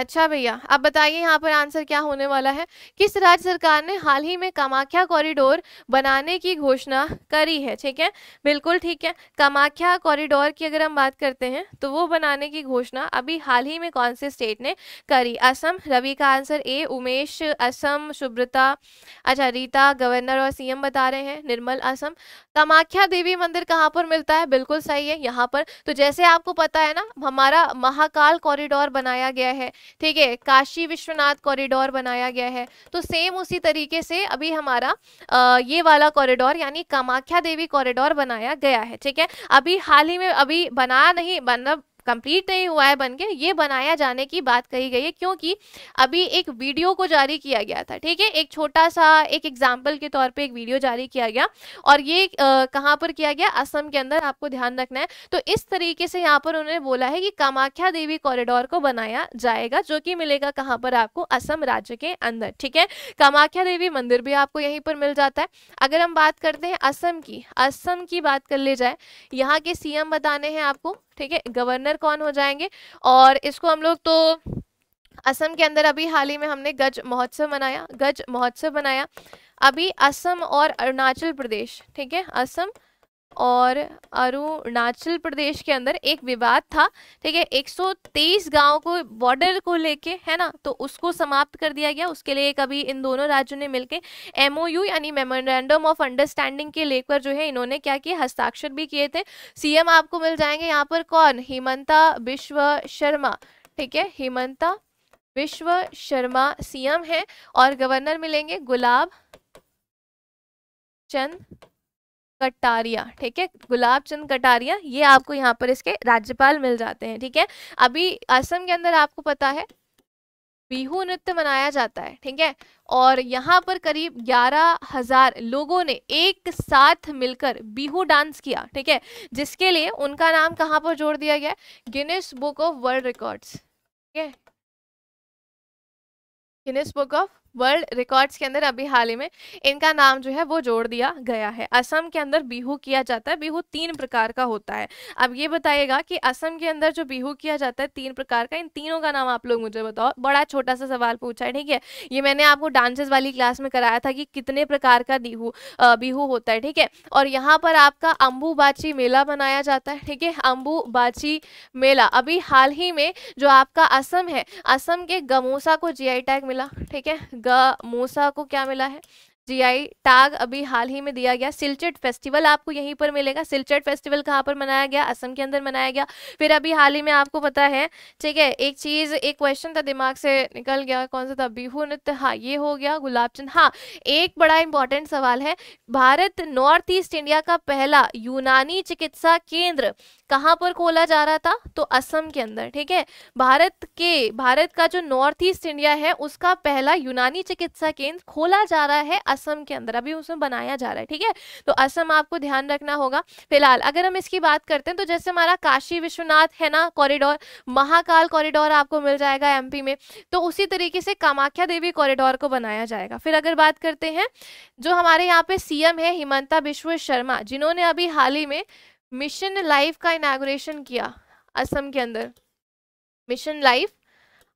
अच्छा भैया, अब बताइए यहाँ पर आंसर क्या होने वाला है, किस राज्य सरकार ने हाल ही में कामाख्या कॉरिडोर बनाने की घोषणा करी है? ठीक है, बिल्कुल ठीक है, कामाख्या कॉरिडोर की अगर हम बात करते हैं तो वो बनाने की घोषणा अभी हाल ही में कौन से स्टेट ने करी? असम, रवि का आंसर ए, उमेश असम, सुब्रता, अच्छा रीता गवर्नर और CM बता रहे हैं, निर्मल असम। कामाख्या देवी मंदिर कहाँ पर मिलता है? बिल्कुल सही है यहाँ पर। तो जैसे आपको पता है ना, हमारा महाकाल कॉरिडोर बनाया गया है, ठीक है, काशी विश्वनाथ कॉरिडोर बनाया गया है, तो सेम उसी तरीके से अभी हमारा ये वाला कॉरिडोर यानी कामाख्या देवी कॉरिडोर बनाया गया है। ठीक है, अभी हाल ही में अभी बना नहीं, मतलब कंप्लीट नहीं हुआ है बनके, ये बनाया जाने की बात कही गई है, क्योंकि अभी एक वीडियो को जारी किया गया था। ठीक है, एक छोटा सा एक एग्जाम्पल के तौर पे एक वीडियो जारी किया गया, और ये कहाँ पर किया गया? असम के अंदर, आपको ध्यान रखना है। तो इस तरीके से यहाँ पर उन्होंने बोला है कि कामाख्या देवी कॉरिडोर को बनाया जाएगा, जो कि मिलेगा कहाँ पर आपको? असम राज्य के अंदर। ठीक है, कामाख्या देवी मंदिर भी आपको यहीं पर मिल जाता है। अगर हम बात करते हैं असम की बात कर ले जाए, यहाँ के CM बताने हैं आपको। ठीक है, गवर्नर कौन हो जाएंगे, और इसको हम लोग तो असम के अंदर अभी हाल ही में हमने गज महोत्सव मनाया। अभी असम और अरुणाचल प्रदेश, ठीक है, असम और अरुणाचल प्रदेश के अंदर एक विवाद था, ठीक है, 123 गांव को बॉर्डर को लेके, है ना, तो उसको समाप्त कर दिया गया। उसके लिए कभी इन दोनों राज्यों ने मिलकर MOU यानी मेमोरेंडम ऑफ अंडरस्टैंडिंग के लेकर जो है इन्होंने क्या किया, हस्ताक्षर भी किए थे। CM आपको मिल जाएंगे यहाँ पर कौन, हिमंता विश्व शर्मा, ठीक है, हिमंता विश्व शर्मा CM है और गवर्नर मिलेंगे गुलाब चंद कटारिया, ठीक है, गुलाब चंद कटारिया, ये आपको यहाँ पर इसके राज्यपाल मिल जाते हैं, ठीक है। अभी असम के अंदर आपको पता है बिहू नृत्य मनाया जाता है, ठीक है, और यहाँ पर करीब 11,000 लोगों ने एक साथ मिलकर बिहू डांस किया, ठीक है, जिसके लिए उनका नाम कहाँ पर जोड़ दिया गया, Guinness book of world records, ठीक है, Guinness book of world records के अंदर अभी हाल ही में इनका नाम जो है वो जोड़ दिया गया है। असम के अंदर बिहू किया जाता है, बिहू 3 प्रकार का होता है। अब ये बताइएगा कि असम के अंदर जो बिहू किया जाता है 3 प्रकार का, इन तीनों का नाम आप लोग मुझे बताओ। बड़ा छोटा सा सवाल पूछा है, ठीक है, ये मैंने आपको डांसेस वाली क्लास में कराया था कि कितने प्रकार का बिहू होता है, ठीक है। और यहाँ पर आपका अंबुबाची मेला मनाया जाता है, ठीक है, अंबुबाची मेला अभी हाल ही में जो आपका असम है, असम के गमोसा को GI टैग मिला, ठीक है, गमोसा को क्या मिला है, GI टैग अभी हाल ही में दिया गया। सिलचट फेस्टिवल आपको यहीं पर मिलेगा। सिलचट फेस्टिवल कहाँ पर मनाया गया, असम के अंदर मनाया गया। फिर अभी हाल ही में आपको पता है, ठीक है, एक चीज, एक क्वेश्चन था दिमाग से निकल गया, कौन सा था, बिहू नृत्य, हाँ ये हो गया, गुलाब चंद, हाँ एक बड़ा इंपॉर्टेंट सवाल है, भारत नॉर्थ ईस्ट इंडिया का पहला यूनानी चिकित्सा केंद्र कहाँ पर खोला जा रहा था, तो असम के अंदर, ठीक है, भारत का जो नॉर्थ ईस्ट इंडिया है उसका पहला यूनानी चिकित्सा केंद्र खोला जा रहा है असम के अंदर, अभी उसमें बनाया जा रहा है, ठीक है, तो असम आपको ध्यान रखना होगा। फिलहाल अगर हम इसकी बात करते हैं तो जैसे हमारा काशी विश्वनाथ है ना कॉरिडोर, महाकाल कॉरिडोर आपको मिल जाएगा MP में, तो उसी तरीके से कामाख्या देवी कॉरिडोर को बनाया जाएगा। फिर अगर बात करते हैं जो हमारे यहाँ पे CM है हिमंता विश्व शर्मा, जिन्होंने अभी हाल ही में मिशन लाइफ का इनाग्रेशन किया असम के अंदर, मिशन लाइफ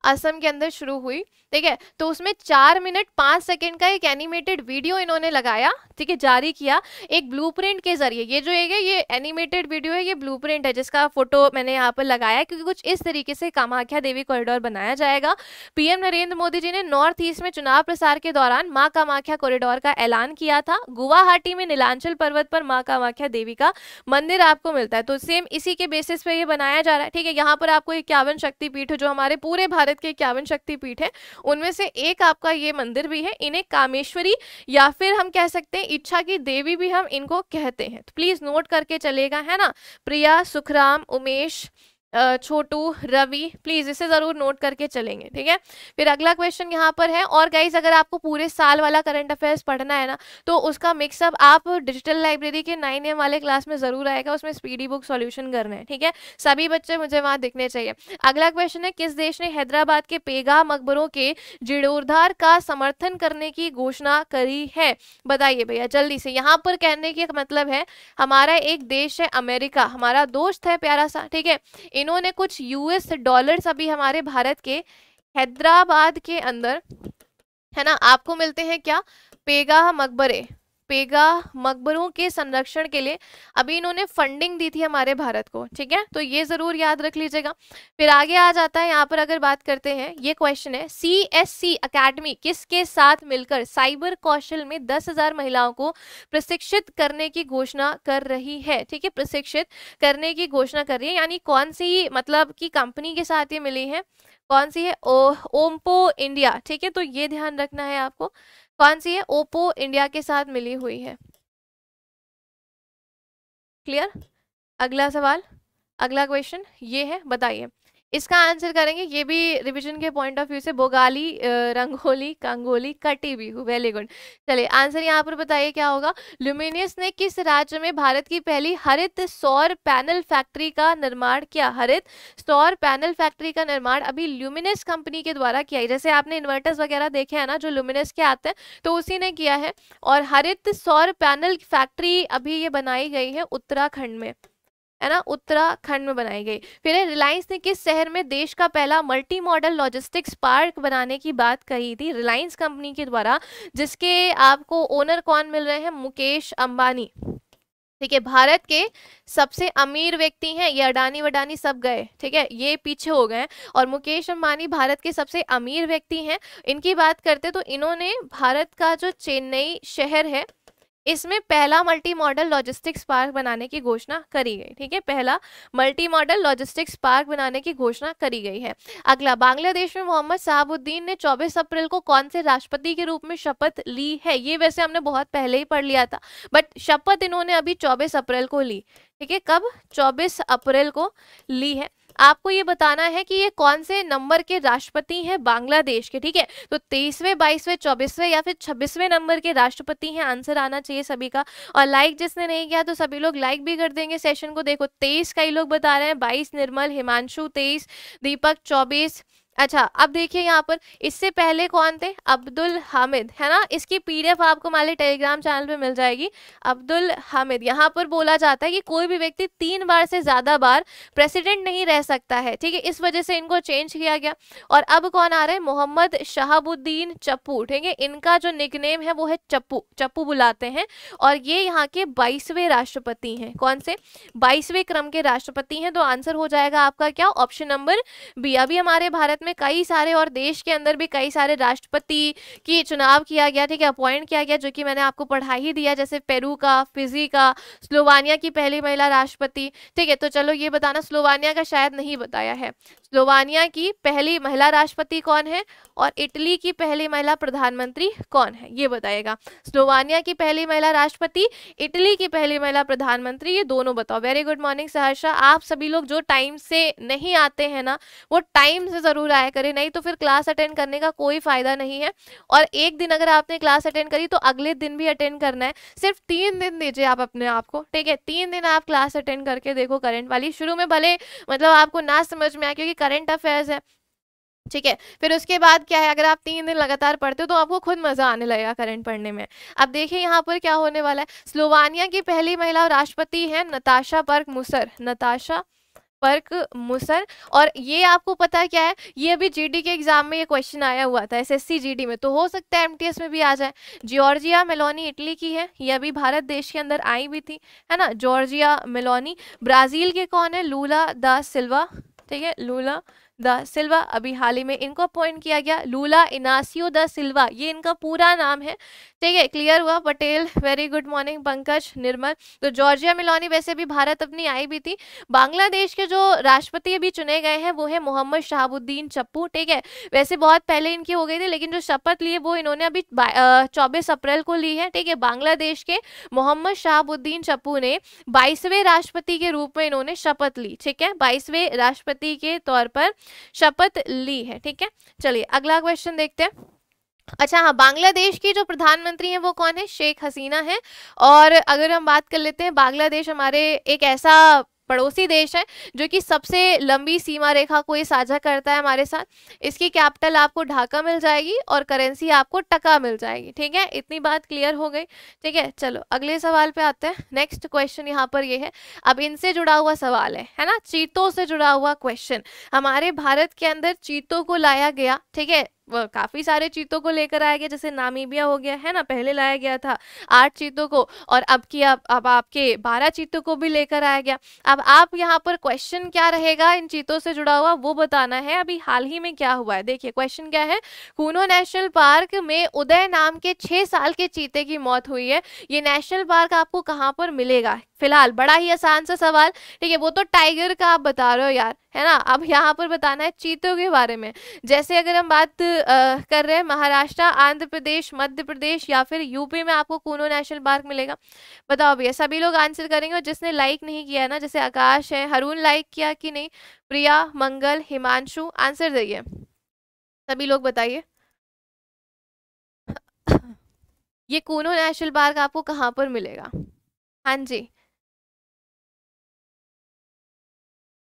असम के अंदर शुरू हुई, ठीक है, तो उसमें 4 मिनट 5 सेकंड का एक एनिमेटेड वीडियो इन्होंने लगाया, ठीक है, जारी किया एक ब्लूप्रिंट के जरिए। ये जो है ये एनिमेटेड वीडियो है, ये ब्लूप्रिंट है जिसका फोटो मैंने यहाँ पर लगाया, क्योंकि कुछ इस तरीके से कामाख्या देवी कॉरिडोर बनाया जाएगा। PM नरेंद्र मोदी जी ने नॉर्थ ईस्ट में चुनाव प्रसार के दौरान माँ कामाख्या कॉरिडोर का ऐलान किया था। गुवाहाटी में नीलांचल पर्वत पर माँ कामाख्या देवी का मंदिर आपको मिलता है, तो सेम इसी के बेसिस पे ये बनाया जा रहा है, ठीक है। यहाँ पर आपको 51 शक्तिपीठ है, जो हमारे पूरे भारत के 51 शक्तिपीठ है, उनमें से एक आपका ये मंदिर भी है। इन्हें कामेश्वरी या फिर हम कह सकते हैं इच्छा की देवी भी हम इनको कहते हैं, तो प्लीज नोट करके चलेगा, है ना। प्रिया, सुखराम, उमेश, छोटू, रवि, प्लीज इसे जरूर नोट करके चलेंगे, ठीक है। फिर अगला क्वेश्चन यहाँ पर है, और गाइज अगर आपको पूरे साल वाला करंट अफेयर्स पढ़ना है ना, तो उसका मिक्सअप आप डिजिटल लाइब्रेरी के 9 AM वाले क्लास में जरूर आएगा, उसमें स्पीडी बुक सॉल्यूशन करना है, ठीक है, सभी बच्चे मुझे वहाँ दिखने चाहिए। अगला क्वेश्चन है, किस देश ने हैदराबाद के पेगा मकबरों के जीर्णोद्धार का समर्थन करने की घोषणा करी है, बताइए भैया जल्दी से। यहाँ पर कहने की मतलब है हमारा एक देश है अमेरिका, हमारा दोस्त है प्यारा सा, ठीक है, इन्होंने कुछ $US अभी हमारे भारत के हैदराबाद के अंदर, है ना, आपको मिलते हैं क्या, पेगा मकबरे, पेगा मकबरों के संरक्षण के लिए अभी इन्होंने फंडिंग दी थी हमारे भारत को, ठीक है, तो ये जरूर याद रख लीजिएगा। फिर आगे आ जाता है, यहाँ पर अगर बात करते हैं, ये क्वेश्चन है, CSC अकेडमी किसके साथ मिलकर साइबर कौशल में 10,000 महिलाओं को प्रशिक्षित करने की घोषणा कर रही है, ठीक है, प्रशिक्षित करने की घोषणा कर रही है, यानी कौन सी मतलब की कंपनी के साथ ये मिली है, कौन सी है, ओम्पो इंडिया, ठीक है, तो ये ध्यान रखना है आपको, कौन सी है, ओप्पो इंडिया के साथ मिली हुई है। क्लियर। अगला सवाल, अगला क्वेश्चन ये है, बताइए इसका आंसर करेंगे, ये भी रिवीजन के पॉइंट ऑफ व्यू से, बोगाली, रंगोली, कांगोली, कटी बिहू, वेरी गुड। चलिए आंसर यहाँ पर बताइए क्या होगा, ल्यूमिनियस ने किस राज्य में भारत की पहली हरित सौर पैनल फैक्ट्री का निर्माण किया, हरित सौर पैनल फैक्ट्री का निर्माण अभी ल्यूमिनियस कंपनी के द्वारा किया है, जैसे आपने इन्वर्टर्स वगैरह देखे हैं ना जो ल्यूमिनियस के आते हैं, तो उसी ने किया है, और हरित सौर पैनल फैक्ट्री अभी ये बनाई गई है उत्तराखंड में, है ना, उत्तराखंड में बनाई गई। फिर है रिलायंस ने किस शहर में देश का पहला मल्टी मॉडल लॉजिस्टिक्स पार्क बनाने की बात कही थी रिलायंस कंपनी के द्वारा, जिसके आपको ओनर कौन मिल रहे हैं, मुकेश अंबानी। ठीक है, भारत के सबसे अमीर व्यक्ति हैं ये, अडानी वडानी सब गए, ठीक है ये पीछे हो गए, और मुकेश अंबानी भारत के सबसे अमीर व्यक्ति हैं। इनकी बात करते तो इन्होंने भारत का जो चेन्नई शहर है इसमें पहला मल्टी मॉडल लॉजिस्टिक्स पार्क बनाने की घोषणा करी गई। ठीक है, पहला मल्टी मॉडल लॉजिस्टिक्स पार्क बनाने की घोषणा करी गई है। अगला, बांग्लादेश में मोहम्मद शहाबुद्दीन ने 24 अप्रैल को कौन से राष्ट्रपति के रूप में शपथ ली है? ये वैसे हमने बहुत पहले ही पढ़ लिया था, बट शपथ इन्होंने अभी 24 अप्रैल को ली। ठीक है, कब? 24 अप्रैल को ली है। आपको ये बताना है कि ये कौन से नंबर के राष्ट्रपति हैं बांग्लादेश के। ठीक है, तो 23वें, 22वें, 24वें या फिर 26वें नंबर के राष्ट्रपति हैं, आंसर आना चाहिए सभी का। और लाइक जिसने नहीं किया तो सभी लोग लाइक भी कर देंगे सेशन को। देखो 23 कई लोग बता रहे हैं, 22 निर्मल, हिमांशु 23, दीपक 24। अच्छा, अब देखिए यहाँ पर इससे पहले कौन थे, अब्दुल हामिद, है ना। इसकी पीडीएफ आपको हमारे टेलीग्राम चैनल पे मिल जाएगी। अब्दुल हामिद, यहाँ पर बोला जाता है कि कोई भी व्यक्ति 3 बार से ज़्यादा बार प्रेसिडेंट नहीं रह सकता है। ठीक है, इस वजह से इनको चेंज किया गया। और अब कौन आ रहे हैं, मोहम्मद शहाबुद्दीन चप्पू। ठीक है, इनका जो निकनेम है वो है चप्पू, चप्पू बुलाते हैं, और ये यहाँ के 22वें राष्ट्रपति हैं। कौन से? 22वें क्रम के राष्ट्रपति हैं। तो आंसर हो जाएगा आपका क्या, ऑप्शन नंबर बी। अभी हमारे भारत में कई सारे और देश के अंदर भी कई सारे राष्ट्रपति की चुनाव किया गया, ठीक है, अपॉइंट किया गया, जो कि मैंने आपको पढ़ा ही दिया, जैसे पेरू का, फिजी का, स्लोवानिया की पहली महिला राष्ट्रपति। ठीक है, तो चलो ये बताना, स्लोवानिया का शायद नहीं बताया है, स्लोवानिया की पहली महिला राष्ट्रपति कौन है, और इटली की पहली महिला प्रधानमंत्री कौन है, ये बताएगा। स्लोवानिया की पहली महिला राष्ट्रपति, इटली की पहली महिला प्रधानमंत्री, ये दोनों बताओ। Very good morning Saharsha. आप सभी लोग जो टाइम से नहीं आते हैं ना, वो टाइम से जरूर आया करें, नहीं तो फिर क्लास अटेंड करने का कोई फायदा नहीं है। और एक दिन अगर आपने क्लास अटेंड करी तो अगले दिन भी अटेंड करना है। सिर्फ 3 दिन दीजिए आप अपने आप को, ठीक है। 3 दिन आप क्लास अटेंड करके देखो करंट वाली। शुरू में भले मतलब आपको ना समझ में आए क्योंकि करंट अफेयर्स है, ठीक है। फिर उसके बाद क्या है, अगर आप 3 दिन लगातार पढ़ते हो तो आपको खुद मजा आने लगेगा करंट पढ़ने में। अब देखिए यहाँ पर क्या होने वाला है। स्लोवानिया की पहली महिला राष्ट्रपति है Natasha Pirc Musar, Natasha Pirc Musar. और ये आपको पता क्या है, ये अभी जीडी के एग्जाम में ये क्वेश्चन आया हुआ था, एसएससी जीडी में, तो हो सकता है एमटीएस में भी आ जाए। जॉर्जिया मेलोनी इटली की है, ये अभी भारत देश के अंदर आई भी थी, है ना, जॉर्जिया मेलोनी। ब्राज़ील के कौन है, लूला दा सिल्वा, ठीक है, लूला दा सिल्वा, अभी हाल ही में इनको अपॉइंट किया गया। लूला इनासियो दा सिल्वा, ये इनका पूरा नाम है, ठीक है, क्लियर हुआ। Patel, very good morning Pankaj, Nirmal. तो जॉर्जिया मेलोनी वैसे भी भारत अपनी आई भी थी। बांग्लादेश के जो राष्ट्रपति अभी चुने गए हैं वो है मोहम्मद शहाबुद्दीन चप्पू, ठीक है। वैसे बहुत पहले इनकी हो गई थी, लेकिन जो शपथ ली है वो इन्होंने अभी 24 अप्रैल को ली है, ठीक है। बांग्लादेश के मोहम्मद शहाबुद्दीन चप्पू ने 22वें राष्ट्रपति के रूप में इन्होंने शपथ ली, ठीक है, 22वें राष्ट्रपति के तौर पर शपथ ली है, ठीक है। चलिए अगला क्वेश्चन देखते हैं। अच्छा हाँ, बांग्लादेश की जो प्रधानमंत्री हैं वो कौन है, शेख हसीना है। और अगर हम बात कर लेते हैं, बांग्लादेश हमारे एक ऐसा पड़ोसी देश है जो कि सबसे लंबी सीमा रेखा को ये साझा करता है हमारे साथ। इसकी कैपिटल आपको ढाका मिल जाएगी और करेंसी आपको टका मिल जाएगी, ठीक है। इतनी बात क्लियर हो गई, ठीक है। चलो अगले सवाल पे आते हैं। नेक्स्ट क्वेश्चन यहाँ पर ये है, अब इनसे जुड़ा हुआ सवाल है ना, चीतों से जुड़ा हुआ क्वेश्चन। हमारे भारत के अंदर चीतों को लाया गया, ठीक है, काफी सारे चीतों को लेकर आया गया, जैसे नामीबिया हो गया, है ना, पहले लाया गया था 8 चीतों को, और अब की अब आपके 12 चीतों को भी लेकर आया गया। अब आप यहाँ पर क्वेश्चन क्या रहेगा इन चीतों से जुड़ा हुआ वो बताना है, अभी हाल ही में क्या हुआ है। देखिए क्वेश्चन क्या है, कूनो नेशनल पार्क में उदय नाम के 6 साल के चीते की मौत हुई है। ये नेशनल पार्क आपको कहाँ पर मिलेगा? फिलहाल बड़ा ही आसान सा सवाल, ठीक है, वो तो टाइगर का आप बता रहे हो यार, है ना। अब यहाँ पर बताना है चीतों के बारे में। जैसे अगर हम बात कर रहे हैं महाराष्ट्र, आंध्र प्रदेश, मध्य प्रदेश या फिर यूपी में आपको कूनो नेशनल पार्क मिलेगा, बताओ भैया। सभी लोग आंसर करेंगे, और जिसने लाइक नहीं किया है ना, जैसे आकाश है, हरून लाइक किया कि नहीं, प्रिया, मंगल, हिमांशु, आंसर दीजिए, सभी लोग बताइए ये कूनो नेशनल पार्क आपको कहाँ पर मिलेगा। हाँ जी,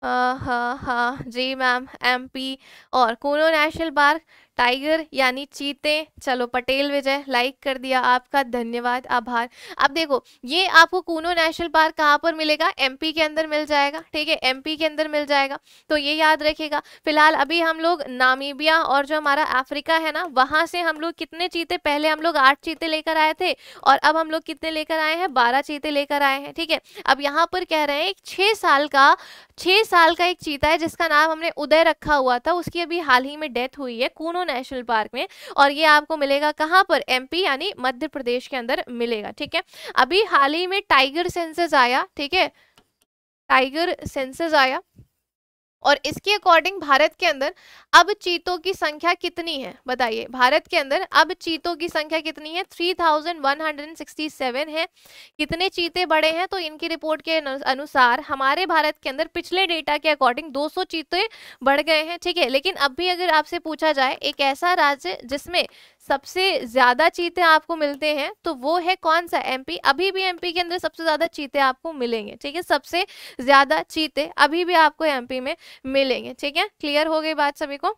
हाँ हाँ जी मैम, एमपी और कूनो नेशनल पार्क, टाइगर यानी चीते। चलो पटेल विजय, लाइक कर दिया, आपका धन्यवाद, आभार। अब देखो ये आपको कूनो नेशनल पार्क कहाँ पर मिलेगा, एमपी के अंदर मिल जाएगा, ठीक है, एमपी के अंदर मिल जाएगा, तो ये याद रखिएगा। फिलहाल अभी हम लोग नामीबिया और जो हमारा अफ्रीका है ना, वहां से हम लोग कितने चीते, पहले हम लोग 8 चीते लेकर आए थे और अब हम लोग कितने लेकर आए हैं, 12 चीते लेकर आए हैं, ठीक है। अब यहाँ पर कह रहे हैं 6 साल का एक चीता है जिसका नाम हमने उदय रखा हुआ था, उसकी अभी हाल ही में डेथ हुई है कूनो नेशनल पार्क में, और ये आपको मिलेगा कहाँ पर, एमपी यानी मध्य प्रदेश के अंदर मिलेगा, ठीक है। अभी हाल ही में टाइगर सेंसस आया, ठीक है, टाइगर सेंसस आया और इसके अकॉर्डिंग भारत के अंदर अब चीतों की संख्या कितनी है, बताइए। भारत के अंदर अब चीतों की संख्या कितनी है, 3167 है। कितने चीते बढ़े हैं, तो इनकी रिपोर्ट के अनुसार हमारे भारत के अंदर पिछले डेटा के अकॉर्डिंग 200 चीते बढ़ गए हैं, ठीक है। लेकिन अब भी अगर आपसे पूछा जाए एक ऐसा राज्य जिसमें सबसे ज्यादा चीते आपको मिलते हैं, तो वो है कौन सा, एमपी। अभी भी एमपी के अंदर सबसे ज्यादा चीते आपको मिलेंगे, ठीक है, सबसे ज्यादा चीते अभी भी आपको एमपी में मिलेंगे, ठीक है। क्लियर हो गई बात सभी को,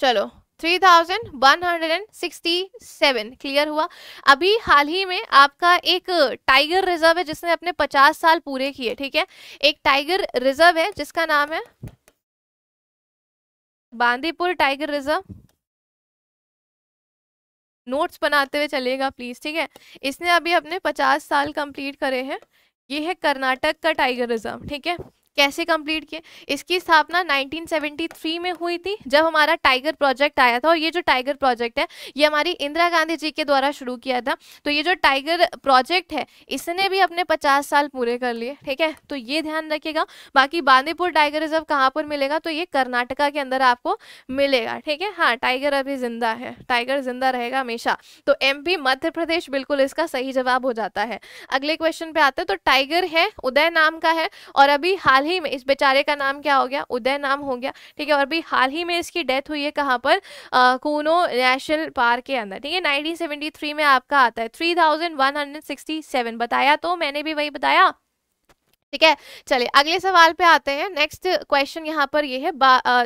चलो 3167 क्लियर हुआ। अभी हाल ही में आपका एक टाइगर रिजर्व है जिसने अपने 50 साल पूरे किए, ठीक है, एक टाइगर रिजर्व है जिसका नाम है बांदीपुर टाइगर रिजर्व। नोट्स बनाते हुए चलेगा प्लीज, ठीक है। इसने अभी अपने 50 साल कंप्लीट करे हैं। ये है कर्नाटक का टाइगर रिजर्व, ठीक है। कैसे कंप्लीट किए, इसकी स्थापना 1973 में हुई थी जब हमारा टाइगर प्रोजेक्ट आया था, और ये जो टाइगर प्रोजेक्ट है ये हमारी इंदिरा गांधी जी के द्वारा शुरू किया था। तो ये जो टाइगर प्रोजेक्ट है इसने भी अपने 50 साल पूरे कर लिए, ठीक है, तो ये ध्यान रखिएगा। बाकी बांदीपुर टाइगर रिजर्व कहाँ पर मिलेगा, तो ये कर्नाटका के अंदर आपको मिलेगा, ठीक है। हाँ, टाइगर अभी जिंदा है, टाइगर जिंदा रहेगा हमेशा, तो MP मध्य प्रदेश बिल्कुल इसका सही जवाब हो जाता है। अगले क्वेश्चन पे आते हैं, तो टाइगर है उदय नाम का है, और अभी हाल ही में इस बेचारे का नाम क्या हो गया, उदय नाम हो गया, ठीक है, और भी हाल ही में इसकी डेथ हुई है कहाँ पर, कूनो नेशनल पार्क के अंदर, ठीक है, 1973 में आपका आता है। 3167 बताया, तो मैंने भी वही बताया, ठीक है। चलिए अगले सवाल पे आते हैं। नेक्स्ट क्वेश्चन यहाँ पर ये है,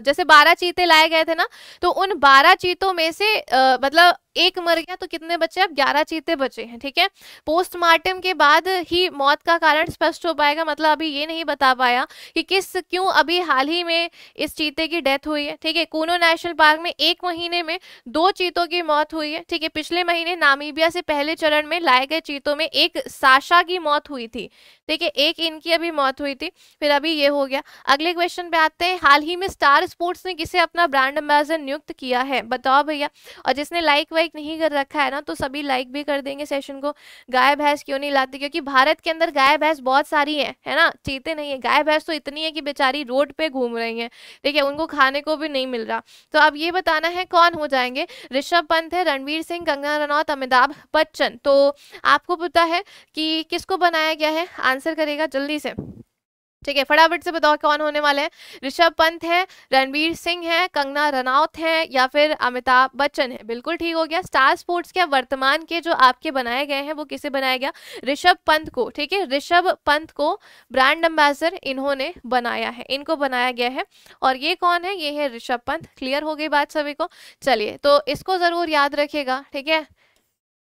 जैसे 12 चीते लाए गए थे ना, तो उन 12 चीतों में से मतलब एक मर गया, तो कितने बचे, अब 11 चीते बचे हैं, ठीक है। पोस्टमार्टम के बाद ही मौत का कारण स्पष्ट हो पाएगा, मतलब अभी ये नहीं बता पाया कि क्यों अभी हाल ही में इस चीते की डेथ हुई है, ठीक है। कूनो नेशनल पार्क में एक महीने में 2 चीतों की मौत हुई है, ठीक है। पिछले महीने नामीबिया से पहले चरण में लाए गए चीतों में एक साशा की मौत हुई थी, ठीक है, एक इनकी अभी मौत हुई थी, फिर अभी ये हो गया। अगले क्वेश्चन पे आते हैं, हाल ही में स्टार स्पोर्ट्स ने किसे अपना ब्रांड एम्बेसडर नियुक्त किया है, बताओ भैया। और जिसने लाइक नहीं कर रखा है ना, तो सभी लाइक भी कर देंगे सेशन को। गाय भैंस क्यों नहीं लाते, क्योंकि भारत के अंदर गाय भैंस बहुत सारी है ना, चीते नहीं है। गाय भैंस तो इतनी है कि बेचारी रोड पे घूम रही हैं, ठीक है, उनको खाने को भी नहीं मिल रहा। तो अब ये बताना है कौन हो जाएंगे, ऋषभ पंत है, रणवीर सिंह, कंगना रनौत, अमिताभ बच्चन। तो आपको पता है कि किसको बनाया गया है, आंसर करेगा जल्दी से, ठीक है, फटाफट से बताओ कौन होने वाले हैं। ऋषभ पंत है, रणवीर सिंह है, कंगना रनौत है, या फिर अमिताभ बच्चन है। बिल्कुल ठीक हो गया। स्टार स्पोर्ट्स के वर्तमान के जो आपके बनाए गए हैं वो किसे बनाया गया, ऋषभ पंत को, ठीक है, ऋषभ पंत को ब्रांड एम्बेसडर इन्होंने बनाया है, इनको बनाया गया है। और ये कौन है, ये है ऋषभ पंत। क्लियर हो गई बात सभी को, चलिए तो इसको जरूर याद रखेगा, ठीक है,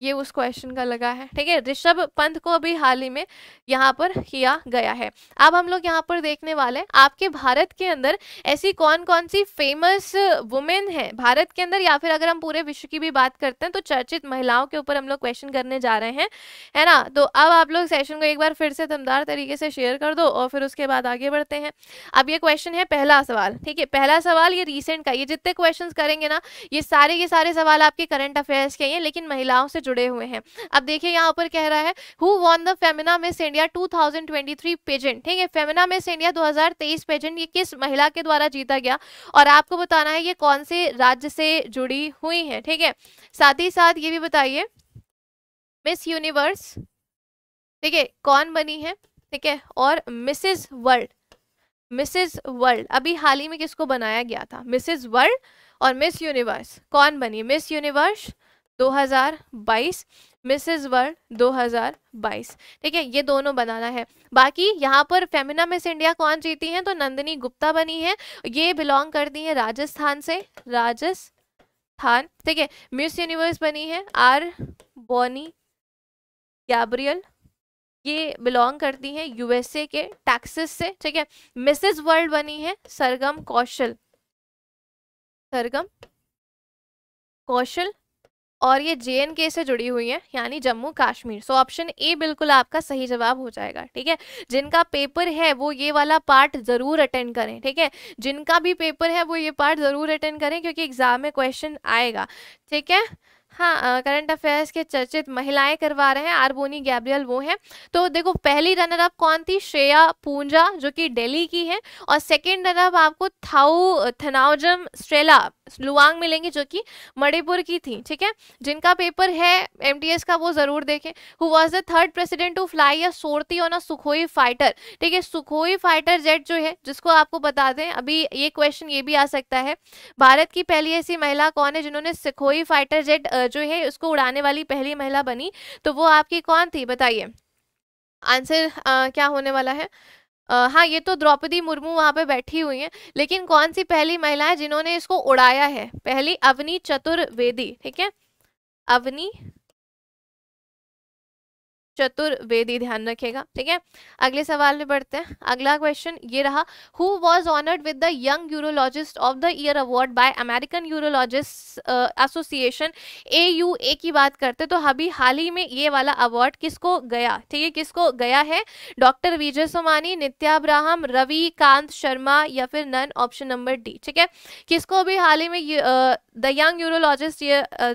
ये उस क्वेश्चन का लगा है, ठीक है। ऋषभ पंत को अभी हाल ही में यहाँ पर किया गया है। अब हम लोग यहाँ पर देखने वाले हैं आपके भारत के अंदर ऐसी कौन कौन सी फेमस वुमेन है भारत के अंदर, या फिर अगर हम पूरे विश्व की भी बात करते हैं तो चर्चित महिलाओं के ऊपर हम लोग क्वेश्चन करने जा रहे हैं, है ना। तो अब आप लोग सेशन को एक बार फिर से दमदार तरीके से शेयर कर दो और फिर उसके बाद आगे बढ़ते हैं। अब ये क्वेश्चन है पहला सवाल, ठीक है, पहला सवाल ये रिसेंट का, ये जितने क्वेश्चन करेंगे ना ये सारे के सारे सवाल आपके करंट अफेयर्स के हैं, लेकिन महिलाओं से जुड़े हुए हैं। अब देखिए यहाँ पर कह रहा है Who won the Femina Miss India 2023 pageant, ठीक है, Femina Miss India 2023 पेजेंट ये किस महिला के द्वारा जीता गया, और आपको बताना है ये कौन से राज्य से जुड़ी हुई है, ठीक है। साथ ही साथ ये भी बताइए मिस यूनिवर्स, ठीक है, कौन बनी है, ठीक है, और मिसेस वर्ल्ड, मिसेस वर्ल्ड अभी हाल ही में किसको बनाया गया था, मिसेस वर्ल्ड और मिस यूनिवर्स कौन बनी, मिस यूनिवर्स 2022, मिसेज वर्ल्ड 2022। ठीक है, ये दोनों बनाना है। बाकी यहाँ पर फेमिना मिस इंडिया कौन जीती हैं, तो नंदिनी गुप्ता बनी है, ये बिलोंग करती हैं राजस्थान से, राजस्थान। ठीक है, मिस यूनिवर्स बनी है आर बॉनी गैब्रियल, ये बिलोंग करती हैं यूएसए के टैक्सेस से। ठीक है, मिसेज वर्ल्ड बनी है सरगम कौशल, सरगम कौशल, और ये जेएनके से जुड़ी हुई है यानी Jammu Kashmir. So option A बिल्कुल आपका सही जवाब हो जाएगा। ठीक है, जिनका पेपर है वो ये वाला पार्ट जरूर अटेंड करें। ठीक है, जिनका भी पेपर है वो ये पार्ट जरूर अटेंड करें, क्योंकि एग्जाम में क्वेश्चन आएगा। ठीक है, हाँ, करंट अफेयर्स के चर्चित महिलाएं करवा रहे हैं आरबोनी गैब्रियल वो हैं। तो देखो, पहली रनर अप कौन थी, श्रेया पूंजा जो कि दिल्ली की है, और सेकंड रनर अप आपको थाउ थनाउजम स्ट्रेला लुवांग मिलेंगी जो कि मणिपुर की थी। ठीक है, जिनका पेपर है एमटीएस का वो जरूर देखें। Who was the third president to fly a sortie on a Sukhoi fighter. ठीक है, सुखोई फाइटर जेट जो है, जिसको आपको बता दें अभी ये क्वेश्चन ये भी आ सकता है, भारत की पहली ऐसी महिला कौन है जिन्होंने सुखोई फाइटर जेट जो है उसको उड़ाने वाली पहली महिला बनी, तो वो आपकी कौन थी बताइए। आंसर क्या होने वाला है, हाँ ये तो द्रौपदी मुर्मू वहाँ पे बैठी हुई हैं, लेकिन कौन सी पहली महिला है जिन्होंने इसको उड़ाया है, पहली अवनी चतुर्वेदी। ठीक है, अवनी चतुर्वेदी, ध्यान रखेगा। ठीक है, अगले सवाल में बढ़ते हैं। अगला क्वेश्चन ये रहा, who was honoured with the young urologist of the year award by American urologist association, AUA की बात करते तो अभी हाल ही में ये वाला अवार्ड किसको गया। ठीक है, किसको गया है, डॉक्टर विजय सोमानी, नित्याब्राहम, रवि कांत शर्मा या फिर नन, ऑप्शन नंबर डी। ठीक है, किसको भी हाल ही में the young urologist,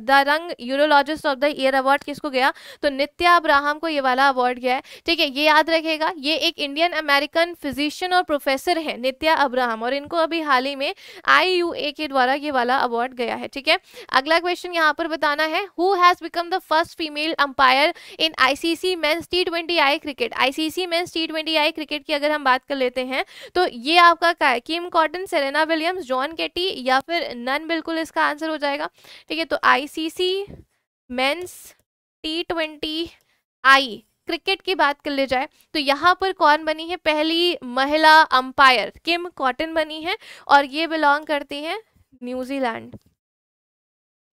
the young urologist of the year award किसको गया, तो नित्याब्राहम को ये वाला अवार्ड गया है। ठीक है, ये याद रखेगा, ये एक इंडियन अमेरिकन फिजिशियन और प्रोफेसर हैं नित्या अब्राहम, और इनको अभी हाल ही में IUA के द्वारा ये वाला अवार्ड गया है। ठीक है, अगला क्वेश्चन यहाँ पर बताना है, who has become the first female umpire in ICC men's T20I cricket. ICC men's T20I cricket की अगर हम बात कर लेते हैं तो ये आपका Kim Cotton, Serena Williams, John Katie या फिर नन, बिल्कुल इसका आंसर हो जाएगा। ठीक है, तो ICC मेंस T20I क्रिकेट की बात कर ले जाए तो यहाँ पर कौन बनी है पहली महिला अंपायर, किम कॉटन बनी है, और ये बिलोंग करती हैं न्यूजीलैंड,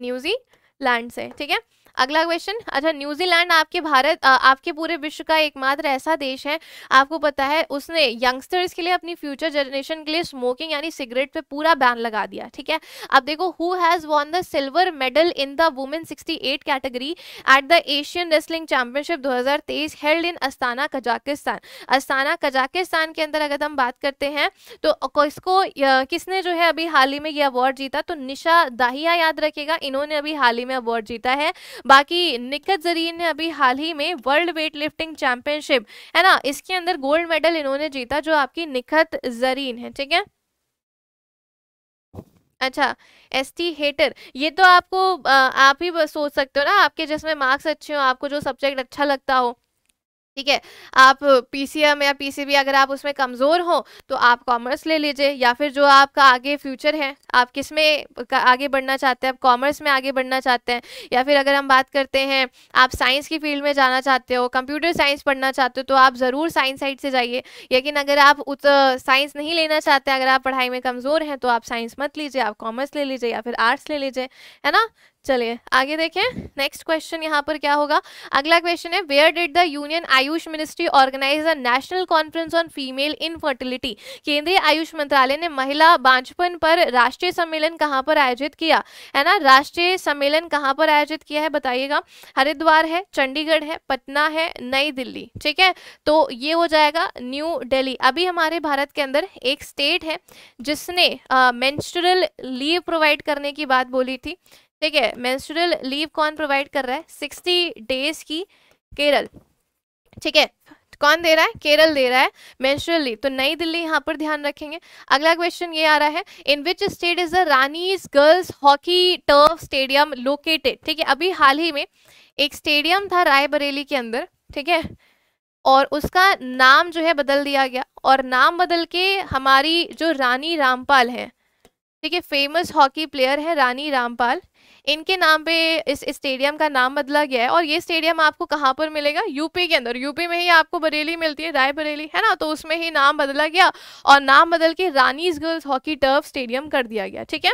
न्यूजीलैंड से। ठीक है, अगला क्वेश्चन, अच्छा न्यूजीलैंड आपके भारत आपके पूरे विश्व का एकमात्र ऐसा देश है, आपको पता है उसने यंगस्टर्स के लिए, अपनी फ्यूचर जनरेशन के लिए स्मोकिंग यानी सिगरेट पे पूरा बैन लगा दिया। ठीक है, अब देखो, who has won the silver medal in the women 68 category at the Asian wrestling championship 2023 held in Astana Kazakhstan. Astana Kazakhstan के अंदर अगर हम बात करते हैं तो इसको किसने जो है अभी हाल ही में ये अवार्ड जीता, तो निशा दाहिया, याद रखेगा, इन्होंने अभी हाल ही में अवार्ड जीता है। बाकी निकत जरीन ने अभी हाल ही में वर्ल्ड वेट लिफ्टिंग चैंपियनशिप है ना, इसके अंदर गोल्ड मेडल इन्होंने जीता, जो आपकी निकत जरीन है। ठीक है, अच्छा ST हेटर, ये तो आपको आप ही सोच सकते हो ना, आपके जिसमें मार्क्स अच्छे हो, आपको जो सब्जेक्ट अच्छा लगता हो। ठीक है, आप PCM या PCB अगर आप उसमें कमज़ोर हो तो आप कॉमर्स ले लीजिए, या फिर जो आपका आगे फ्यूचर है, आप किस में आगे बढ़ना चाहते हैं, आप कॉमर्स में आगे बढ़ना चाहते हैं, या फिर अगर हम बात करते हैं आप साइंस की फील्ड में जाना चाहते हो, कंप्यूटर साइंस पढ़ना चाहते हो, तो आप ज़रूर साइंस साइड से जाइए। लेकिन अगर आप साइंस नहीं लेना चाहते, अगर आप पढ़ाई में कमज़ोर हैं, तो आप साइंस मत लीजिए, आप कॉमर्स ले लीजिए या फिर आर्ट्स ले लीजिए, है ना। चलिए आगे देखें, नेक्स्ट क्वेश्चन यहाँ पर क्या होगा। अगला क्वेश्चन है, where did the union AYUSH ministry organise a national conference on female infertility. केंद्रीय आयुष मंत्रालय ने महिला बांझपन पर राष्ट्रीय सम्मेलन कहाँ पर आयोजित किया है ना, राष्ट्रीय सम्मेलन कहाँ पर आयोजित किया है बताइएगा। हरिद्वार है, चंडीगढ़ है, पटना है, नई दिल्ली। ठीक है, तो ये हो जाएगा न्यू दिल्ली। अभी हमारे भारत के अंदर एक स्टेट है जिसने मेंस्ट्रुअल लीव प्रोवाइड करने की बात बोली थी। ठीक है, मेंस्ट्रुअल लीव कौन प्रोवाइड कर रहा है, 60 डेज की, केरल। ठीक है, कौन दे रहा है, केरल दे रहा है मेंस्ट्रुअल लीव, तो नई दिल्ली यहाँ पर ध्यान रखेंगे। अगला क्वेश्चन ये आ रहा है, in which state is the Rani's girls hockey turf stadium located. ठीक है, अभी हाल ही में एक स्टेडियम था रायबरेली के अंदर, ठीक है, और उसका नाम जो है बदल दिया गया, और नाम बदल के हमारी जो रानी रामपाल है, ठीक है, फेमस हॉकी प्लेयर है रानी रामपाल, इनके नाम पे इस स्टेडियम का नाम बदला गया है। और ये स्टेडियम आपको कहाँ पर मिलेगा, यूपी के अंदर, यूपी में ही आपको बरेली मिलती है, रायबरेली, है ना, तो उसमें ही नाम बदला गया और नाम बदल के Rani's girls hockey turf stadium कर दिया गया। ठीक है,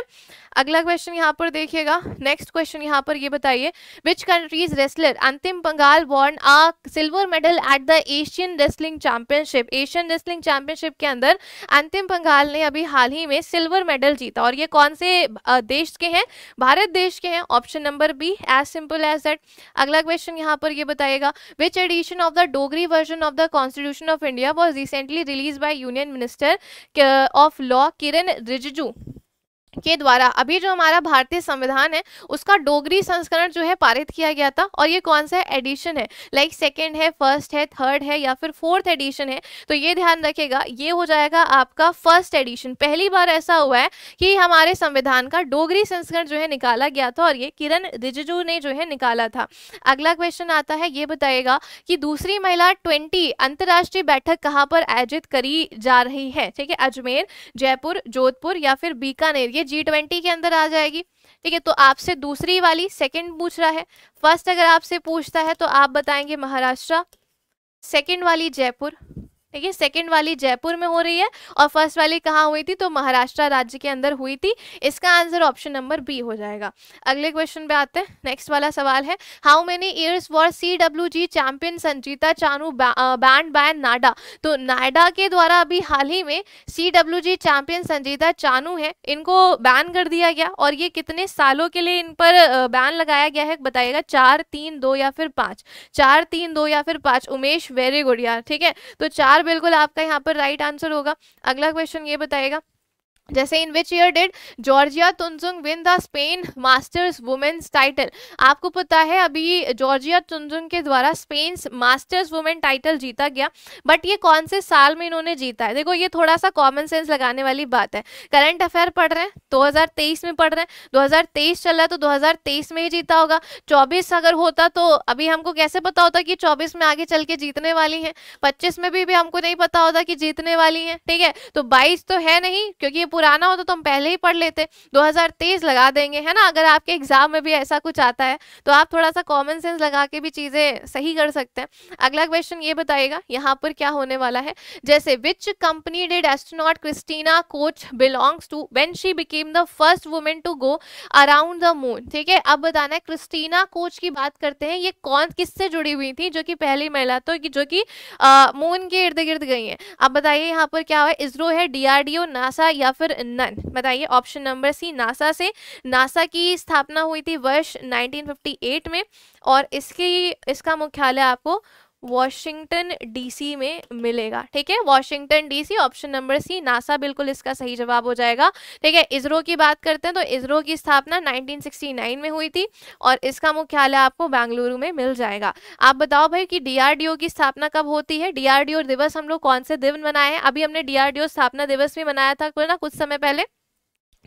अगला क्वेश्चन यहाँ पर देखिएगा, नेक्स्ट क्वेश्चन यहाँ पर ये बताइए, विच country's wrestler Antim Panghal won a silver medal at the Asian wrestling championship. Asian wrestling championship के अंदर अंतिम पंगाल ने अभी हाल ही में सिल्वर मेडल जीता और ये कौन से देश के हैं, भारत देश के हैं, option number B, as simple as that. अगला क्वेश्चन यहाँ पर ये बताएगा, which edition of the Dogri version of the constitution of India was recently release by union minister of law Kiren Rijiju के द्वारा। अभी जो हमारा भारतीय संविधान है उसका डोगरी संस्करण जो है पारित किया गया था और ये कौन सा एडिशन है, लाइक सेकंड है, फर्स्ट है, थर्ड है या फिर फोर्थ एडिशन है, तो ये ध्यान रखिएगा ये हो जाएगा आपका फर्स्ट एडिशन। पहली बार ऐसा हुआ है कि हमारे संविधान का डोगरी संस्करण जो है निकाला गया था और ये किरण रिजिजू ने जो है निकाला था। अगला क्वेश्चन आता है ये बताएगा कि दूसरी महिला 20 अंतर्राष्ट्रीय बैठक कहाँ पर आयोजित करी जा रही है। ठीक है, अजमेर, जयपुर, जोधपुर या फिर बीकानेर, ये G20 के अंदर आ जाएगी। ठीक है, तो आपसे दूसरी वाली सेकंड पूछ रहा है, फर्स्ट अगर आपसे पूछता है तो आप बताएंगे महाराष्ट्र, सेकंड वाली जयपुर। ठीक है, सेकंड वाली जयपुर में हो रही है और फर्स्ट वाली कहाँ हुई थी, तो महाराष्ट्र राज्य के अंदर हुई थी। इसका आंसर ऑप्शन नंबर बी हो जाएगा। अगले क्वेश्चन पे आते हैं, नेक्स्ट वाला सवाल है, how many years for CWG champion Sanjita Chanu banned by NADA. तो नाडा के द्वारा अभी हाल ही में CWG चैंपियन संजीता चानू है, इनको बैन कर दिया गया और ये कितने सालों के लिए इन पर बैन लगाया गया है बताइएगा, 4, 3, 2 या फिर 5, 4, 3, 2 या फिर 5। उमेश, वेरी गुड यार, ठीक है, तो 4 बिल्कुल आपका यहाँ पर राइट आंसर होगा। अगला क्वेश्चन ये बताएगा, जैसे in which year did Georgia Tunjung win the Spain masters women's title. आपको पता है अभी जॉर्जिया तुंजुंग के द्वारा स्पेन मास्टर्स वुमेन टाइटल जीता गया, बट ये कौन से साल में इन्होंने जीता है। देखो ये थोड़ा सा कॉमन सेंस लगाने वाली बात है, करंट अफेयर पढ़ रहे हैं, 2023 में पढ़ रहे हैं, 2023 चल रहा है तो 2023 में ही जीता होगा। 24 अगर होता तो अभी हमको कैसे पता होता कि 24 में आगे चल के जीतने वाली है, 25 में भी हमको नहीं पता होता कि जीतने वाली है। ठीक है, तो 22 तो है नहीं क्योंकि पुराना होता तो हम पहले ही पढ़ लेते, 2023 लगा देंगे, है ना। अगर आपके एग्जाम में भी ऐसा कुछ आता है तो आप थोड़ा सा कॉमन सेंस लगा के भी चीजें सही कर सकते हैं। अगला क्वेश्चन ये बताइएगा यहाँ पर क्या होने वाला है, जैसे which company did astronaut Christina Koch belongs to when she became the first women to go around the moon. ठीक है, अब बताना है क्रिस्टीना कोच की बात करते हैं, ये कौन किससे जुड़ी हुई थी, जो कि पहली महिला तो जो कि मून के इर्द गिर्द गई है। अब बताइए यहाँ पर क्या हुआ, इसरो है, DRDO, नासा या नन, बताइए ऑप्शन नंबर सी, नासा से। नासा की स्थापना हुई थी वर्ष 1958 में और इसका मुख्यालय आपको Washington DC में मिलेगा। ठीक है, Washington DC, option number C, NASA बिल्कुल इसका सही जवाब हो जाएगा। ठीक है, इसरो की बात करते हैं तो इसरो की स्थापना 1969 में हुई थी और इसका मुख्यालय आपको बेंगलुरु में मिल जाएगा। आप बताओ भाई कि DRDO की स्थापना कब होती है, DRDO दिवस हम लोग कौन से दिन मनाए हैं, अभी हमने DRDO स्थापना दिवस भी मनाया था ना कुछ समय पहले,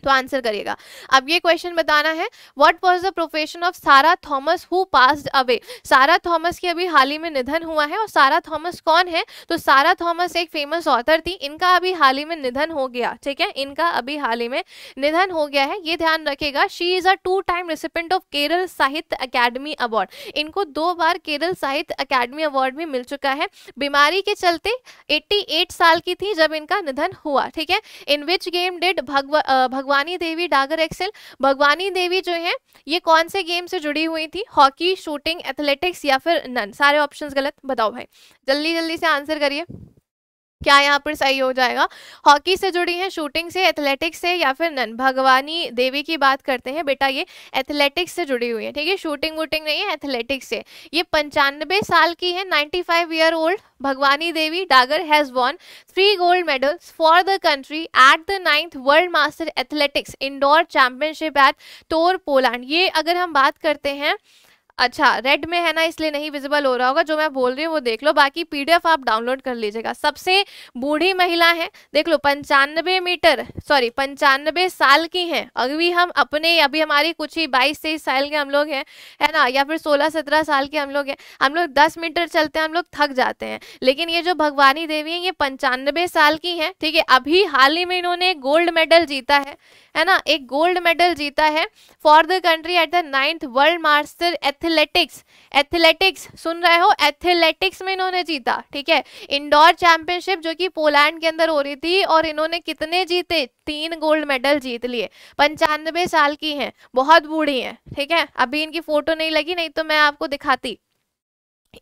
तो आंसर करिएगा। अब ये क्वेश्चन बताना है, what was the profession of Sarah Thomas who passed away. Sarah Thomas के अभी हाल ही में निधन हुआ है और सारा थॉमस कौन है, तो सारा थॉमस एक फेमस ऑथर थी, इनका अभी हाल ही में निधन हो गया। ठीक है, इनका अभी हाल ही में निधन हो गया है, ये ध्यान रखेगा। She is a two time recipient of Kerala Sahitya Akademi award, इनको 2 बार केरल साहित्य अकेडमी अवार्ड भी मिल चुका है। बीमारी के चलते 88 साल की थी जब इनका निधन हुआ। ठीक है, in which game did Bhagwani Devi Dagar excel. Bhagwani Devi जो है ये कौन से गेम से जुड़ी हुई थी, हॉकी, शूटिंग, एथलेटिक्स या फिर नन। सारे ऑप्शंस गलत, बताओ भाई जल्दी जल्दी से आंसर करिए क्या यहाँ पर सही हो जाएगा। हॉकी से जुड़ी है, शूटिंग से, एथलेटिक्स से या फिर नन। भगवानी देवी की बात करते हैं बेटा, ये एथलेटिक्स से जुड़ी हुई है। ठीक है, शूटिंग वूटिंग नहीं है, एथलेटिक्स से। ये 95 साल की है, 95 year old Bhagwani Devi Dagar has won 3 gold medals for the country at the 9th world master athletics indoor championship at Torun Poland. ये अगर हम बात करते हैं अच्छा रेड में है ना, इसलिए नहीं विजिबल हो रहा होगा, जो मैं बोल रही हूँ वो देख लो, बाकी PDF आप डाउनलोड कर लीजिएगा। सबसे बूढ़ी महिला है, देख लो 95 साल की हैं। अभी हम अपने अभी हमारी कुछ ही 22-23 साल के हम लोग हैं, है ना, या फिर 16-17 साल के हम लोग हैं। हम लोग 10 मीटर चलते हैं हम लोग थक जाते हैं, लेकिन ये जो भगवानी देवी है ये 95 साल की है, ठीक है। अभी हाल ही में इन्होंने गोल्ड मेडल जीता है ना, एक गोल्ड मेडल जीता है for the country at the 9th world master athletics, सुन रहे हो, एथलेटिक्स में इन्होंने जीता, ठीक है। इंडोर चैंपियनशिप जो कि पोलैंड के अंदर हो रही थी, और इन्होंने कितने जीते, 3 गोल्ड मेडल जीत लिए। 95 साल की हैं, बहुत बूढ़ी हैं, ठीक है। अभी इनकी फोटो नहीं लगी, नहीं तो मैं आपको दिखाती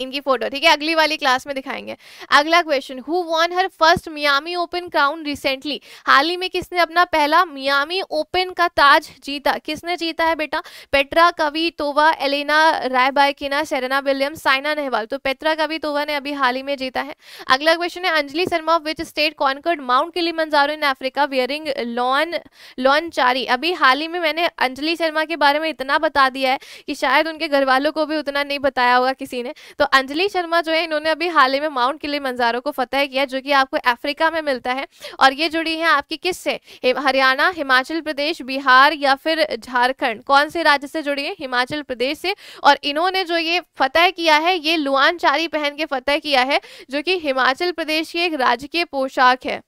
इनकी फोटो, ठीक है, अगली वाली क्लास में दिखाएंगे। अगला question, who won her first Miami open crown recently, हाल ही में किसने अपना पहला मियामी ओपन का ताज जीता, किसने जीता है बेटा। Petra Kvitova, Elena Rybakina, Serena Williams, Saina Nehwal. तो पेट्रा कवितोवा ने अभी हाल ही में जीता है। अगला क्वेश्चन है, Anjali Sharma of which state conquered mount Kilimanjaro in Africa wearing लॉन चारी। अभी हाल ही में मैंने अंजलि शर्मा के बारे में इतना बता दिया है कि शायद उनके घर वालों को भी उतना नहीं बताया होगा किसी ने। तो अंजलि शर्मा जो है इन्होंने अभी हाल ही में माउंट किलिमंजारो को फतेह किया, जो कि आपको अफ्रीका में मिलता है। और ये जुड़ी है आपकी किस से, हरियाणा, हिमाचल प्रदेश, बिहार या फिर झारखंड, कौन से राज्य से जुड़ी है, हिमाचल प्रदेश से। और इन्होंने जो ये फतेह किया है ये लुआन चारी पहन के फतेह किया है, जो कि हिमाचल प्रदेश की एक राजकीय पोशाक है,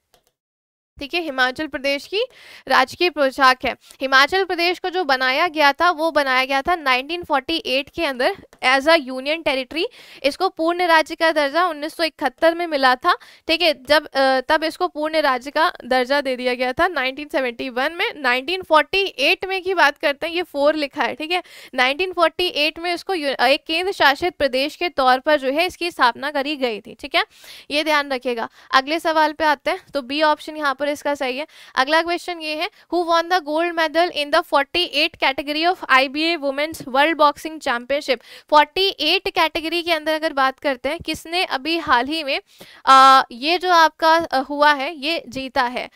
ठीक है, हिमाचल प्रदेश की राजकीय पोशाक है। हिमाचल प्रदेश को जो बनाया गया था वो बनाया गया था 1948 के अंदर एज अ यूनियन टेरिटरी। इसको पूर्ण राज्य का दर्जा 1971 में मिला था, ठीक है, जब तब इसको पूर्ण राज्य का दर्जा दे दिया गया था 1971 में। 1948 में की बात करते हैं, ये 4 लिखा है, ठीक है, 1948 में इसको एक केंद्र शासित प्रदेश के तौर पर जो है इसकी स्थापना करी गई थी, ठीक है, ये ध्यान रखिएगा। अगले सवाल पे आते हैं, तो B ऑप्शन यहाँ पर इसका सही है। अगला क्वेश्चन ये है, who won the gold medal in the 48 category of IBA women's world boxing championship. 48 category के अंदर अगर बात करते हैं, किसने अभी हाल ही में ये जो आपका हुआ है ये जीता है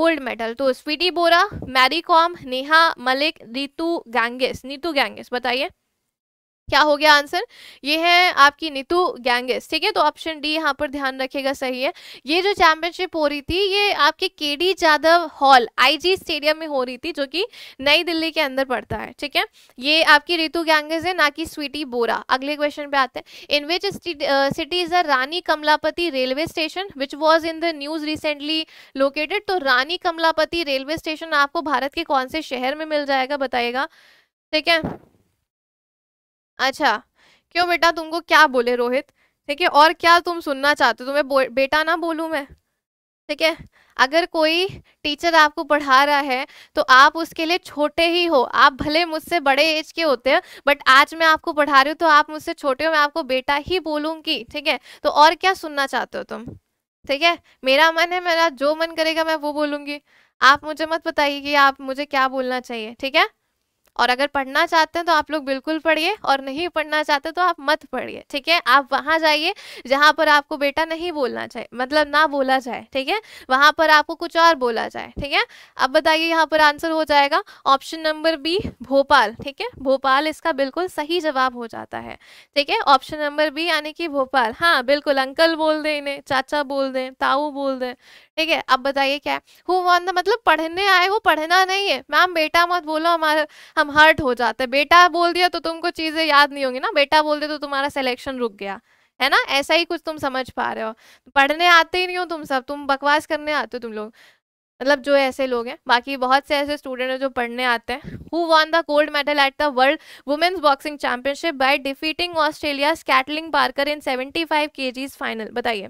गोल्ड मेडल। तो स्वीटी बोरा, मैरी कॉम, नेहा मलिक, नीतू गैंगिस, बताइए क्या हो गया आंसर, ये है आपकी नीतू गैंगिस, ठीक है, तो ऑप्शन डी यहाँ पर ध्यान रखिएगा सही है। ये जो चैंपियनशिप हो रही थी ये आपके KD Jadhav hall IG stadium में हो रही थी, जो कि नई दिल्ली के अंदर पड़ता है, ठीक है, ये आपकी नीतू गैंगिस है, ना कि स्वीटी बोरा। अगले क्वेश्चन पे आते हैं, in which city is the Rani Kamlapati railway station which was in the news recently located. तो रानी कमलापति रेलवे स्टेशन आपको भारत के कौन से शहर में मिल जाएगा, बताइएगा, ठीक है। अच्छा क्यों बेटा, तुमको क्या बोले रोहित, ठीक है, और क्या तुम सुनना चाहते हो, तुम्हें बेटा ना बोलूँ मैं, ठीक है। अगर कोई टीचर आपको पढ़ा रहा है तो आप उसके लिए छोटे ही हो, आप भले मुझसे बड़े एज के होते हैं, बट आज मैं आपको पढ़ा रही हूँ तो आप मुझसे छोटे हो, मैं आपको बेटा ही बोलूँगी, ठीक है। तो और क्या सुनना चाहते हो तुम, ठीक है, मेरा मन है, मेरा जो मन करेगा मैं वो बोलूँगी, आप मुझे मत बताइए कि आप मुझे क्या बोलना चाहिए, ठीक है। और अगर पढ़ना चाहते हैं तो आप लोग बिल्कुल पढ़िए, और नहीं पढ़ना चाहते तो आप मत पढ़िए, ठीक है। आप वहाँ जाइए जहाँ पर आपको बेटा नहीं बोलना चाहिए, मतलब ना बोला जाए, ठीक है, वहाँ पर आपको कुछ और बोला जाए, ठीक है। अब बताइए यहाँ पर आंसर हो जाएगा ऑप्शन नंबर B भोपाल, ठीक है, भोपाल इसका बिल्कुल सही जवाब हो जाता है, ठीक है, ऑप्शन नंबर B यानी कि भोपाल। हाँ बिल्कुल, अंकल बोल दें इन्हें, चाचा बोल दें, ताऊ बोल दें, ठीक है। अब बताइए क्या है, हु वॉन द, मतलब पढ़ने आए हो, पढ़ना नहीं है, मैम बेटा मत बोलो, हमारा हम हर्ट हो जाते हैं, बेटा बोल दिया तो तुमको चीजें याद नहीं होंगी ना, बेटा बोल दिया तो तुम्हारा सिलेक्शन रुक गया, है ना, ऐसा ही कुछ तुम समझ पा रहे हो। पढ़ने आते ही नहीं हो तुम सब, तुम बकवास करने आते हो तुम लोग, मतलब जो ऐसे लोग हैं, बाकी बहुत से ऐसे स्टूडेंट हैं जो पढ़ने आते हैं। Who won the gold medal at the world women's boxing championship by defeating Australia Caitlin Parker in 75 kg final, बताइए।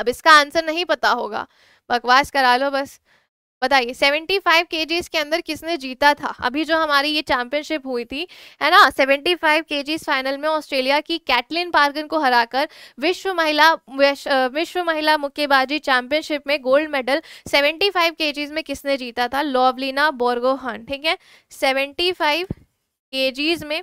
अब इसका आंसर नहीं पता होगा, बकवास करा लो बस, बताइए 75 kg के अंदर किसने जीता था, अभी जो हमारी ये चैंपियनशिप हुई थी, है ना, 75 kg फाइनल में ऑस्ट्रेलिया की कैटलिन पार्कर को हराकर विश्व महिला मुक्केबाजी चैंपियनशिप में गोल्ड मेडल 75 kg में किसने जीता था, लॉवलिना बोर्गोहन, ठीक है, 75 kg में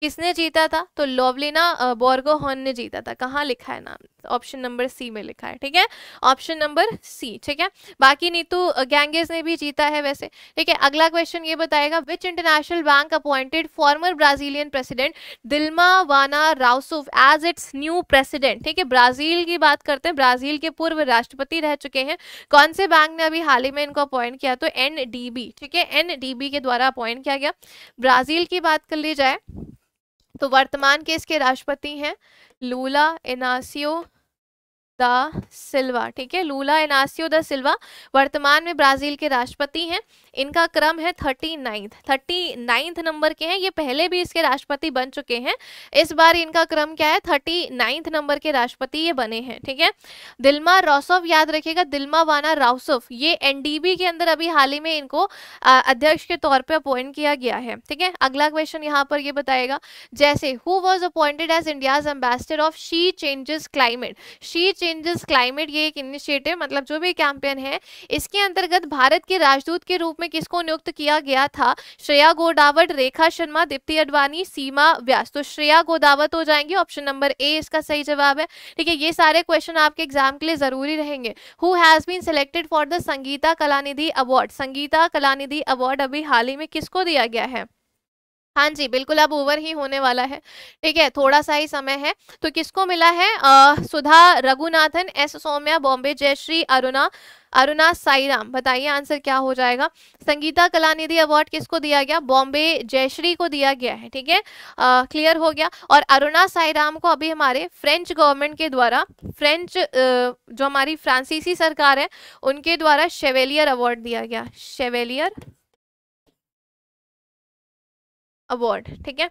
किसने जीता था? तो लोवलिना बोर्गोहन ने जीता था। कहाँ लिखा है नाम? ऑप्शन नंबर सी में लिखा है, ठीक है, ऑप्शन नंबर सी, ठीक है। बाकी नीतू गैंगेस ने भी जीता है वैसे, ठीक है। अगला क्वेश्चन ये बताएगा, which international bank appointed former Brazilian president Dilma Vana Rousseff as its new president, ठीक है। ब्राजील की बात करते हैं, ब्राजील के पूर्व राष्ट्रपति रह चुके हैं, कौन से बैंक ने अभी हाल ही में इनको अपॉइंट किया? तो एनडीबी, ठीक है, एनडीबी के द्वारा अपॉइंट किया गया। ब्राजील की बात कर ली जाए तो वर्तमान के इसके राष्ट्रपति हैं लूला इनासियो दा सिल्वा, ठीक है, लूला इनासियो दा सिल्वा वर्तमान में ब्राजील के राष्ट्रपति हैं। इनका क्रम है 39 नंबर के हैं। ये पहले भी इसके राष्ट्रपति बन चुके हैं, इस बार इनका क्रम क्या है? 39 नंबर के राष्ट्रपति ये बने हैं, ठीक है। दिल्मा राउसोफ याद रखिएगा, दिल्मा वाना राउसोफ, ये एनडीबी के अंदर अभी हाल ही में इनको अध्यक्ष के तौर पर अपॉइंट किया गया है, ठीक है। अगला क्वेश्चन यहाँ पर ये बताएगा, जैसे who was appointed as India's ambassador of she changes climate, she changes climate ये एक इनिशिएटिव, मतलब जो भी कैंपेन है, इसके अंतर्गत भारत के राजदूत के रूप में किसको नियुक्त किया गया था? श्रेया गोदावत, रेखा शर्मा, दीप्ति अडवाणी, सीमा व्यास। तो श्रेया गोदावत हो जाएंगे, ऑप्शन नंबर ए इसका सही जवाब है, ठीक है। ये सारे क्वेश्चन आपके एग्जाम के लिए जरूरी रहेंगे। Who has been selected for the Sangita Kalanidhi award, Sangita Kalanidhi award अभी हाल ही में किसको दिया गया है? हाँ जी बिल्कुल, अब ओवर ही होने वाला है, ठीक है, थोड़ा सा ही समय है। तो किसको मिला है? सुधा रघुनाथन, एस सौम्या, बॉम्बे जयश्री, अरुणा साईराम। बताइए आंसर क्या हो जाएगा? संगीता कलानिधि अवार्ड किसको दिया गया? बॉम्बे जयश्री को दिया गया है, ठीक है, क्लियर हो गया। और अरुणा साईराम को अभी हमारे फ्रेंच गवर्नमेंट के द्वारा, फ्रेंच जो हमारी फ्रांसीसी सरकार है उनके द्वारा शेवेलियर अवार्ड दिया गया, शेवेलियर अवार्ड, ठीक है।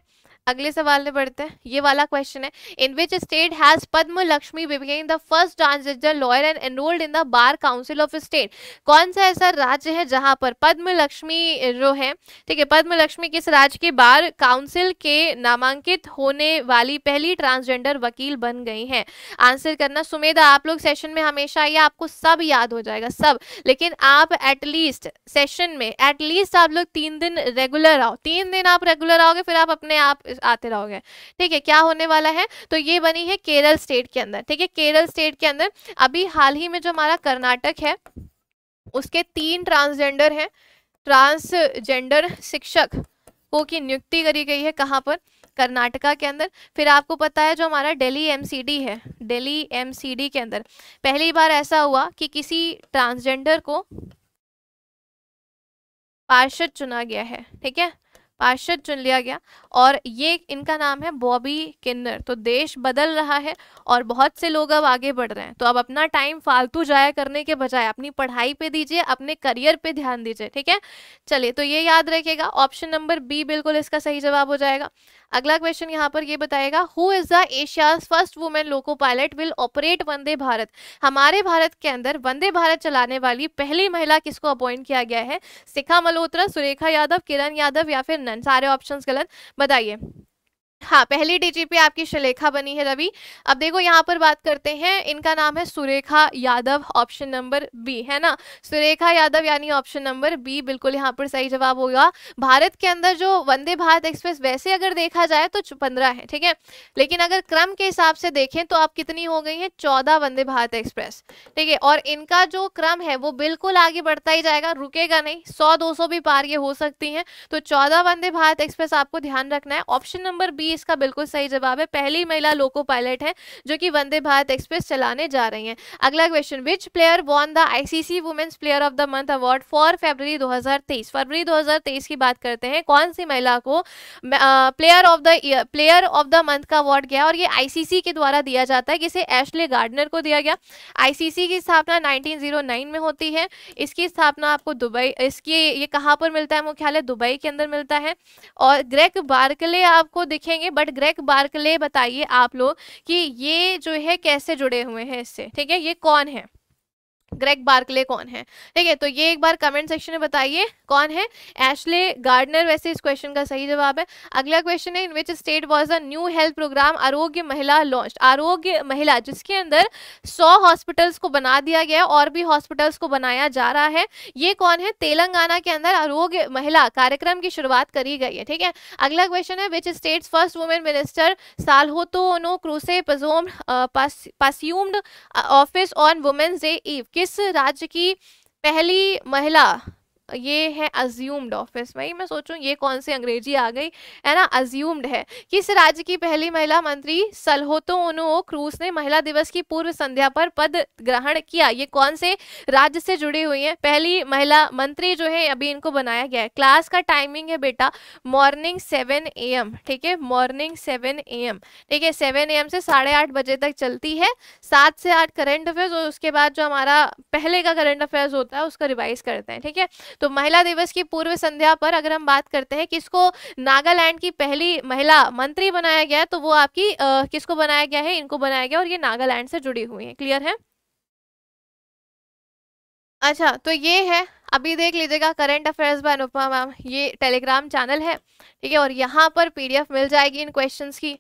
अगले सवाल में बढ़ते हैं, ये वाला क्वेश्चन है, in which state has Padma Lakshmi became the first transgender lawyer and enrolled in the bar council of state, कौन सा ऐसा राज्य है जहां पर पद्म लक्ष्मी जो है, ठीक है, पद्म लक्ष्मी किस राज्य के बार काउंसिल के नामांकित होने वाली पहली ट्रांसजेंडर वकील बन गई हैं? आंसर करना। सुमेधा आप लोग सेशन में हमेशा आइए, आपको सब याद हो जाएगा सब, लेकिन आप एटलीस्ट सेशन में एटलीस्ट आप लोग 3 दिन रेगुलर आओ, 3 दिन आप रेगुलर आओगे फिर आप अपने आप आते रहोगे, ठीक है। क्या होने वाला है? तो ये बनी है केरल स्टेट के अंदर, ठीक है, केरल स्टेट के अंदर। अभी हाल ही में जो हमारा कर्नाटक है उसके 3 ट्रांसजेंडर हैं, ट्रांसजेंडर शिक्षक को की नियुक्ति करी गई है, कहाँ पर? कर्नाटका के अंदर। फिर आपको पता है जो हमारा दिल्ली एमसीडी है, दिल्ली एमसीडी के अंदर पहली बार ऐसा हुआ कि किसी ट्रांसजेंडर को पार्षद चुना गया है, ठीक है, पार्षद चुन लिया गया, और ये इनका नाम है बॉबी किन्नर। तो देश बदल रहा है और बहुत से लोग अब आगे बढ़ रहे हैं, तो अब अपना टाइम फालतू जाया करने के बजाय अपनी पढ़ाई पे दीजिए, अपने करियर पे ध्यान दीजिए, ठीक है। चलिए, तो ये याद रखिएगा, ऑप्शन नंबर बी बिल्कुल इसका सही जवाब हो जाएगा। अगला क्वेश्चन यहाँ पर ये बताएगा, who is the Asia's first women loco pilot will operate Vande Bharat, हमारे भारत के अंदर वंदे भारत चलाने वाली पहली महिला किसको अपॉइंट किया गया है? शिखा मल्होत्रा, सुरेखा यादव, किरण यादव या फिर नन? सारे ऑप्शंस गलत, बताइए। हाँ, पहली डीजीपी आपकी सुलेखा बनी है रवि। अब देखो यहाँ पर बात करते हैं, इनका नाम है सुरेखा यादव, option number B है ना, सुरेखा यादव, यानी ऑप्शन नंबर बी बिल्कुल यहाँ पर सही जवाब होगा। भारत के अंदर जो वंदे भारत एक्सप्रेस वैसे अगर देखा जाए तो 15 है, ठीक है, लेकिन अगर क्रम के हिसाब से देखें तो आप कितनी हो गई हैं? 14 वंदे भारत एक्सप्रेस, ठीक है। और इनका जो क्रम है वो बिल्कुल आगे बढ़ता ही जाएगा, रुकेगा नहीं, 100-200 भी पार ये हो सकती है। तो 14 वंदे भारत एक्सप्रेस आपको ध्यान रखना है, ऑप्शन नंबर बी इसका बिल्कुल सही जवाब है। पहली महिला लोको पायलट है जो कि वंदे भारत एक्सप्रेस चलाने जा रही हैं। अगला question, which player won the ICC women's player of the month award for February 2023, फरवरी 2023 की बात करते हैं, कौन सी महिला को प्लेयर ऑफ द मंथ का अवार्ड गया? और ये आईसीसी के द्वारा दिया जाता है, किसे? एशले गार्डनर को दिया गया। आईसीसी की स्थापना 1909 में होती है, इसकी स्थापना आपको दुबई, इसके ये कहाँ पर मिलता है? मुख्यालय दुबई के अंदर मिलता है। और ग्रेग बार्कले आपको दिखेंगे, बट ग्रेग बार्कले बताइए आप लोग कि ये जो है कैसे जुड़े हुए हैं इससे, ठीक है, ये कौन है? ग्रेग बार्कले कौन है, ठीक है। तो ये एक बार कमेंट सेक्शन में बताइए कौन है। एशले गार्डनर वैसे इस क्वेश्चन का सही जवाब है। अगला क्वेश्चन है, in which state was the new health programme Arogya Mahila launch. आरोग्य महिला जिसके अंदर 100 हॉस्पिटल्स को बना दिया गया है और भी हॉस्पिटल्स को बनाया जा रहा है, ये कौन है? तेलंगाना के अंदर आरोग्य महिला कार्यक्रम की शुरुआत करी गई है, ठीक है। अगला क्वेश्चन है, which state first women minister सालहोतोनो क्रूसे assumed office on women's day eve. किस राज्य की पहली महिला ये है अज्यूम्ड ऑफिस। भाई मैं सोचूं ये कौन सी अंग्रेजी आ गई है ना, अज्यूम्ड है। किस राज्य की पहली महिला मंत्री सालहोतोनो क्रूस ने महिला दिवस की पूर्व संध्या पर पद ग्रहण किया। ये कौन से राज्य से जुड़ी हुई है पहली महिला मंत्री जो है अभी इनको बनाया गया है। क्लास का टाइमिंग है बेटा मॉर्निंग 7 AM, ठीक है, मॉर्निंग 7 AM, ठीक है, 7 AM से 8:30 बजे तक चलती है। 7 से 8 करंट अफेयर्स और उसके बाद जो हमारा पहले का करंट अफेयर्स होता है उसका रिवाइज करते हैं, ठीक है। तो महिला दिवस की पूर्व संध्या पर अगर हम बात करते हैं किसको नागालैंड की पहली महिला मंत्री बनाया गया है, तो वो आपकी किसको बनाया गया है, इनको बनाया गया और ये नागालैंड से जुड़ी हुई है। क्लियर है? अच्छा, तो ये है, अभी देख लीजिएगा current affairs by Anupama ma'am, ये टेलीग्राम चैनल है, ठीक है, और यहाँ पर PDF मिल जाएगी इन क्वेश्चंस की,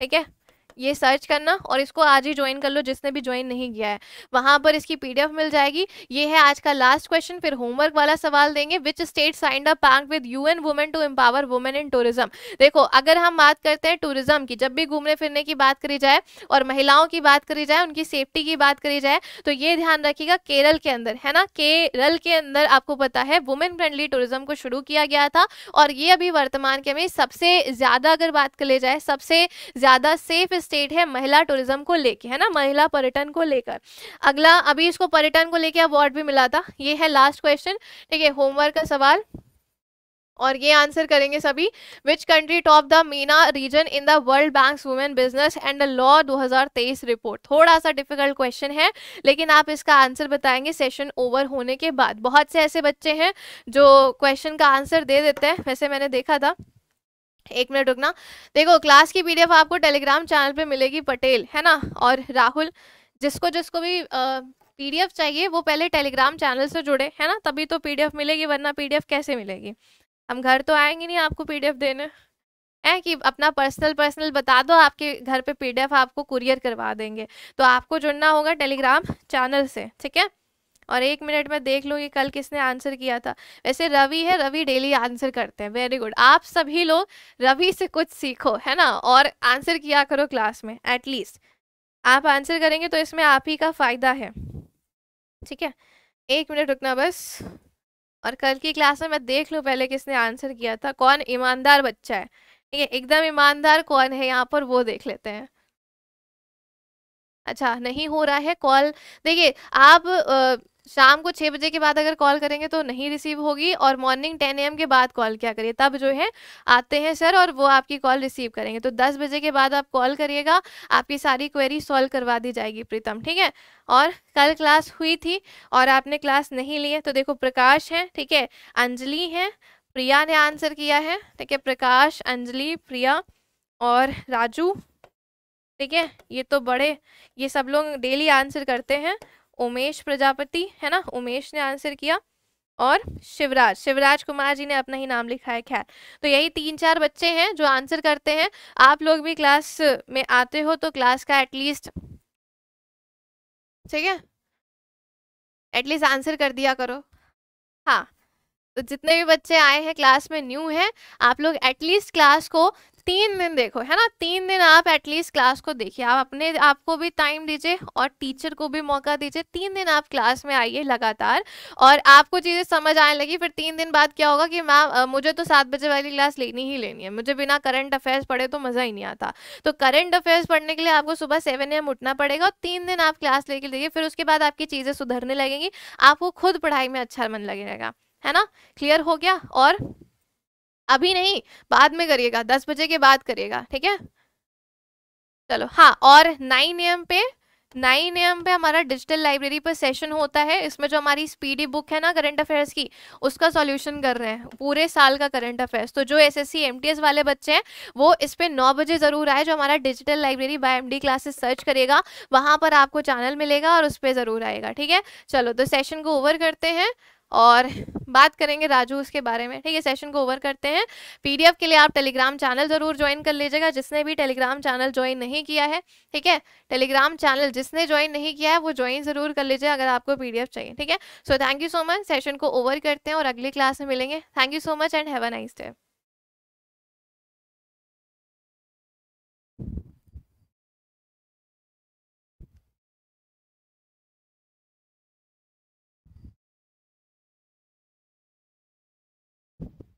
ठीक है। ये सर्च करना और इसको आज ही ज्वाइन कर लो, जिसने भी ज्वाइन नहीं किया है वहां पर इसकी PDF मिल जाएगी। ये है आज का लास्ट क्वेश्चन, फिर होमवर्क वाला सवाल देंगे। Which state signed a pact with UN women to empower women in tourism. देखो अगर हम बात करते हैं टूरिज्म की, जब भी घूमने फिरने की बात करी जाए और महिलाओं की बात करी जाए, उनकी सेफ्टी की बात करी जाए, तो ये ध्यान रखिएगा केरल के अंदर, है ना, केरल के अंदर आपको पता है वुमेन फ्रेंडली टूरिज्म को शुरू किया गया था और ये अभी वर्तमान के में सबसे ज्यादा अगर बात कर ले जाए सबसे ज्यादा सेफ स्टेट है महिला टूरिज्म को लेके, है ना, महिला पर्यटन को लेकर। अगला, अभी इसको पर्यटन को लेके अवार्ड भी मिला था। ये है लास्ट क्वेश्चन, ठीक है, होमवर्क का सवाल और ये आंसर करेंगे सभी। Which country top the MENA region in the world banks women business and law 2023 report. थोड़ा सा डिफिकल्ट क्वेश्चन है लेकिन आप इसका आंसर बताएंगे सेशन ओवर होने के बाद। बहुत से ऐसे बच्चे हैं जो क्वेश्चन का आंसर दे देते हैं, वैसे मैंने देखा था। 1 मिनट रुकना, देखो क्लास की PDF आपको टेलीग्राम चैनल पे मिलेगी, पटेल है ना और राहुल, जिसको जिसको भी PDF चाहिए वो पहले टेलीग्राम चैनल से जुड़े, है ना, तभी तो PDF मिलेगी, वरना PDF कैसे मिलेगी, हम घर तो आएंगे नहीं आपको PDF देने, है कि अपना पर्सनल बता दो, आपके घर पे PDF आपको कुरियर करवा देंगे। तो आपको जुड़ना होगा टेलीग्राम चैनल से, ठीक है। और 1 मिनट में देख लूँ कि कल किसने आंसर किया था। वैसे रवि है, रवि डेली आंसर करते हैं, वेरी गुड। आप सभी लोग रवि से कुछ सीखो, है ना, और आंसर किया करो क्लास में, एटलीस्ट आप आंसर करेंगे तो इसमें आप ही का फ़ायदा है, ठीक है। 1 मिनट रुकना बस, और कल की क्लास में मैं देख लूँ पहले किसने आंसर किया था, कौन ईमानदार बच्चा है, ठीक है, एकदम ईमानदार कौन है यहाँ पर वो देख लेते हैं। अच्छा नहीं हो रहा है कॉल, देखिए आप शाम को 6 बजे के बाद अगर कॉल करेंगे तो नहीं रिसीव होगी, और मॉर्निंग 10 AM के बाद कॉल किया करिए, तब जो है आते हैं सर और वो आपकी कॉल रिसीव करेंगे। तो 10 बजे के बाद आप कॉल करिएगा, आपकी सारी क्वेरी सॉल्व करवा दी जाएगी प्रीतम, ठीक है। और कल क्लास हुई थी और आपने क्लास नहीं ली है तो देखो प्रकाश है, ठीक है, अंजलि है, प्रिया ने आंसर किया है, ठीक है, प्रकाश, अंजलि, प्रिया और राजू, ठीक है, ये तो बड़े, ये सब लोग डेली आंसर करते हैं। उमेश प्रजापति है ना, उमेश ने आंसर किया, और शिवराज कुमार जी ने अपना ही नाम लिखा है। खैर तो यही 3-4 बच्चे हैं जो आंसर करते हैं। आप लोग भी क्लास में आते हो तो क्लास का एटलीस्ट, ठीक है, एटलीस्ट आंसर कर दिया करो। हाँ, तो जितने भी बच्चे आए हैं क्लास में न्यू हैं, आप लोग एटलीस्ट क्लास को 3 दिन देखो, है ना, 3 दिन आप एटलीस्ट क्लास को देखिए। आप अपने आप को भी टाइम दीजिए और टीचर को भी मौका दीजिए। 3 दिन आप क्लास में आइए लगातार और आपको चीज़ें समझ आने लगी, फिर 3 दिन बाद क्या होगा कि मैम मुझे तो 7 बजे वाली क्लास लेनी ही लेनी है, मुझे बिना करंट अफेयर्स पढ़े तो मज़ा ही नहीं आता। तो करंट अफेयर्स पढ़ने के लिए आपको सुबह 7 AM उठना पड़ेगा और 3 दिन आप क्लास लेके देखिए, फिर उसके बाद आपकी चीज़ें सुधरने लगेंगी, आपको खुद पढ़ाई में अच्छा मन लगेगा, है ना। क्लियर हो गया? और अभी नहीं, बाद में करिएगा, 10 बजे के बाद करिएगा, ठीक है। चलो हाँ, और 9 AM पे 9 AM पे हमारा डिजिटल लाइब्रेरी पर सेशन होता है। इसमें जो हमारी स्पीडी बुक है ना करंट अफेयर्स की, उसका सॉल्यूशन कर रहे हैं, पूरे साल का करंट अफेयर्स। तो जो एसएससी एमटीएस वाले बच्चे हैं वो इस पर 9 बजे ज़रूर आए। जो हमारा digital library by MD classes search करेगा वहाँ पर आपको चैनल मिलेगा और उस पर ज़रूर आएगा, ठीक है। चलो तो सेशन को ओवर करते हैं और बात करेंगे राजू उसके बारे में, ठीक है। सेशन को ओवर करते हैं। पीडीएफ के लिए आप टेलीग्राम चैनल ज़रूर ज्वाइन कर लीजिएगा, जिसने भी टेलीग्राम चैनल ज्वाइन नहीं किया है, ठीक है। टेलीग्राम चैनल जिसने ज्वाइन नहीं किया है वो ज्वाइन ज़रूर कर लीजिए अगर आपको पीडीएफ चाहिए, ठीक है। So thank you so much. Session को ओवर करते हैं और अगली क्लास में मिलेंगे। Thank you so much and have a nice day.